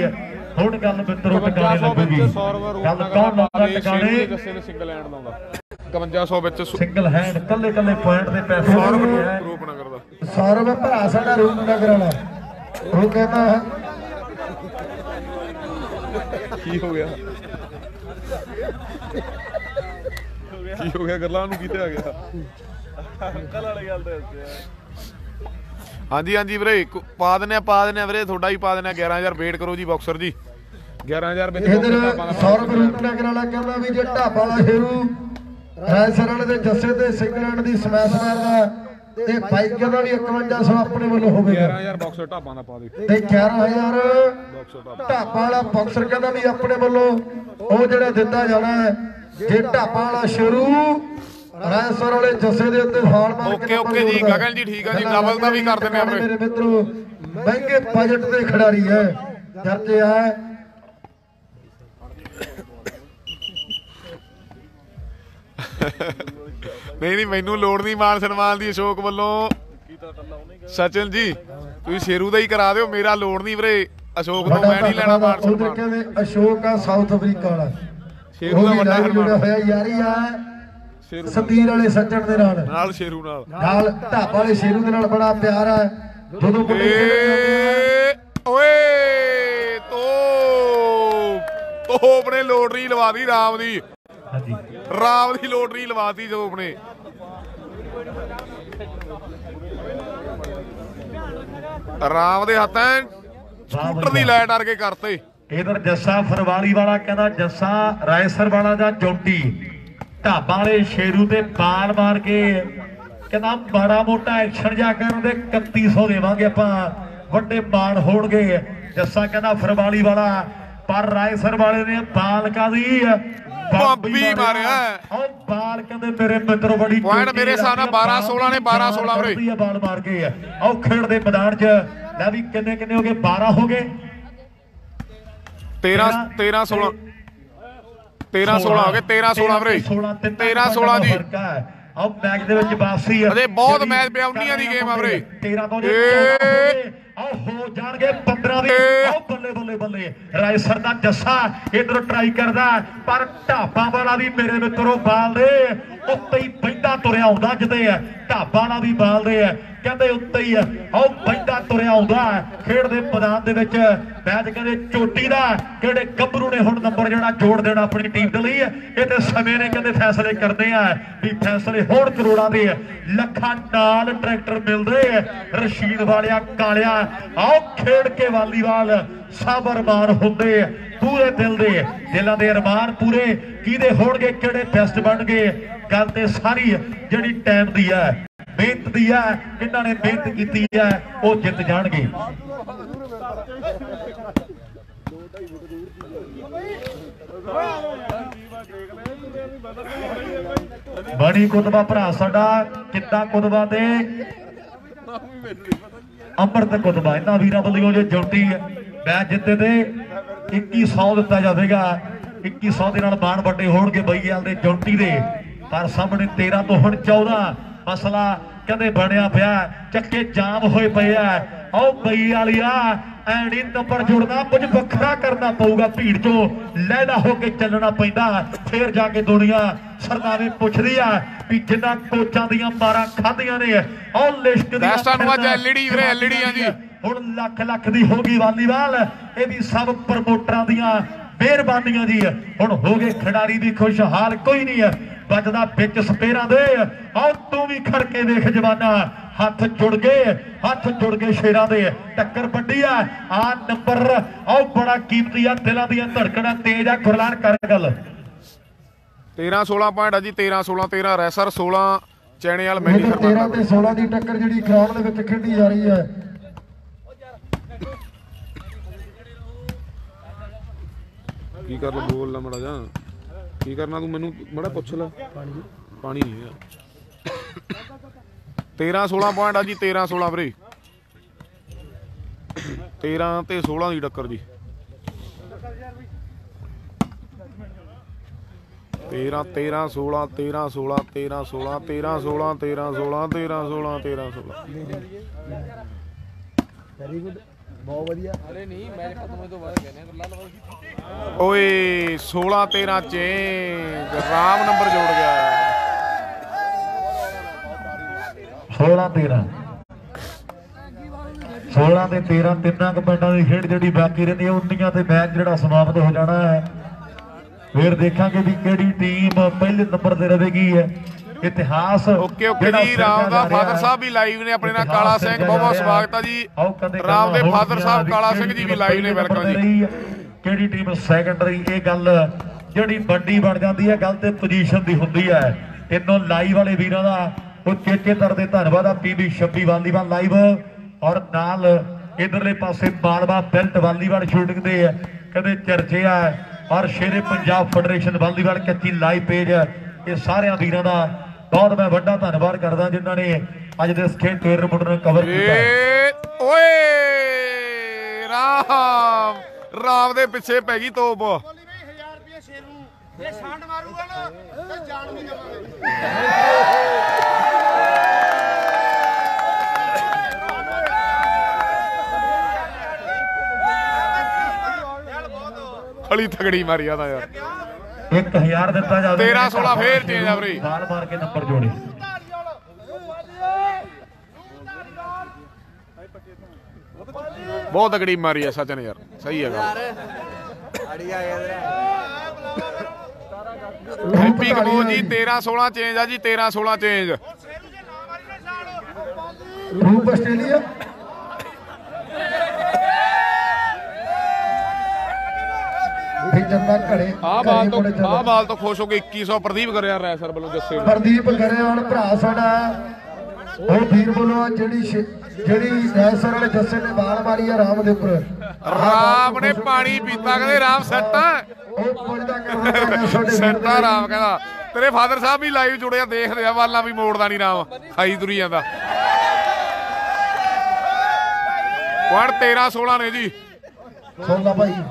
हुण गल मित्रों टकाणे लगूगी। गल कौन लाउंदा टकाणे? 5500 ਵਿੱਚ ਸਿੰਗਲ ਹੈਂਡ ਕੱਲੇ ਕੱਲੇ ਪੁਆਇੰਟ ਦੇ ਪੈਸੇ ਰੂਪਨਗਰ ਦਾ। ਸੌਰਵ ਭਰਾ ਸਾਡਾ ਰੂਪਨਗਰ ਵਾਲਾ ਉਹ ਕਹਿੰਦਾ ਕੀ ਹੋ ਗਿਆ, ਕੀ ਹੋ ਗਿਆ ਗੱਲਾਂ ਨੂੰ ਕੀਤੇ ਆ ਗਿਆ ਅੰਕਲ ਵਾਲੇ ਗੱਲ ਤੇ ਹੱਸਿਆ। ਹਾਂਜੀ ਹਾਂਜੀ ਵੀਰੇ ਪਾ ਦਨੇ ਵੀਰੇ ਤੁਹਾਡਾ ਹੀ ਪਾ ਦਨੇ 11000 ਵੇਟ ਕਰੋ ਜੀ ਬਾਕਸਰ ਜੀ 11000 ਵਿੱਚ। ਸੌਰਵ ਰੂਪਨਗਰ ਵਾਲਾ ਕਹਿੰਦਾ ਵੀ ਜੇ ਢਾਬਾ ਵਾਲਾ ਸ਼ੇਰੂ ਰਾਇਸਰ ਵਾਲੇ ਦੇ ਜੱਸੇ ਤੇ ਸਿੰਗਲੈਂਡ ਦੀ ਸਮੈਸ਼ ਮਾਰਦਾ ਤੇ ਬਾਈਕਰ ਦਾ ਵੀ 5100 ਆਪਣੇ ਵੱਲੋਂ ਹੋਵੇਗਾ। 11000 ਬਾਕਸਰ ਢਾਬਾ ਦਾ ਪਾ ਦੇ ਤੇ 11000 ਢਾਬਾ ਵਾਲਾ ਬਾਕਸਰ ਕਹਿੰਦਾ ਵੀ ਆਪਣੇ ਵੱਲੋਂ ਉਹ ਜਿਹੜਾ ਦਿੱਤਾ ਜਾਣਾ ਹੈ। ਜੇ ਢਾਬਾ ਵਾਲਾ ਸ਼ੁਰੂ ਰਾਇਸਰ ਵਾਲੇ ਜੱਸੇ ਦੇ ਉੱਤੇ ਫਾਲ ਮਾਰ ਕੇ ਓਕੇ ਜੀ ਗਗਨ ਜੀ ਠੀਕ ਆ ਜੀ ਡਬਲ ਦਾ ਵੀ ਕਰ ਦਿੰਦੇ ਆ ਮੇਰੇ ਮਿੱਤਰੋ। ਮਹਿੰਗੇ ਬਜਟ ਦੇ ਖਿਡਾਰੀ ਹੈ ਦਰਜੇ ਹੈ। नहीं मैनू लोड़ नहीं मान सन्मान दी अशोक वालों सचिन जी तुम शेरू दा ही करा दो, मेरा लोड़ नहीं वीरे अशोक तो मैं नहीं लेना मान सन्मान। अशोक का साउथ अफ्रीका वाला शेरू दा बड़ा जुड़िया होया यारी आ सतीर वाले सज्जन दे नाल शेरू नाल ढाबा वाले शेरू दे नाल बड़ा प्यार है। दोनों मुंडे ओए तो अपने लोटरी लवा दी राम दी राम की लोटरी लवाती जो अपने राम दे हाथ स्कूटर की लाइट आके करते। इधर जस्सा फरवाली वाला कहना जस्सा रायसर वाला जा जोंटी ढाबा वाले शेरू ते पाल मार के कहना बड़ा मोटा एक्शन जा कर 3100 देवांगे आपां वड्डे माण होणगे। जस्सा कहना फरवाली वाला पर रायसर वाले ने बालका दी ਬੰਬੀ ਮਾਰਿਆ ਉਹ ਬਾਲ ਕਹਿੰਦੇ ਮੇਰੇ ਮਿੱਤਰੋ ਬੜੀ ਪੁਆਇੰਟ ਮੇਰੇ ਹਿਸਾਬ ਨਾਲ 12-16 ਨੇ 12-16 ਵੀਰੇ ਬਾਲ ਮਾਰ ਗਏ ਆ ਉਹ ਖੇਡ ਦੇ ਮੈਦਾਨ 'ਚ। ਲੈ ਵੀ ਕਿੰਨੇ ਹੋ ਗਏ 12 ਹੋ ਗਏ 13-16 ਹੋ ਗਏ 13-16 ਵੀਰੇ 13-16 ਜੀ ਉਹ ਮੈਚ ਦੇ ਵਿੱਚ ਵਾਪਸੀ ਆ। ਅਜੇ ਬਹੁਤ ਮੈਚ ਪਿਆ 19 ਦੀ ਗੇਮ ਆ ਵੀਰੇ 13 ਤੋਂ हो जाएंगे 15 भी। बल्ले बल्ले बल्ले रायसर का जस्सा इधर ट्राई करता पर ढाबा वाला भी मेरे मित्रों बाल दे उत्ते ही बहिंदा तुरया आउंदा जिदे है। ढाबा वाला भी बाल दे कहते उत्ते ही आओ बहिंदा तुरया आउंदा खेड दे मैदान दे विच मैच कहते चोटी दा किहड़े गभरू ने हुण नंबर जिहड़ा जोड़ देना अपनी टीम दे लई। इह ते समय ने कहते फैसले करदे आ भी फैसले होण करोड़ां दे लखां नाल ट्रैक्टर मिलदे रशीद वालिया कालिया आओ खेड़ के वालीवाल सब अरमान होंगे पूरे दिल दे दिलों के अरमान पूरे किदे होणगे किहड़े बेस्ट बन गए। गल ते सारी जिहड़ी टाइम दी है मेहनत दी है जिन्हां ने मेहनत कीती है वो जित जाणगे। बड़ी कुतबा भरा साडा किद्दां कुतबा दे अमृत कुतबा इन्होंने वीर बलियों जो जोटी मैच जिते थे 2100 दिता जाएगा 2100 के बाण बड़े हो गए बईयाल के जोटी के पर सामने 13 तो हम 14 मसला कहते बनया पाया चक्के जाम होए पे है। आओ बईयाल ऐनी नंबर जुड़ना कुछ वखरा करना पऊगा भीड़ चो लहदा होके चलना पैंदा फिर जाके दुनिया सरदारे पुछदी आ भी जिन्ना कोचां दीयां मारां खादियां ने और लिस्ट दी एलईडी वीरे एलईडी आ जी हुण लख दी हो गई वालीवाल ए भी सब प्रमोटरां दीयां मेहरबानियां जी। हुण हो गए खिडारी भी खुशहाल कोई नहीं है बचदा बिच सपेरा दे आओ तू भी खड़के देख जवाना हथ जुड़ गए शेरां दे टक्कर वड्डी आ आ नंबर आओ बड़ा कीमती आ दिलां दीयां धड़कणां तेज आ गुरलान कर गल 13-16 पॉइंट आ जी 13-16 रैसर 16 चैनेवाल मैनी 13 ਤੇ 16 ਦੀ ਟੱਕਰ ਜਿਹੜੀ ਗਰਾਊਂਡ ਦੇ ਵਿੱਚ ਖੇਡੀ ਜਾ ਰਹੀ ਹੈ। ਕੀ ਕਰ ਲੋ ਬੋਲ ਨਾ ਮੜਾ ਜਾ ਕੀ ਕਰਨਾ ਤੂੰ ਮੈਨੂੰ ਮੜਾ ਪੁੱਛ ਲੈ ਪਾਣੀ ਨਹੀਂ ਆ 13-16 ਪੁਆਇੰਟ ਆ ਜੀ 13-16 ਵੀਰੇ 13 ਤੇ 16 ਦੀ ਟੱਕਰ ਜੀ। 13 13 16 13 16 13 16 13 16 13 16 13 16 13 16। ਵੈਰੀ ਗੁੱਡ, ਬਹੁਤ ਵਧੀਆ। ਅਰੇ ਨਹੀਂ ਮੈਚ ਖਤਮ ਤੋਂ ਬਾਅਦ ਕਹਿੰਦੇ ਗੁੱਲਾ ਲਵਾ। ਓਏ 16 13 ਚੇਂਜ, ਰਾਮ ਨੰਬਰ ਜੋੜ ਗਿਆ। 16 13 16 ਤੇ 13 ਤਿੰਨਾਂ ਕਪੈਂਡਾਂ ਦੀ ਖੇਡ ਜਿਹੜੀ ਬਾਕੀ ਰਹਿੰਦੀ ਹੈ 19 ਤੇ ਮੈਚ ਜਿਹੜਾ ਸਮਾਪਤ ਹੋ ਜਾਣਾ ਹੈ। ਫਿਰ ਦੇਖਾਂਗੇ ਵੀ ਕਿਹੜੀ ਟੀਮ ਪਹਿਲੇ ਨੰਬਰ ਤੇ ਰਹੇਗੀ ਹੈ। ਇਤਿਹਾਸ ਓਕੇ ਓਕੇ ਜੀ। ਰਾਮ ਦਾ ਫਾਦਰ ਸਾਹਿਬ ਵੀ ਲਾਈਵ ਨੇ ਆਪਣੇ ਨਾਲ, ਕਾਲਾ ਸਿੰਘ ਬਹੁਤ ਬਹੁਤ ਸਵਾਗਤ ਆ ਜੀ। ਰਾਮ ਦੇ ਫਾਦਰ ਸਾਹਿਬ ਕਾਲਾ ਸਿੰਘ ਜੀ ਵੀ ਲਾਈਵ ਨੇ, ਵੈਲਕਮ ਜੀ। ਕਿਹੜੀ ਟੀਮ ਸੈਕੰਡਰੀ, ਇਹ ਗੱਲ ਜਿਹੜੀ ਵੱਡੀ ਬਣ ਜਾਂਦੀ ਹੈ, ਗੱਲ ਤੇ ਪੋਜੀਸ਼ਨ ਦੀ ਹੁੰਦੀ ਹੈ। ਇਹਨੋਂ ਲਾਈਵ ਵਾਲੇ ਵੀਰਾਂ ਦਾ ਉਹ ਚੇਚੇ ਤਰ ਦੇ ਧੰਨਵਾਦ ਆ। ਪੀਬੀ 26 ਵਾਲੀਬਾਲ ਲਾਈਵ ਔਰ ਨਾਲ ਇਧਰਲੇ ਪਾਸੇ ਮਾਲਵਾ ਬਿਲਟ ਵਾਲੀਬਾਲ ਸ਼ੂਟਿੰਗ ਦੇ ਕਦੇ ਚਰਚੇ ਆ, ਔਰ ਸ਼ੇਰੇ ਪੰਜਾਬ ਫੈਡਰੇਸ਼ਨ ਵਾਲੀਬਾਲ ਕੱਚੀ ਲਾਈਵ ਪੇਜ। ਇਹ ਸਾਰਿਆਂ ਵੀਰਾਂ ਦਾ ਬਹੁਤ ਮੈਂ ਵੱਡਾ ਧੰਨਵਾਦ ਕਰਦਾ ਜਿਨ੍ਹਾਂ ਨੇ ਅੱਜ ਦੇ ਇਸ ਖੇਡ ਟੂਰਨਾਮੈਂਟ ਨੂੰ ਕਵਰ ਕੀਤਾ। ਓਏ ਰਾਮ, ਰਾਮ ਦੇ ਪਿੱਛੇ ਪੈ ਗਈ ਤੋਪ। 1000 ਰੁਪਏ ਸ਼ੇਰ ਨੂੰ ਇਹ ਛਾਂਡ ਮਾਰੂਗਾ ਨਾ ਤੇ ਜਾਨ ਨਹੀਂ ਜਾਵਾਂਗੇ। ਖਲੀ ਤਗੜੀ ਮਾਰੀ ਆਦਾ ਯਾਰ। 1000 ਦਿੱਤਾ ਜਾਵੇ। 13 16 ਫੇਰ ਚੇਂਜ ਆ ਵੀਰੇ, ਬਾਲ ਮਾਰ ਕੇ ਨੰਬਰ ਜੋੜੇ। ਬਹੁਤ ਤਕੜੀ ਮਾਰੀ ਆ ਸਚਨ ਯਾਰ, ਸਹੀ ਹੈਗਾ। ਹੈਪੀ ਕਬੋ ਜੀ 13 16 ਚੇਂਜ ਆ ਜੀ। 13 16 ਚੇਂਜ। ਰੂਪ ਆਸਟ੍ਰੇਲੀਆ ਬਾਲ ਤੋਂ ਖੁਸ਼ ਹੋ ਕੇ 2100 ਪ੍ਰਦੀਪ ਕਰਿਆ ਰੈਸਰ ਵੱਲੋਂ। ਜੱਸੇ ਪ੍ਰਦੀਪ ਕਰਿਆ ਭਰਾ ਸਾਡਾ, ਉਹ ਵੀਰ ਵੱਲੋਂ ਜਿਹੜੀ ਰੈਸਰ ਵਾਲੇ ਜੱਸੇ ਨੇ ਬਾਲ ਮਾਰੀ ਆ ਰਾਮ ਦੇ ਉੱਪਰ। ਰਾਮ ਨੇ ਪਾਣੀ ਪੀਤਾ, ਕਹਿੰਦੇ ਰਾਮ ਸੱਟਾ। ਰਾਮ ਕਹਿੰਦਾ ਤੇਰੇ ਫਾਦਰ ਸਾਹਿਬ ਵੀ ਲਾਈਵ ਜੁੜੇ ਆ, ਦੇਖਦੇ ਆ ਵਾਲਾ ਵੀ ਮੋੜਦਾ ਨਹੀਂ ਰਾਮ, ਖਾਈ ਤੁਰੀ ਜਾਂਦਾ। 13 16 ਨੇ ਜੀ। 16 ਭਾਈ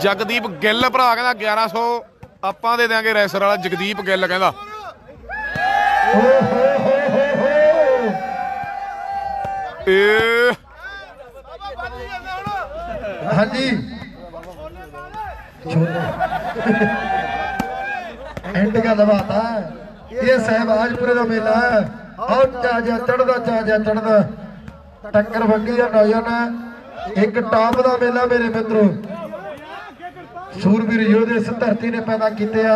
ਜਗਦੀਪ ਗਿੱਲ ਭਰਾ ਕਹਿੰਦਾ 1100 ਆਪਾਂ ਦੇ ਦਿਆਂਗੇ ਰੈਸਰ ਵਾਲਾ ਜਗਦੀਪ ਗਿੱਲ ਕਹਿੰਦਾ। ਹਾਂਜੀ ਐਂਡ ਗੱਲ ਬਾਤਾ। ਇਹ ਸਹਿਬਾਜਪੁਰੇ ਦਾ ਮੇਲਾ ਔਰ ਚਾਜਾ ਚੜਦਾ, ਚਾਜਾ ਚੜਦਾ ਟੱਕਰ ਵੱਗੀ ਆ ਨੌਜਵਾਨ। ਇੱਕ ਟਾਪ ਦਾ ਮੇਲਾ ਮੇਰੇ ਮਿੱਤਰੋ, ਸੂਰਬੀਰ ਯੋਧੇ ਇਸ ਧਰਤੀ ਨੇ ਪੈਦਾ ਕੀਤੇ ਆ।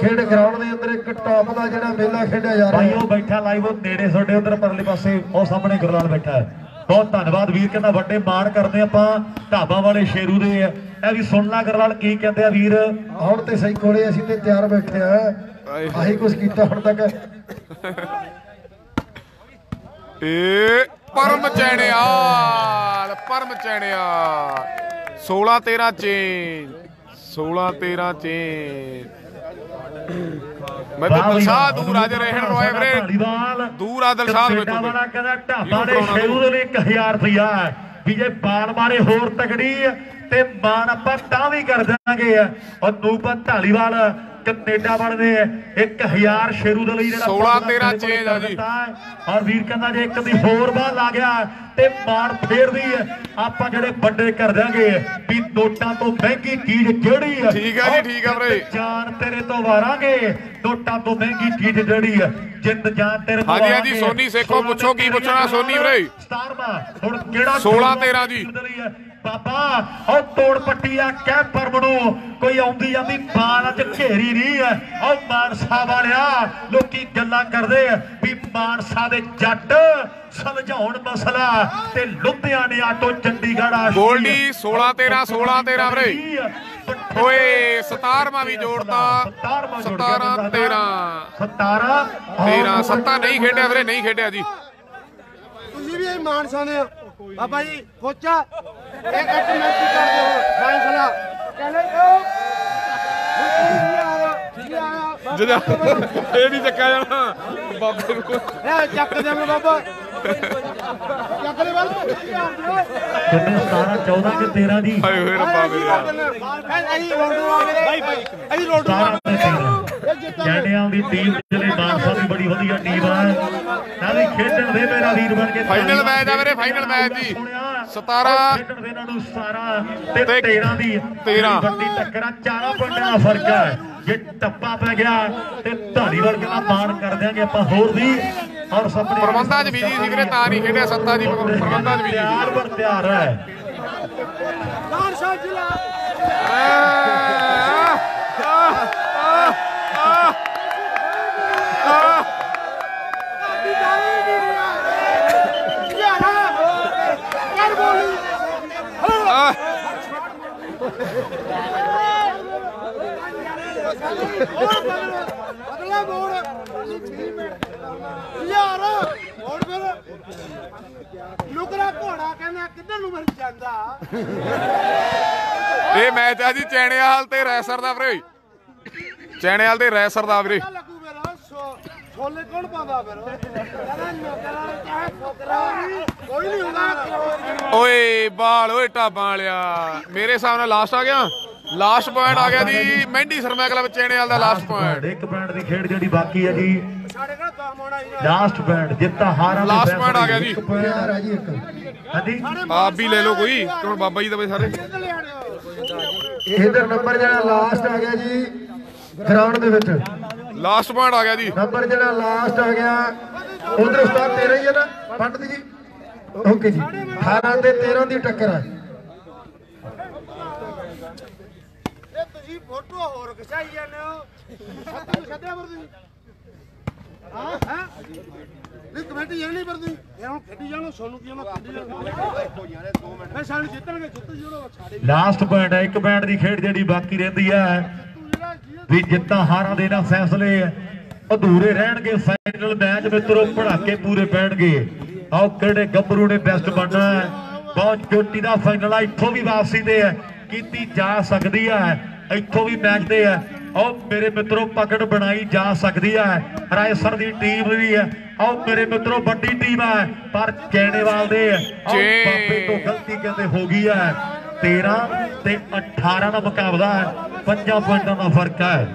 ਖੇਡ ਗਰਾਊਂਡ ਦੇ ਅੰਦਰ ਇੱਕ ਟਾਪ ਦਾ ਜਿਹੜਾ ਮੇਲਾ ਖੇਡਿਆ ਜਾ ਰਿਹਾ। ਭਾਈ ਉਹ ਬੈਠਾ ਲਾਈਵ, ਉਹ ਨੇੜੇ ਤੁਹਾਡੇ ਉਧਰ ਪਰਲੇ ਪਾਸੇ ਉਹ ਸਾਹਮਣੇ ਗੁਰਲਾਲ ਬੈਠਾ ਹੈ। ਬਹੁਤ ਧੰਨਵਾਦ ਵੀਰ, ਕਹਿੰਦਾ ਵੱਡੇ ਮਾਣ ਕਰਦੇ ਆਪਾਂ ਢਾਬਾ ਵਾਲੇ ਸ਼ੇਰੂ ਦੇ। ਇਹ ਵੀ ਸੁਣ ਲਾ ਗੁਰਲਾਲ ਕੀ ਕਹਿੰਦੇ ਆ ਵੀਰ। ਹੁਣ ਤੇ ਸਹੀ ਕੋਲੇ ਅਸੀਂ ਤੇ ਤਿਆਰ ਬੈਠੇ ਆ, ਆਹੀ ਕੁਛ ਕੀਤਾ ਹੁਣ ਤੱਕ। ਪਰਮ ਚੈਣੇਵਾਲ, ਪਰਮ ਚੈਣੇਵਾਲ 16 13 ਚੇਂਜ। 16 13 ਚੇਂਜ। ਮੈਂ ਦਲਸ਼ਾਹ ਦੂਰ ਆ, ਰਹਿਣ ਰੋਏ ਵੀਰੇ ਦੂਰ ਆ ਦਲਸ਼ਾਹ। ਕਹਿੰਦਾ ਢਾਬਾ ਦੇ ਸ਼ੇਰੂ ਦੇ ਲਈ 1000 ਰੁਪਇਆ ਵੀ ਜੇ ਬਾਲ ਮਾਰੇ ਹੋਰ ਤਕੜੀ ਤੇ ਮਾਨ ਆਪਾਂ ਤਾਂ ਵੀ ਕਰ ਦਾਂਗੇ। ਔਰ ਨੂਪਾ ਢਾਲੀਵਾਲ ਕੈਨੇਡਾ ਬਣਦੇ 1000 ਸ਼ੇਰੂ ਦੇ ਲਈ ਜਿਹੜਾ 16 13 ਚੇਂਜ ਆ ਜੀ। ਔਰ ਵੀਰ ਕਹਿੰਦਾ ਜੇ ਇੱਕ ਦੀ ਹੋਰ ਬਾਲ ਆ ਗਿਆ ਤੇ ਮਾਰ ਫੇਰ ਦੀ ਆਪਾਂ ਜਿਹੜੇ ਵੱਡੇ ਕਰ ਦਾਂਗੇ ਵੀ ਨੋਟਾਂ ਤੋਂ ਮਹਿੰਗੀ ਚੀਜ਼ ਕਿਹੜੀ ਆ। ਠੀਕ ਆ ਜੀ, ਠੀਕ ਆ ਵੀਰੇ। ਜਾਨ ਤੇਰੇ ਤੋਂ ਵਾਰਾਂਗੇ, ਨੋਟਾਂ ਤੋਂ ਮਹਿੰਗੀ ਚੀਜ਼ ਜਿਹੜੀ ਆ ਜਿੰਦ ਜਾਨ ਤੇਰੇ ਤੋਂ। ਹਾਂਜੀ ਹਾਂਜੀ ਸੋਨੀ ਸੇਖੋ ਪੁੱਛੋ ਕੀ ਪੁੱਛਣਾ ਸੋਨੀ ਵੀਰੇ। 17ਵਾਂ ਹੁਣ ਕਿਹੜਾ 16 13 ਜੀ ਬਾਬਾ। ਉਹ ਤੋੜ ਪੱਟੀ ਆ ਕਹਿ ਪਰਮ ਨੂੰ, ਕੋਈ ਆਉਂਦੀ ਜਾਂਦੀ ਬਾਲ ਅੱਜ ਘੇਰੀ ਨਹੀਂ ਹੈ। ਉਹ ਮਾਨਸਾ ਵਾਲਿਆ ਲੋਕੀ ਗੱਲਾਂ ਕਰਦੇ ਵੀ ਮਾਨਸਾ ਦੇ ਜੱਟ ਸੁਲਝਾਉਣ ਮਸਲਾ ਤੇ ਲੁਧਿਆਣੇ ਆਟੋ ਚੰਡੀਗੜ੍ਹ ਆ। ਗੋਲਡੀ 16 13 16 13 ਵੀਰੇ। ਓਏ 17ਵਾਂ ਵੀ ਜੋੜਦਾ। 17 13 17 13 ਸੱਤਾ ਨਹੀਂ ਖੇਡਿਆ ਵੀਰੇ, ਨਹੀਂ ਖੇਡਿਆ ਜੀ। ਤੁਸੀਂ ਵੀ ਮਾਨਸਾ ਨੇ ਬਾਬਾ ਜੀ ਕੋਚਾ ਇਹ ਨਹੀਂ ਚੱਕਿਆ ਜਾਣਾ ਬਾਬੇ ਨੂੰ। ਚੱਕ ਦੇ ਮੇਰੇ ਬਾਬਾ, ਚੱਕ ਲੈ ਬਾਬਾ। 17 14 ਤੇ 13 ਦੀ ਹਾਏ ਹੋਏ ਰੱਬਾ ਮੇਰਾ। ਅਸੀਂ ਰੋਡੂ ਆ ਗਏ ਬਾਈ ਬਾਈ, ਅਸੀਂ ਰੋਡੂ ਆ ਗਏ। ਜੰਡਿਆਂ ਦੀ ਟੀਮ ਜਿਹੜੇ ਬਾਂਸਾ ਦੀ ਬੜੀ ਵਧੀਆ ਟੀਮ ਆ, ਨਾਲੇ ਖੇਡਣ ਦੇ ਮੇਰਾ ਵੀਰ ਬਣ ਕੇ। ਫਾਈਨਲ ਮੈਚ ਆ ਵੀਰੇ, ਫਾਈਨਲ ਮੈਚ ਜੀ 17 ਤੇ 13 ਦੀ 13 ਦੀ ਟੱਕਰਾਂ, 4 ਪੁਆਇੰਟਾਂ ਦਾ ਫਰਕ ਹੈ। ਜੇ ਟੱਪਾ ਪੈ ਗਿਆ ਤੇ ਧਾਰੀਵਾਲ ਕਿੰਨਾ ਮਾਣ ਕਰ ਦਿਆਂਗੇ ਆਪਾਂ ਹੋਰ ਦੀ। ਔਰ ਸਪਨੇ ਪ੍ਰਬੰਧਾਂ 'ਚ ਬਿਜੀ ਸੀ ਵੀਰੇ ਤਾਂ ਨਹੀਂ ਖੇਡਿਆ, ਸੱਤਾ ਦੀ ਪ੍ਰਬੰਧਾਂ 'ਚ ਬਿਜੀ। ਯਾਰ ਪਰ ਤਿਆਰ ਹੈ ਮਾਨਸਾ ਜ਼ਿਲ੍ਹਾ। ਇਹ ਮੈਚ ਆ ਜੀ ਚੈਣੇਵਾਲ ਤੇ ਰੈਸਰ ਦਾ ਵੀਰੇ, ਚੈਣੇਵਾਲ ਤੇ ਰੈਸਰ ਦਾ ਵੀਰੇ। ਛੋਲੇ ਕੌਣ ਪਾਉਂਦਾ ਫਿਰ? ਓਏ ਬਾਲ ਓਏ ਢਾਬਾਂ ਵਾਲਿਆ, ਮੇਰੇ ਹਿਸਾਬ ਨਾਲ ਲਾਸਟ ਆ ਗਿਆ, ਲਾਸਟ ਪੁਆਇੰਟ ਆ ਗਿਆ ਜੀ ਮਹਿੰਦੀ ਸ਼ਰਮਾ ਕਲੱਬ ਚੈਣੇਵਾਲ ਦਾ। ਲਾਸਟ ਪੁਆਇੰਟ, ਇੱਕ ਪੁਆਇੰਟ ਦੀ ਖੇਡ ਜਿਹੜੀ ਬਾਕੀ ਹੈ ਜੀ। ਲਾਸਟ ਪੁਆਇੰਟ, ਜਿੱਤਾ ਹਾਰ ਲਾਸਟ ਪੁਆਇੰਟ ਆ ਗਿਆ ਜੀ। ਹਾਂਜੀ ਆਪ ਵੀ ਲੈ ਲਓ ਕੋਈ, ਹੁਣ ਬਾਬਾ ਜੀ ਦਾ ਬਈ ਸਾਰੇ ਇਧਰ ਨੰਬਰ ਜਿਹੜਾ ਲਾਸਟ ਆ ਗਿਆ ਜੀ ਗਰਾਊਂਡ ਦੇ ਵਿੱਚ। ਲਾਸਟ ਪੁਆਇੰਟ ਆ ਗਿਆ ਜੀ, ਨੰਬਰ ਜਿਹੜਾ ਲਾਸਟ ਆ ਗਿਆ ਉਧਰ ਉਸਤਾਦ 13 ਹੀ ਹੈ ਨਾ ਪੰਡਤ ਜੀ? ਓਕੇ ਜੀ, 18 ਤੇ 13 ਦੀ ਟੱਕਰ ਹੈ। ਇਹ ਤੁਸੀਂ ਫੋਟੋ ਹੋਰ ਖਿਚਾਈ ਜਾਂਦੇ ਹੋ, ਸੱਤੂ ਛੱਡਿਆ ਪਰ ਤੁਸੀਂ ਹਾਂ ਹਾਂ ਨਹੀਂ ਕਮੇਟੀ ਜਾਣੀ ਪਰ ਤੁਸੀਂ ਇਹ ਹੁਣ ਖੇਡੀ ਜਾਣੋ। ਸੋਨੂੰ ਕੀ ਉਹਨਾਂ ਖੇਡੀ ਜਾਣੋ, ਮੈਂ ਸਾਨੂੰ ਜਿੱਤਣਗੇ, ਜਿੱਤ ਜੂੜੋ। ਲਾਸਟ ਪੁਆਇੰਟ ਹੈ, ਇੱਕ ਪੁਆਇੰਟ ਦੀ ਖੇਡ ਜਿਹੜੀ ਬਾਕੀ ਰਹਿੰਦੀ ਹੈ ਵੀ ਜਿੱਤਾਂ ਹਾਰਾਂ ਦੇ ਨਾ ਫੈਸਲੇ ਅਧੂਰੇ ਰਹਿਣਗੇ। ਫਾਈਨਲ ਮੈਚ ਮਿੱਤਰੋ ਪੜਾਕੇ ਪੂਰੇ ਪੈਣਗੇ। ਆਓ ਕਿਹੜੇ ਗੱਭਰੂ ਨੇ ਬੈਸਟ ਬਣਨਾ ਹੈ। ਬਹੁਤ ਜੋਟੀ ਦਾ ਫਾਈਨਲ ਆ, ਇੱਥੋਂ ਵੀ ਵਾਪਸੀ ਤੇ ਹੈ ਕੀਤੀ ਜਾ ਸਕਦੀ ਹੈ, ਇੱਥੋਂ ਵੀ ਮੈਚ ਤੇ ਹੈ। ਆਓ ਮੇਰੇ ਮਿੱਤਰੋ ਪਕੜ ਬਣਾਈ ਜਾ ਸਕਦੀ ਹੈ, ਰਾਏਸਰ ਦੀ ਟੀਮ ਵੀ ਹੈ। ਆਓ ਮੇਰੇ ਮਿੱਤਰੋ ਵੱਡੀ ਟੀਮ ਹੈ ਪਰ ਚੈਣੇਵਾਲ ਦੇ ਬਾਬੇ ਤੋਂ ਗਲਤੀ ਕਹਿੰਦੇ ਹੋ ਗਈ ਹੈ। 13 ਤੇ 18 ਦਾ ਮੁਕਾਬਲਾ ਹੈ, 5 ਪੁਆਇੰਟਾਂ ਦਾ ਫਰਕ ਹੈ।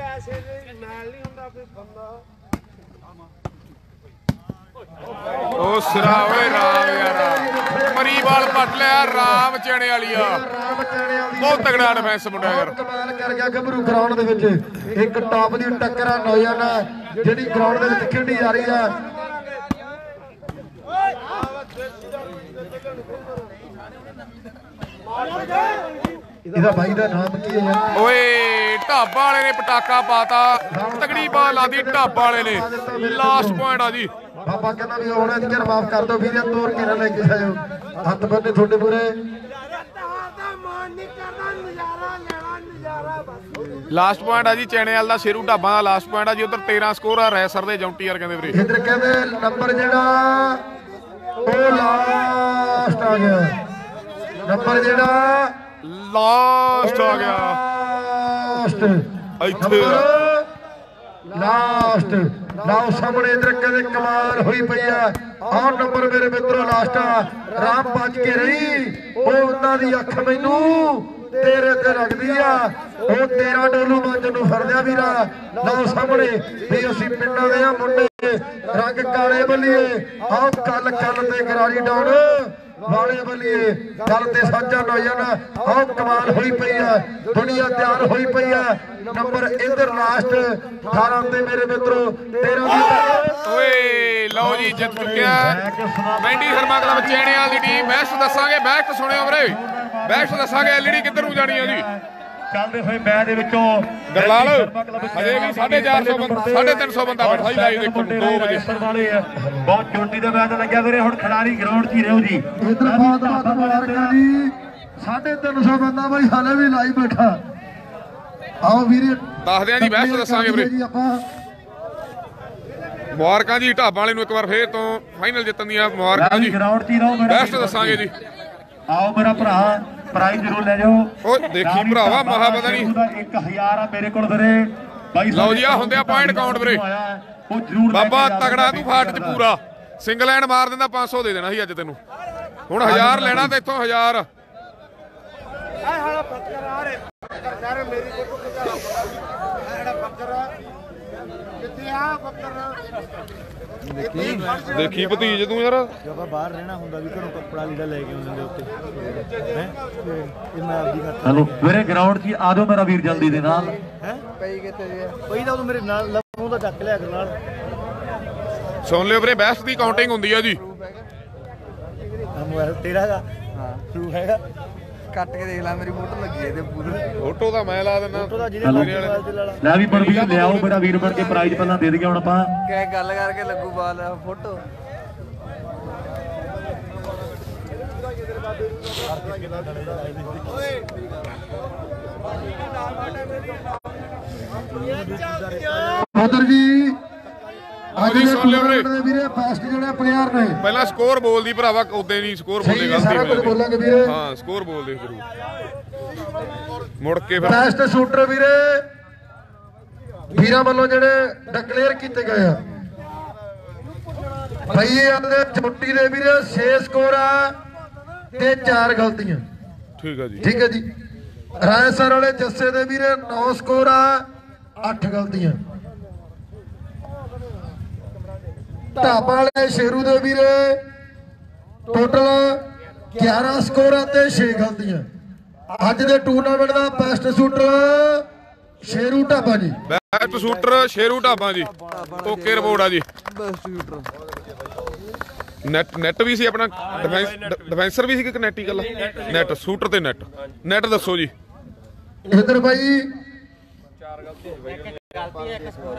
ਪੈਸੇ ਦੇ ਨਾਲ ਨਹੀਂ ਹੁੰਦਾ ਕੋਈ ਬੰਦਾ। ਉਹ ਸਿਰਾ ਓਏ ਰਾਮ ਯਾਰ, ਮਰੀ ਬਾਲ ਪੱਟ ਲਿਆ ਰਾਮ ਚਣੇ ਵਾਲੀਆ। ਬਹੁਤ ਤਗੜਾ ਡਿਫੈਂਸ ਮੁੰਡਾ ਯਾਰ, ਕਮਾਲ ਕਰ ਗਿਆ ਗੱਭਰੂ ਗਰਾਊਂਡ ਦੇ ਵਿੱਚ। ਇੱਕ ਟਾਪ ਦੀ ਟੱਕਰ ਆ ਨੌਜਵਾਨ ਜਿਹੜੀ ਗਰਾਊਂਡ ਦੇ ਵਿੱਚ ਖੇਡੀ ਜਾ ਰਹੀ ਆ। ਇਹਦਾ ਬਾਈ ਦਾ ਨਾਮ ਕੀ ਹੈ ਯਾਰ? ਓਏ ਢਾਬਾ ਵਾਲੇ ਨੇ ਪਟਾਕਾ ਪਾਤਾ, ਤਗੜੀ ਬਾਲ ਲਾਦੀ ਢਾਬਾ ਵਾਲੇ ਨੇ। ਲਾਸਟ ਪੁਆਇੰਟ ਆ ਜੀ, ਬਾਬਾ ਕਹਿੰਦਾ ਵੀ ਹੁਣ ਅਧਿਕਾਰ ਮਾਫ ਕਰ ਦੋ ਵੀਰੇ, ਤੋਰ ਕੇ ਨਾ ਲੈ ਕੇ ਜਾਇਓ। ਹੱਥ ਬੰਨੇ ਤੁਹਾਡੇ ਪੂਰੇ, ਲਾਸਟ ਪੁਆਇੰਟ ਆ ਜੀ ਚੈਣੇਵਾਲ ਦਾ ਸ਼ੇਰੂ ਢਾਬਾ ਦਾ। ਲਾਸਟ ਪੁਆਇੰਟ ਆ ਜੀ, ਉਧਰ 13 ਸਕੋਰ ਆ ਰੈਸਰ ਦੇ ਜੌਂਟੀ ਯਾਰ ਕਹਿੰਦੇ ਵੀਰੇ। ਇਧਰ ਕਹਿੰਦੇ ਨੰਬਰ ਜਿਹੜਾ ਉਹ ਲਾਸਟ ਆ ਗਿਆ, ਨੰਬਰ ਜਿਹੜਾ ਲਾਸਟ ਆ ਗਿਆ ਇੱਥੇ ਲਾਸਟ। ਲਾਓ ਸਾਹਮਣੇ ਇਧਰ ਕਹਿੰਦੇ ਕਮਾਲ ਹੋਈ ਪਈ ਆ। ਆਹ ਨੰਬਰ ਮੇਰੇ ਮਿੱਤਰੋ ਲਾਸਟ ਆ, ਰਾਮ ਭੱਜ ਕੇ ਰਹੀ ਉਹ ਉਹਨਾਂ ਦੀ ਅੱਖ ਮੈਨੂੰ ਤੇਰੇ ਤੇ ਲੱਗਦੀ ਆ। ਉਹ 13 ਡੋਲੂ ਮੰਜਣ ਨੂੰ ਫੜਦਿਆ ਵੀਰਾ। ਲਾਓ ਸਾਹਮਣੇ ਵੀ ਅਸੀਂ ਪਿੰਡਾਂ ਦੇ ਆ ਮੁੰਡੇ, ਰੰਗ ਕਾਲੇ ਬੱਲੀਏ। ਆਹ ਕੱਲ ਕੱਲ ਤੇ ਗਰਾਰੀ ਡਾਉਣ ਵਾਲੇ ਬੱਲੀਏ, ਗੱਲ ਤੇ ਸਾਂਝਾ ਨੌਜਵਾਨ। ਆਹ ਕਮਾਲ ਹੋਈ ਪਈ ਆ, ਦੁਨੀਆ ਤਿਆਰ ਹੋਈ ਪਈ ਆ। ਨੰਬਰ ਇਧਰ ਲਾਸਟ 18 ਤੇ ਮੇਰੇ ਮਿੱਤਰੋ 13 ਦੀ। ਓਏ ਲਓ ਜੀ ਜਿੱਤ ਚੁੱਕਿਆ ਮਹਿੰਦੀ ਸ਼ਰਮਾ ਕਲੱਬ ਚੈਣੇਵਾਲ ਦੀ ਟੀਮ। ਮੈਚ ਦੱਸਾਂਗੇ, ਮੈਚ ਸੁਣਿਓ ਵੀਰੇ, ਮੈਚ ਦੱਸਾਂਗੇ। ਐਲਈਡੀ ਕਿੱਧਰ ਨੂੰ ਜਾਣੀ ਆ ਜੀ? चलते हुए मैच बहुत चोटी का मैच लगे वे हम खिलाड़ी ग्राउंड च ही रहो जी। साढ़े 300 बंदा भाई हाले भी लाई बैठा। आओ वीरे दसदे जी बेस्ट दसांगे वीरे मुबारकां जी ढाबा वाले नूं एक बार फिर तो फाइनल जितन दीआं मुबारकां जी ग्राउंड च ही रहो बेस्ट दसांगे जी। आओ मेरा भरा प्राइज जरूर ले जाओ। ओ देखी भरावा महा पता नहीं 1000 आ मेरे कोल वीरे भाई लो जी आ हुंदे आ पॉइंट काउंट वीरे ओ जरूर बाबा तगड़ा तू फाट च पूरा सिंगल हैंड मार दिंदा 500 दे देना सी अज तैनूं हुण 1000 लेना ते इत्थों 1000 देखी भतीज तू यार बाहर रहना हुंदा भी घरों कपड़ा लीड़ा लेके आउंदे उत्ते हैं ये मैं आपदी करता चलो मेरे ग्राउंड च आ जाओ मेरा वीर जल्दी दे नाल हैं पई किथे है पई दा तू मेरे नाल लबों दा चक लिया कर नाल सुन लियो वीरे बेस्ट दी काउंटिंग हुंदी है जी। हम तेरा दा हां तू हैगा ਕੱਟ ਕੇ ਦੇਖ ਲੈ ਮੇਰੀ ਫੋਟੋ ਲੱਗੀ ਇਹਦੇ ਪੂਰੇ ਫੋਟੋ ਦਾ ਮੈਂ ਲਾ ਦਿੰਦਾ ਫੋਟੋ ਦਾ ਜਿਹਨੇ ਲੈ ਵੀ ਪਰਵੀਰ ਲਿਆਓ ਮੇਰਾ ਵੀਰ ਬਣ ਕੇ ਪ੍ਰਾਈਜ਼ ਪਹਿਲਾਂ ਦੇ ਦਈਏ ਹੁਣ ਆਪਾਂ ਕਿਹ ਗੱਲ ਕਰਕੇ ਲੱਗੂ ਬਾਲ ਫੋਟੋ ਓਏ ਉਧਰ ਵੀ ਆਜੀ ਸੁਣ ਲਿਓ ਵੀਰੇ ਫਾਸਟ ਜਿਹੜੇ ਪਲੇਅਰ ਨੇ ਪਹਿਲਾਂ ਸਕੋਰ ਬੋਲ ਦੀ ਭਰਾਵਾ ਉਦੇ ਨਹੀਂ ਸਕੋਰ ਬੋਲੇ ਗਲਤੀ ਹਾਂ ਸਕੋਰ ਬੋਲ ਦੇ ਜ਼ਰੂਰ ਮੁੜ ਕੇ ਫਿਰ ਫਾਸਟ ਸ਼ੂਟਰ ਵੀਰੇ ਵੀਰਾਂ ਵੱਲੋਂ ਜਿਹੜੇ ਡਿਕਲੇਅਰ ਕੀਤੇ ਗਏ ਆ ਭਾਈ ਇਹ ਦੇ ਛੋਟੀ ਦੇ ਵੀਰੇ 6 ਸਕੋਰ ਆ ਤੇ 4 ਗਲਤੀਆਂ ਠੀਕ ਆ ਜੀ ਰਾਇਸਰ ਵਾਲੇ ਜੱਸੇ ਦੇ ਵੀਰੇ 9 ਸਕੋਰ ਆ 8 ਗਲਤੀਆਂ ਢਾਬਾ ਵਾਲੇ ਸ਼ੇਰੂ ਦੇ ਵੀਰੇ ਟੋਟਲ 11 ਸਕੋਰਾਂ ਤੇ 6 ਗਲਤੀਆਂ। ਅੱਜ ਦੇ ਟੂਰਨਾਮੈਂਟ ਦਾ best shooter Sheru Dhaba ji best shooter Sheru Dhaba ਜੀ ਓਕੇ ਰਿਪੋਰਟ ਆ ਜੀ ਬੈਸਟ ਸ਼ੂਟਰ ਨੈਟ ਵੀ ਸੀ ਆਪਣਾ ਡਿਫੈਂਸਰ ਵੀ ਸੀ ਕਿ ਕਨੈਟੀ ਗੱਲ ਨੈਟ ਸ਼ੂਟਰ ਤੇ ਨੈਟ ਦੱਸੋ ਜੀ ਇਧਰ ਭਾਈ 4 ਗਲਤੀ ਹੋਈ ਇੱਕ ਗਲਤੀ ਹੈ ਇੱਕ ਸਕੋਰ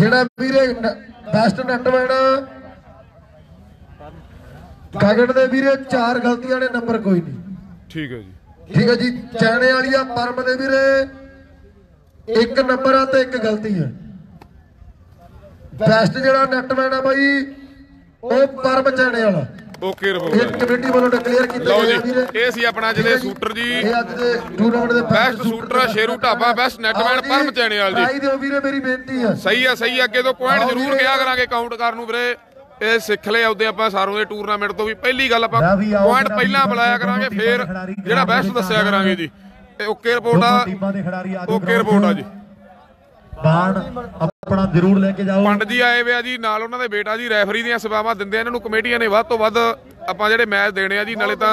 ਜਿਹੜਾ ਵੀਰੇ बेस्ट नैटमैन कागड़ दे वीरे 4 गलतियां ने नंबर कोई नहीं ठीक है जी चैने वाली परम दे वीरे 1 नंबर ते 1 गलती है। बेस्ट जेड़ा नैटमैन है भाई वो Param Chainewala okay report committee वालों डिक्लेयर कीता गया वीरे ए सी अपना जिले शूटर जी आज दे टूर्नामेंट दे best shooter Sheru Dhaba best netman Param Chanewal जी भाई दियो वीरे मेरी बेनती है सही है अगे तो पॉइंट जरूर किया करांगे काउंट करन वीरे ए सिख ले आउंदे आपां सारों दे टूर्नामेंट तो भी पहली गल आपां पॉइंट पहला बुलाया करांगे फिर जेड़ा बेस्ट दसया करांगे जी ओके रिपोर्ट आ जी बाण अपना जरूर लेके जाओ पंडित जी आए हुए आ जी नाल उन्हां दे बेटा जी रेफरी दी सेवावां दिंदे इन्हां नूं कमेटियां ने वध तों वध आपां जेहड़े मैच देने आ जी नाले तां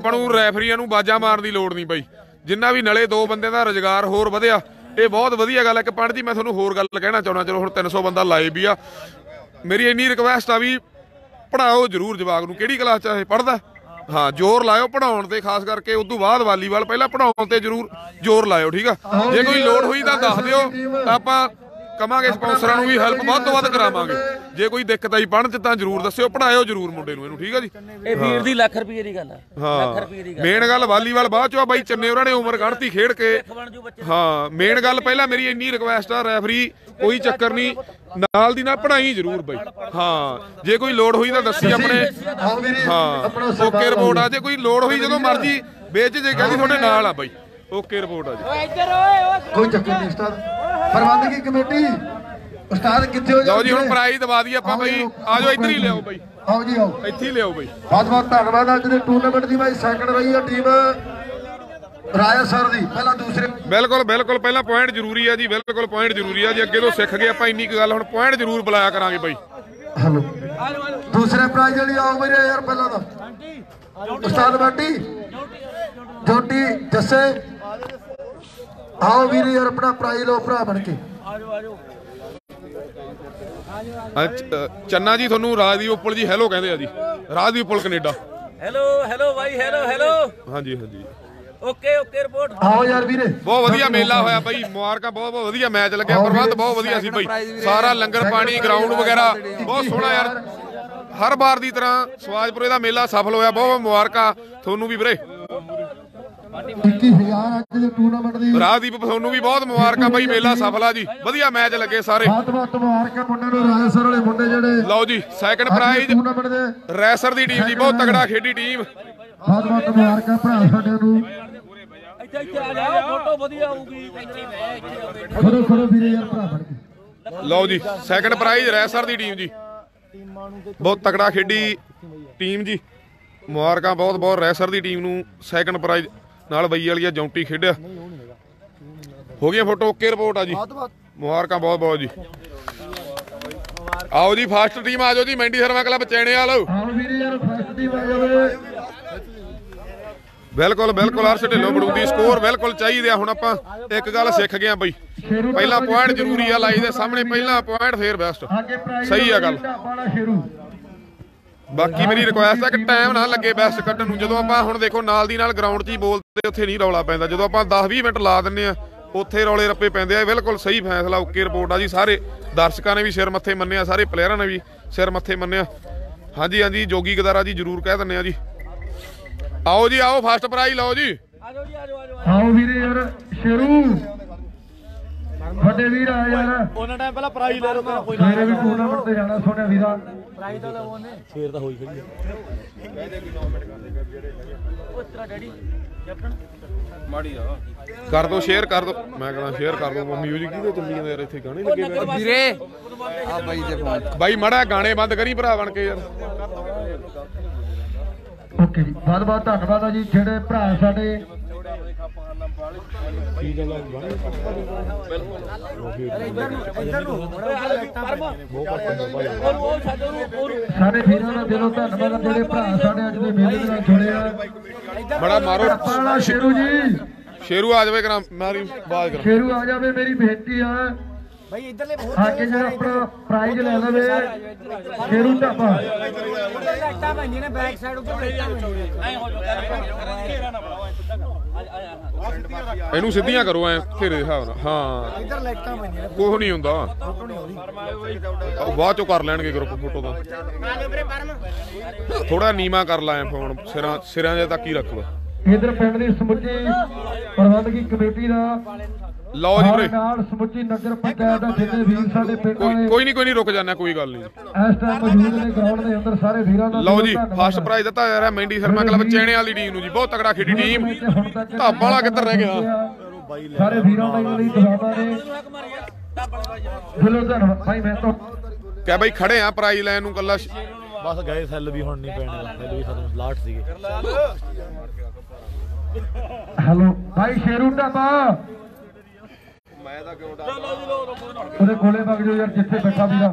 आपां नूं रेफरीआं नूं बाजा मारन दी लोड़ नहीं पई जिन्ना भी नाले दो बंदे दा रोजगार होर वधिया इह बहुत वधिया गल है कि पंडित जी मैं तुहानूं होर गल कहना चाहुंदा चलो हुण 300 बंदा लाइव भी आ मेरी इन्नी रिक्वेस्ट आ भी पढ़ाओ जरूर जवाक नूं किहड़ी क्लास च आए पढ़दा हां जोर लाओ पढ़ाउण ते खास करके उदों बाद वालीबाल पहला पढ़ाउण ते जरूर जोर लाओ ठीक आ जे कोई लोड़ होई तां दस दिओ तां आपां ਕਮਾਂਗੇ ਸਪਾਂਸਰਾਂ ਨੂੰ ਵੀ ਹੈਲਪ ਵੱਧ ਤੋਂ ਵੱਧ ਕਰਾਵਾਂਗੇ ਜੇ ਕੋਈ ਦਿੱਕਤ ਆਈ ਪੜਨ ਚ ਤਾਂ ਜਰੂਰ ਦੱਸਿਓ ਪੜਾਇਓ ਜਰੂਰ ਮੁੰਡੇ ਨੂੰ ਇਹਨੂੰ ਠੀਕ ਆ ਜੀ ਇਹ ਵੀਰ ਦੀ ਲੱਖ ਰੁਪਏ ਦੀ ਗੱਲ ਆ ਮੇਨ ਗੱਲ ਵਾਲੀਬਾਲ ਬਾਅਦ ਚੋਂ ਆ ਬਾਈ ਚੰਨੇ ਉਹਨਾਂ ਨੇ ਉਮਰ ਕੱਢਤੀ ਖੇਡ ਕੇ ਹਾਂ ਮੇਨ ਗੱਲ ਪਹਿਲਾਂ ਮੇਰੀ ਇੰਨੀ ਰਿਕੁਐਸਟ ਆ ਰੈਫਰੀ ਕੋਈ ਚੱਕਰ ਨਹੀਂ ਨਾਲ ਦੀ ਨਾਲ ਪੜਾਈ ਜਰੂਰ ਬਾਈ ਹਾਂ ਜੇ ਕੋਈ ਲੋੜ ਹੋਈ ਤਾਂ ਦੱਸੀ ਆਪਣੇ ਹਾਂ ਓਕੇ ਰਿਪੋਰਟ ਆ ਜੇ ਕੋਈ ਲੋੜ ਹੋਈ ਜਦੋਂ ਮਰਜੀ ਵੇਚ ਜੇ ਕਹਿੰਦੀ ਤੁਹਾਡੇ ਨਾਲ ਆ ਬਾਈ ਓਕੇ ਰਿਪੋਰਟ ਆ ਜੀ ਕੋਈ ਚੱਕਰ ਨਹੀਂ ਉਸਤਾਦ ਪ੍ਰਬੰਧਕੀ ਕਮੇਟੀ ਉਸਤਾਦ ਕਿੱਥੇ ਹੋ ਜਾਓ ਜੀ ਹੁਣ ਪ੍ਰਾਈਜ਼ ਦਵਾ ਦਈਏ ਆਪਾਂ ਬਈ ਆ ਜਾਓ ਇੱਧਰ ਹੀ ਲਿਆਓ ਬਈ ਆਓ ਜੀ ਆਓ ਇੱਥੇ ਹੀ ਲਿਆਓ ਬਈ ਬਹੁਤ ਬਹੁਤ ਧੰਨਵਾਦ ਅੱਜ ਦੇ ਟੂਰਨਾਮੈਂਟ ਦੀ ਬਾਈ ਸੈਕੰਡ ਰਹੀ ਆ ਟੀਮ ਰਾਜਾ ਸਰ ਦੀ ਪਹਿਲਾਂ ਦੂਸਰੇ ਬਿਲਕੁਲ ਪਹਿਲਾਂ ਪੁਆਇੰਟ ਜ਼ਰੂਰੀ ਆ ਜੀ ਬਿਲਕੁਲ ਪੁਆਇੰਟ ਜ਼ਰੂਰੀ ਆ ਜੀ ਅੱਗੇ ਤੋਂ ਸਿੱਖ ਗਏ ਆਪਾਂ ਇੰਨੀ ਕੁ ਗੱਲ ਹੁਣ ਪੁਆਇੰਟ ਜ਼ਰੂਰ ਬੁਲਾਇਆ ਕਰਾਂਗੇ ਬਈ ਹਲੋ ਦੂਸਰੇ ਪ੍ਰਾਈਜ਼ ਵਾਲੀ ਆਓ ਵੀਰੇ ਯਾਰ ਪਹਿਲਾਂ ਤਾਂ ਉਸਤਾਦ ਬਾਟੀ ਜੋਟੀ ਜੱਸੇ आओ वीर यार अपना प्राइज लो भरा बन के चन्ना जी थोनू राजदीप उप्पल जी हेलो कहंदे आ जी राजदीप उप्पल Canada hello hello भाई हेलो हेलो हां जी ओके ओके रिपोर्ट। आओ यार वीरे, बहुत बढ़िया मेला होया भाई, मुबारका, बहुत बहुत बढ़िया मैच लगे, प्रबंध बहुत बढ़िया सी भाई, सारा लंगर पानी ग्राउंड वगैरह बहुत सोहना यार, हर बार की तरह सहबाजपुरे का मेला सफल होया, बहुत बहुत मुबारका थोनू भी वीरे, राहदीप थोनू भी बहुत मुबारका भाई, मेला सफल है जी, बढ़िया मैच लगे सारे, लो जी सैकंड प्राइज रैसर की टीम जी, बहुत तगड़ा खेडी टीम, लो जी सैकंड प्राइज रैसर की टीम जी, बहुत तगड़ा खेडी टीम जी, मुबारका बहुत बहुत रैसर की टीम को, सैकंड प्राइज नाल बई वाली जोंटी खेडिया, हो गई फोटो ओके रिपोर्ट आ जी, मुबारका बहुत बहुत जी। आओ जी फास्ट टीम आ जाओ जी, मेंडी शर्मा क्लब चैनेवाल, बिल्कुल बिल्कुल हर्ष ढिलों बड़ूदी स्कोर बिल्कुल चाहिए। हुण आपां एक गल सीख गए बई, पहला पॉइंट जरूरी है, लाई दे सामने पहला पॉइंट फिर बेस्ट, सही है गल, बाकी मेरी रिक्वेस्ट है कि टाइम ना लगे बेस्ट कट्टन नूं, जदों आपां हुण देखो नाल दी नाल ग्राउंड 'च ही बोलते उत्थे नहीं रौला पैंदा, जदों आपां 10-20 मिनट ला दिंदे आ उत्थे रौले रप्पे पैंदे आ, बिल्कुल सही फैसला ओके रिपोर्ट आ जी, सारे दर्शकों ने भी सिर मत्थे मन्निया, सारे प्लेयरां ने भी सिर मत्थे मन्निया, हाँ जी हाँ जी जोगी गदारा जी जरूर कह दिंदे आ जी। आओ जी आओ फर्स्ट प्राइज लाओ जी, आओ वीरे यार शेरू ਵੱਡੇ ਵੀਰ ਆ ਯਾਰ, ਉਹਨਾਂ ਟਾਈਮ ਪਹਿਲਾਂ ਪ੍ਰਾਈਜ਼ ਲੈ ਲਓ, ਕੋਈ ਨਾ ਵੀ ਟੂਰਨਾਮੈਂਟ ਤੇ ਜਾਣਾ ਸੋਹਣਿਆ ਵੀਰਾ, ਪ੍ਰਾਈਜ਼ ਤਾਂ ਲਵੋ ਨੇ, ਫੇਰ ਤਾਂ ਹੋਈ ਖੜੀ ਹੈ, ਕਹਿੰਦੇ ਕਿ ਨੋਮੈਂਟ ਕਰ ਦੇਗਾ ਜਿਹੜੇ ਹੈਗੇ, ਉਹ ਤੇਰਾ ਡੈਡੀ ਕੈਪਟਨ ਮਾੜੀ ਆ, ਕਰ ਦੋ ਸ਼ੇਅਰ ਕਰ ਦੋ, ਮੈਂ ਕਹਿੰਦਾ ਸ਼ੇਅਰ ਕਰ ਦੋ, ਮਿਊਜ਼ਿਕ ਕਿਹਦੇ ਚੱਲੀ ਜਾਂਦਾ ਯਾਰ, ਇੱਥੇ ਗਾਣੇ ਲੱਗੇ ਹੋਏ ਵੀਰੇ, ਆ ਬਾਈ ਦੇ ਫੋਨ ਬਾਈ ਮੜਾ ਗਾਣੇ ਬੰਦ ਕਰੀ ਭਰਾ ਬਣ ਕੇ ਯਾਰ, ਓਕੇ ਜੀ ਬਹੁਤ ਬਹੁਤ ਧੰਨਵਾਦ ਆ ਜੀ ਜਿਹੜੇ ਭਰਾ ਸਾਡੇ बड़ा मारो शेरू जी, शेरू आ जावे, शेरू आ जावे, मेरी बेनती है आके जरा अपना प्राइज ले लवे शेरू ढाबा, ਇਹਨੂੰ ਸਿੱਧੀਆਂ ਕਰੋ ਐ ਫੇਰੇ ਹਿਸਾਬ ਨਾਲ, ਹਾਂ ਇਧਰ ਲਾਈਟਾਂ ਪੈਂਦੀਆਂ ਕੋਹ ਨਹੀਂ ਹੁੰਦਾ, ਬਾਅਦ ਚੋਂ ਕਰ ਲੈਣਗੇ ਗਰੁੱਪ ਫੋਟੋ ਦਾ, ਥੋੜਾ ਨੀਵਾ ਕਰ ਲਾ ਐ ਫੋਨ, ਸਿਰਾਂ ਦੇ ਤੱਕ ਹੀ ਰੱਖ ਲੋ, ਇਧਰ ਪਿੰਡ ਦੀ ਸਮੁੱਚੀ ਪ੍ਰਬੰਧਕੀ ਕਮੇਟੀ ਦਾ, ਲਓ ਜੀ ਨਾਲ ਸਮੁੱਚੀ ਨਗਰ ਪੰਚਾਇਤ ਦਾ ਜਿੰਨੇ ਵੀਰ ਸਾਡੇ ਪਿੰਡ ਵਾਲੇ, ਕੋਈ ਨਹੀਂ ਰੁਕ ਜਾਣਾ, ਕੋਈ ਗੱਲ ਨਹੀਂ, ਇਸ ਟਾਈਮ ਮੌਜੂਦ ਨੇ ਗਰਾਊਂਡ ਦੇ ਅੰਦਰ ਸਾਰੇ ਵੀਰਾਂ ਦਾ, ਲਓ ਜੀ ਫਸਟ ਪ੍ਰਾਈਜ਼ ਦਿੱਤਾ ਯਾਰ ਹੈ ਮੈਂਡੀ ਸ਼ਰਮਾ ਕਲੱਬ ਚੈਣੇ ਵਾਲੀ ਟੀਮ ਨੂੰ ਜੀ, ਬਹੁਤ ਤਕੜਾ ਖੇਡੀ ਟੀਮ, ਢਾਬਾ ਵਾਲਾ ਕਿੱਧਰ ਰਹਿ ਗਿਆ, ਸਾਰੇ ਵੀਰਾਂ ਦਾ ਲਈ ਦਵਾਵਾ ਨੇ, ਬਿਲੋ ਧੰਨਵਾਦ ਭਾਈ, ਮੈਂ ਤਾਂ ਕਹਿ ਭਾਈ ਖੜੇ ਆ ਪ੍ਰਾਈਜ਼ ਲੈਣ ਨੂੰ, ਕੱਲਾ ਬਸ ਗਏ ਸੈੱਲ ਵੀ ਹੁਣ ਨਹੀਂ ਪੈਣਾ, ਸੈੱਲ ਵੀ ਖਤਮ ਲਾਟ ਸੀਗੇ, ਹੈਲੋ ਭਾਈ ਸ਼ੇਰੂ ਢਾਬਾ ਉਹਦੇ ਕੋਲੇ ਵਗ ਜਾਓ ਯਾਰ ਜਿੱਥੇ ਬੈਠਾ ਵੀਰਾ,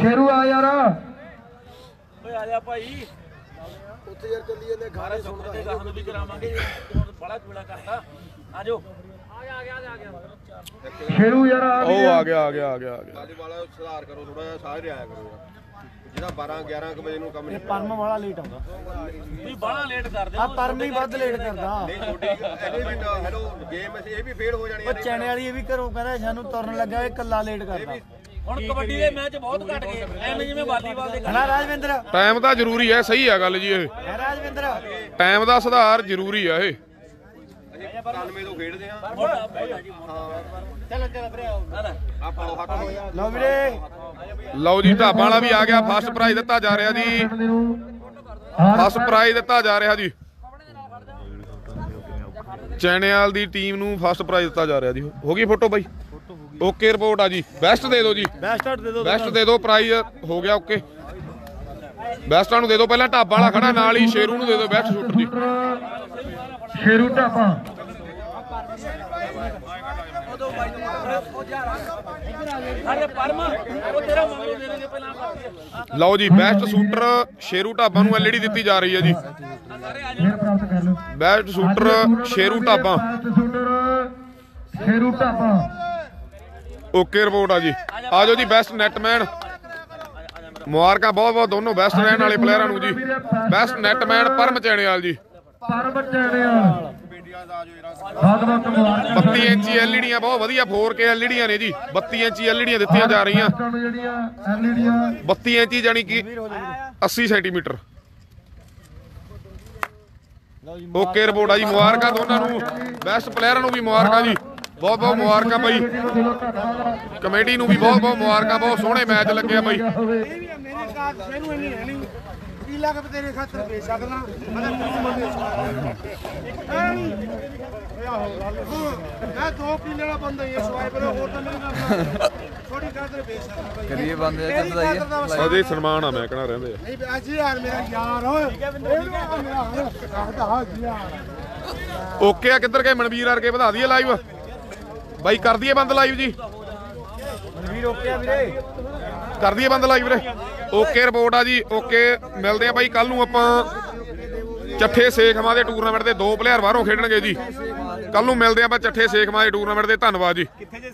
ਸ਼ੇਰੂ ਆ ਯਾਰ, ਓਏ ਆ ਜਾ ਭਾਈ ਉੱਥੇ ਯਾਰ ਚੱਲੀ ਜਾਂਦੇ ਘਾਰੇ ਸੁਣਦਾ ਹੈ, ਗਾਹਾਂ ਵੀ ਕਰਾਵਾਂਗੇ ਬੜਾ ਚੂੜਾ ਕਰਤਾ, ਆ ਜਾਓ ਆ ਗਿਆ ਸ਼ੇਰੂ ਯਾਰ ਆ ਗਿਆ ਕਾਲੀ ਵਾਲਾ ਸੁਧਾਰ ਕਰੋ ਥੋੜਾ ਜਿਹਾ, ਸਾਹ ਰਿਆ ਕਰੋ ਯਾਰ, ਜਿਹੜਾ 12-11 ਵਜੇ ਨੂੰ ਕੰਮ ਨਹੀਂ, ਪਰਮ ਵਾਲਾ ਲੇਟ ਆਉਂਦਾ, ਤੁਸੀਂ ਬਾਹਲਾ ਲੇਟ ਕਰਦੇ ਆ, ਪਰਮ ਹੀ ਵੱਧ ਲੇਟ ਕਰਦਾ, ਨਹੀਂ ਛੋਟੀ ਇਹ ਵੀ ਹੈਲੋ ਗੇਮ ਅਸੀਂ ਇਹ ਵੀ ਫੇਲ ਹੋ ਜਾਣੀ ਆ, ਚੈਣੇ ਵਾਲੀ ਇਹ ਵੀ ਘਰੋਂ ਕਹਿੰਦਾ ਸਾਨੂੰ ਤੁਰਨ ਲੱਗਾ ਇਹ ਕੱਲਾ ਲੇਟ ਕਰਦਾ, ਹੁਣ ਕਬੱਡੀ ਦੇ ਮੈਚ ਬਹੁਤ ਘਟ ਗਏ ਐਵੇਂ ਜਿਵੇਂ ਵਾਲੀਬਾਲ ਦੇ, ਹਣਾ ਰਾਜਵਿੰਦਰ ਟਾਈਮ ਦਾ ਜ਼ਰੂਰੀ ਹੈ, ਸਹੀ ਆ ਗੱਲ ਜੀ, ਇਹ ਰਾਜਵਿੰਦਰ ਟਾਈਮ ਦਾ ਸੁਧਾਰ ਜ਼ਰੂਰੀ ਆ, ਇਹ ਲਓ ਜੀ ਢਾਬਾ ਵਾਲਾ ਵੀ ਆ ਗਿਆ, ਫਸਟ ਪ੍ਰਾਈਜ਼ ਦਿੱਤਾ ਜਾ ਰਿਹਾ ਜੀ, ਫਸਟ ਪ੍ਰਾਈਜ਼ ਦਿੱਤਾ ਜਾ ਰਿਹਾ ਜੀ, ਚੈਣੇਵਾਲ ਦੀ ਟੀਮ ਨੂੰ ਫਸਟ ਪ੍ਰਾਈਜ਼ ਦਿੱਤਾ ਜਾ ਰਿਹਾ ਜੀ, ਹੋ ਗਈ ਫੋਟੋ ਬਾਈ ਓਕੇ ਰਿਪੋਰਟ ਆ ਜੀ, ਬੈਸਟ ਦੇ ਦਿਓ ਜੀ, ਬੈਸਟ ਦੇ ਦਿਓ, ਪ੍ਰਾਈਜ਼ ਹੋ ਗਿਆ ਓਕੇ, ਬੈਸਟਾਂ ਨੂੰ ਦੇ ਦਿਓ, ਪਹਿਲਾਂ ਢਾਬਾ ਵਾਲਾ ਖੜਾ ਨਾਲ ਹੀ ਸ਼ੇਰੂ ਨੂੰ ਦੇ ਦਿਓ ਬੈਸਟ ਸ਼ੂਟਰ ਜੀ, ਸ਼ੇਰੂ ਢਾਬਾ ਲਓ ਜੀ ਬੈਸਟ ਸ਼ੂਟਰ ਸ਼ੇਰੂ ਢਾਬਾ ਨੂੰ ਐਲਈਡੀ ਦਿੱਤੀ ਜਾ ਰਹੀ ਹੈ ਜੀ, best shooter Sheru Dhaba, Sheru Dhaba okay report ਆ ਜੀ, ਆ ਜਾਓ ਜੀ ਬੈਸਟ ਨੈਟਮੈਨ, ਮੁਬਾਰਕਾਂ ਬਹੁਤ ਬਹੁਤ ਦੋਨੋਂ ਬੈਸਟ ਰਹਿਣ ਵਾਲੇ ਪਲੇਅਰਾਂ ਨੂੰ ਜੀ, ਬੈਸਟ ਨੈਟਮੈਨ ਪਰਮ ਚੈਣੇਵਾਲ ਜੀ, 32 ਇੰਚੀ ਐਲਈਡੀਆਂ ਬਹੁਤ ਵਧੀਆ 4K ਐਲਈਡੀਆਂ ਨੇ ਜੀ। 32 ਇੰਚੀ ਐਲਈਡੀਆਂ ਦਿੱਤੀਆਂ ਜਾ ਰਹੀਆਂ। 32 ਇੰਚੀ ਜਾਨੀ ਕਿ 80 ਸੈਂਟੀਮੀਟਰ। ਓਕੇ ਰਿਪੋਰਟ ਆ ਜੀ। ਮੁਬਾਰਕਾਂ ਦੋਨਾਂ ਨੂੰ, ਬੈਸਟ ਪਲੇਅਰਾਂ ਨੂੰ ਵੀ ਮੁਬਾਰਕਾਂ ਜੀ, ਬਹੁਤ ਬਹੁਤ ਮੁਬਾਰਕਾਂ ਬਾਈ। ਕਮੇਟੀ ਨੂੰ ਵੀ ਬਹੁਤ ਬਹੁਤ ਮੁਬਾਰਕਾਂ, ਬਹੁਤ ਸੋਹਣੇ ਮੈਚ ਲੱਗਿਆ ਬਾਈ। ਸਨਮਾਨ ਆ ਮੈਂ ਕਹਿਣਾ ਰਹਿੰਦੇ ਓਕੇ ਆ। ਕਿੱਧਰ ਗਏ ਮਨਵੀਰ ਆਰ ਕੇ? ਵਧਾ ਦਈਏ ਲਾਈਵ ਬਾਈ, ਕਰ ਦਈਏ ਬੰਦ ਲਾਈਵ ਜੀ। ਮਨਵੀਰ ਓਕੇ ਆ ਵੀਰੇ, ਕਰ ਦਈਏ ਬੰਦ ਲਾਈਵ ਵੀਰੇ। ਓਕੇ ਰਿਪੋਰਟ ਆ ਜੀ। ਓਕੇ ਮਿਲਦੇ ਆ ਬਾਈ। ਕੱਲ ਨੂੰ ਆਪਾਂ ਚੱਠੇ ਸੇਖਵਾਂ ਦੇ ਟੂਰਨਾਮੈਂਟ ਦੇ 2 ਪਲੇਅਰ ਬਾਹਰੋਂ ਖੇਡਣਗੇ ਜੀ। ਕੱਲ ਨੂੰ ਮਿਲਦੇ ਆ ਆਪਾਂ ਚੱਠੇ ਸੇਖਵਾਂ ਦੇ ਟੂਰਨਾਮੈਂਟ ਦੇ। ਧੰਨਵਾਦ ਜੀ।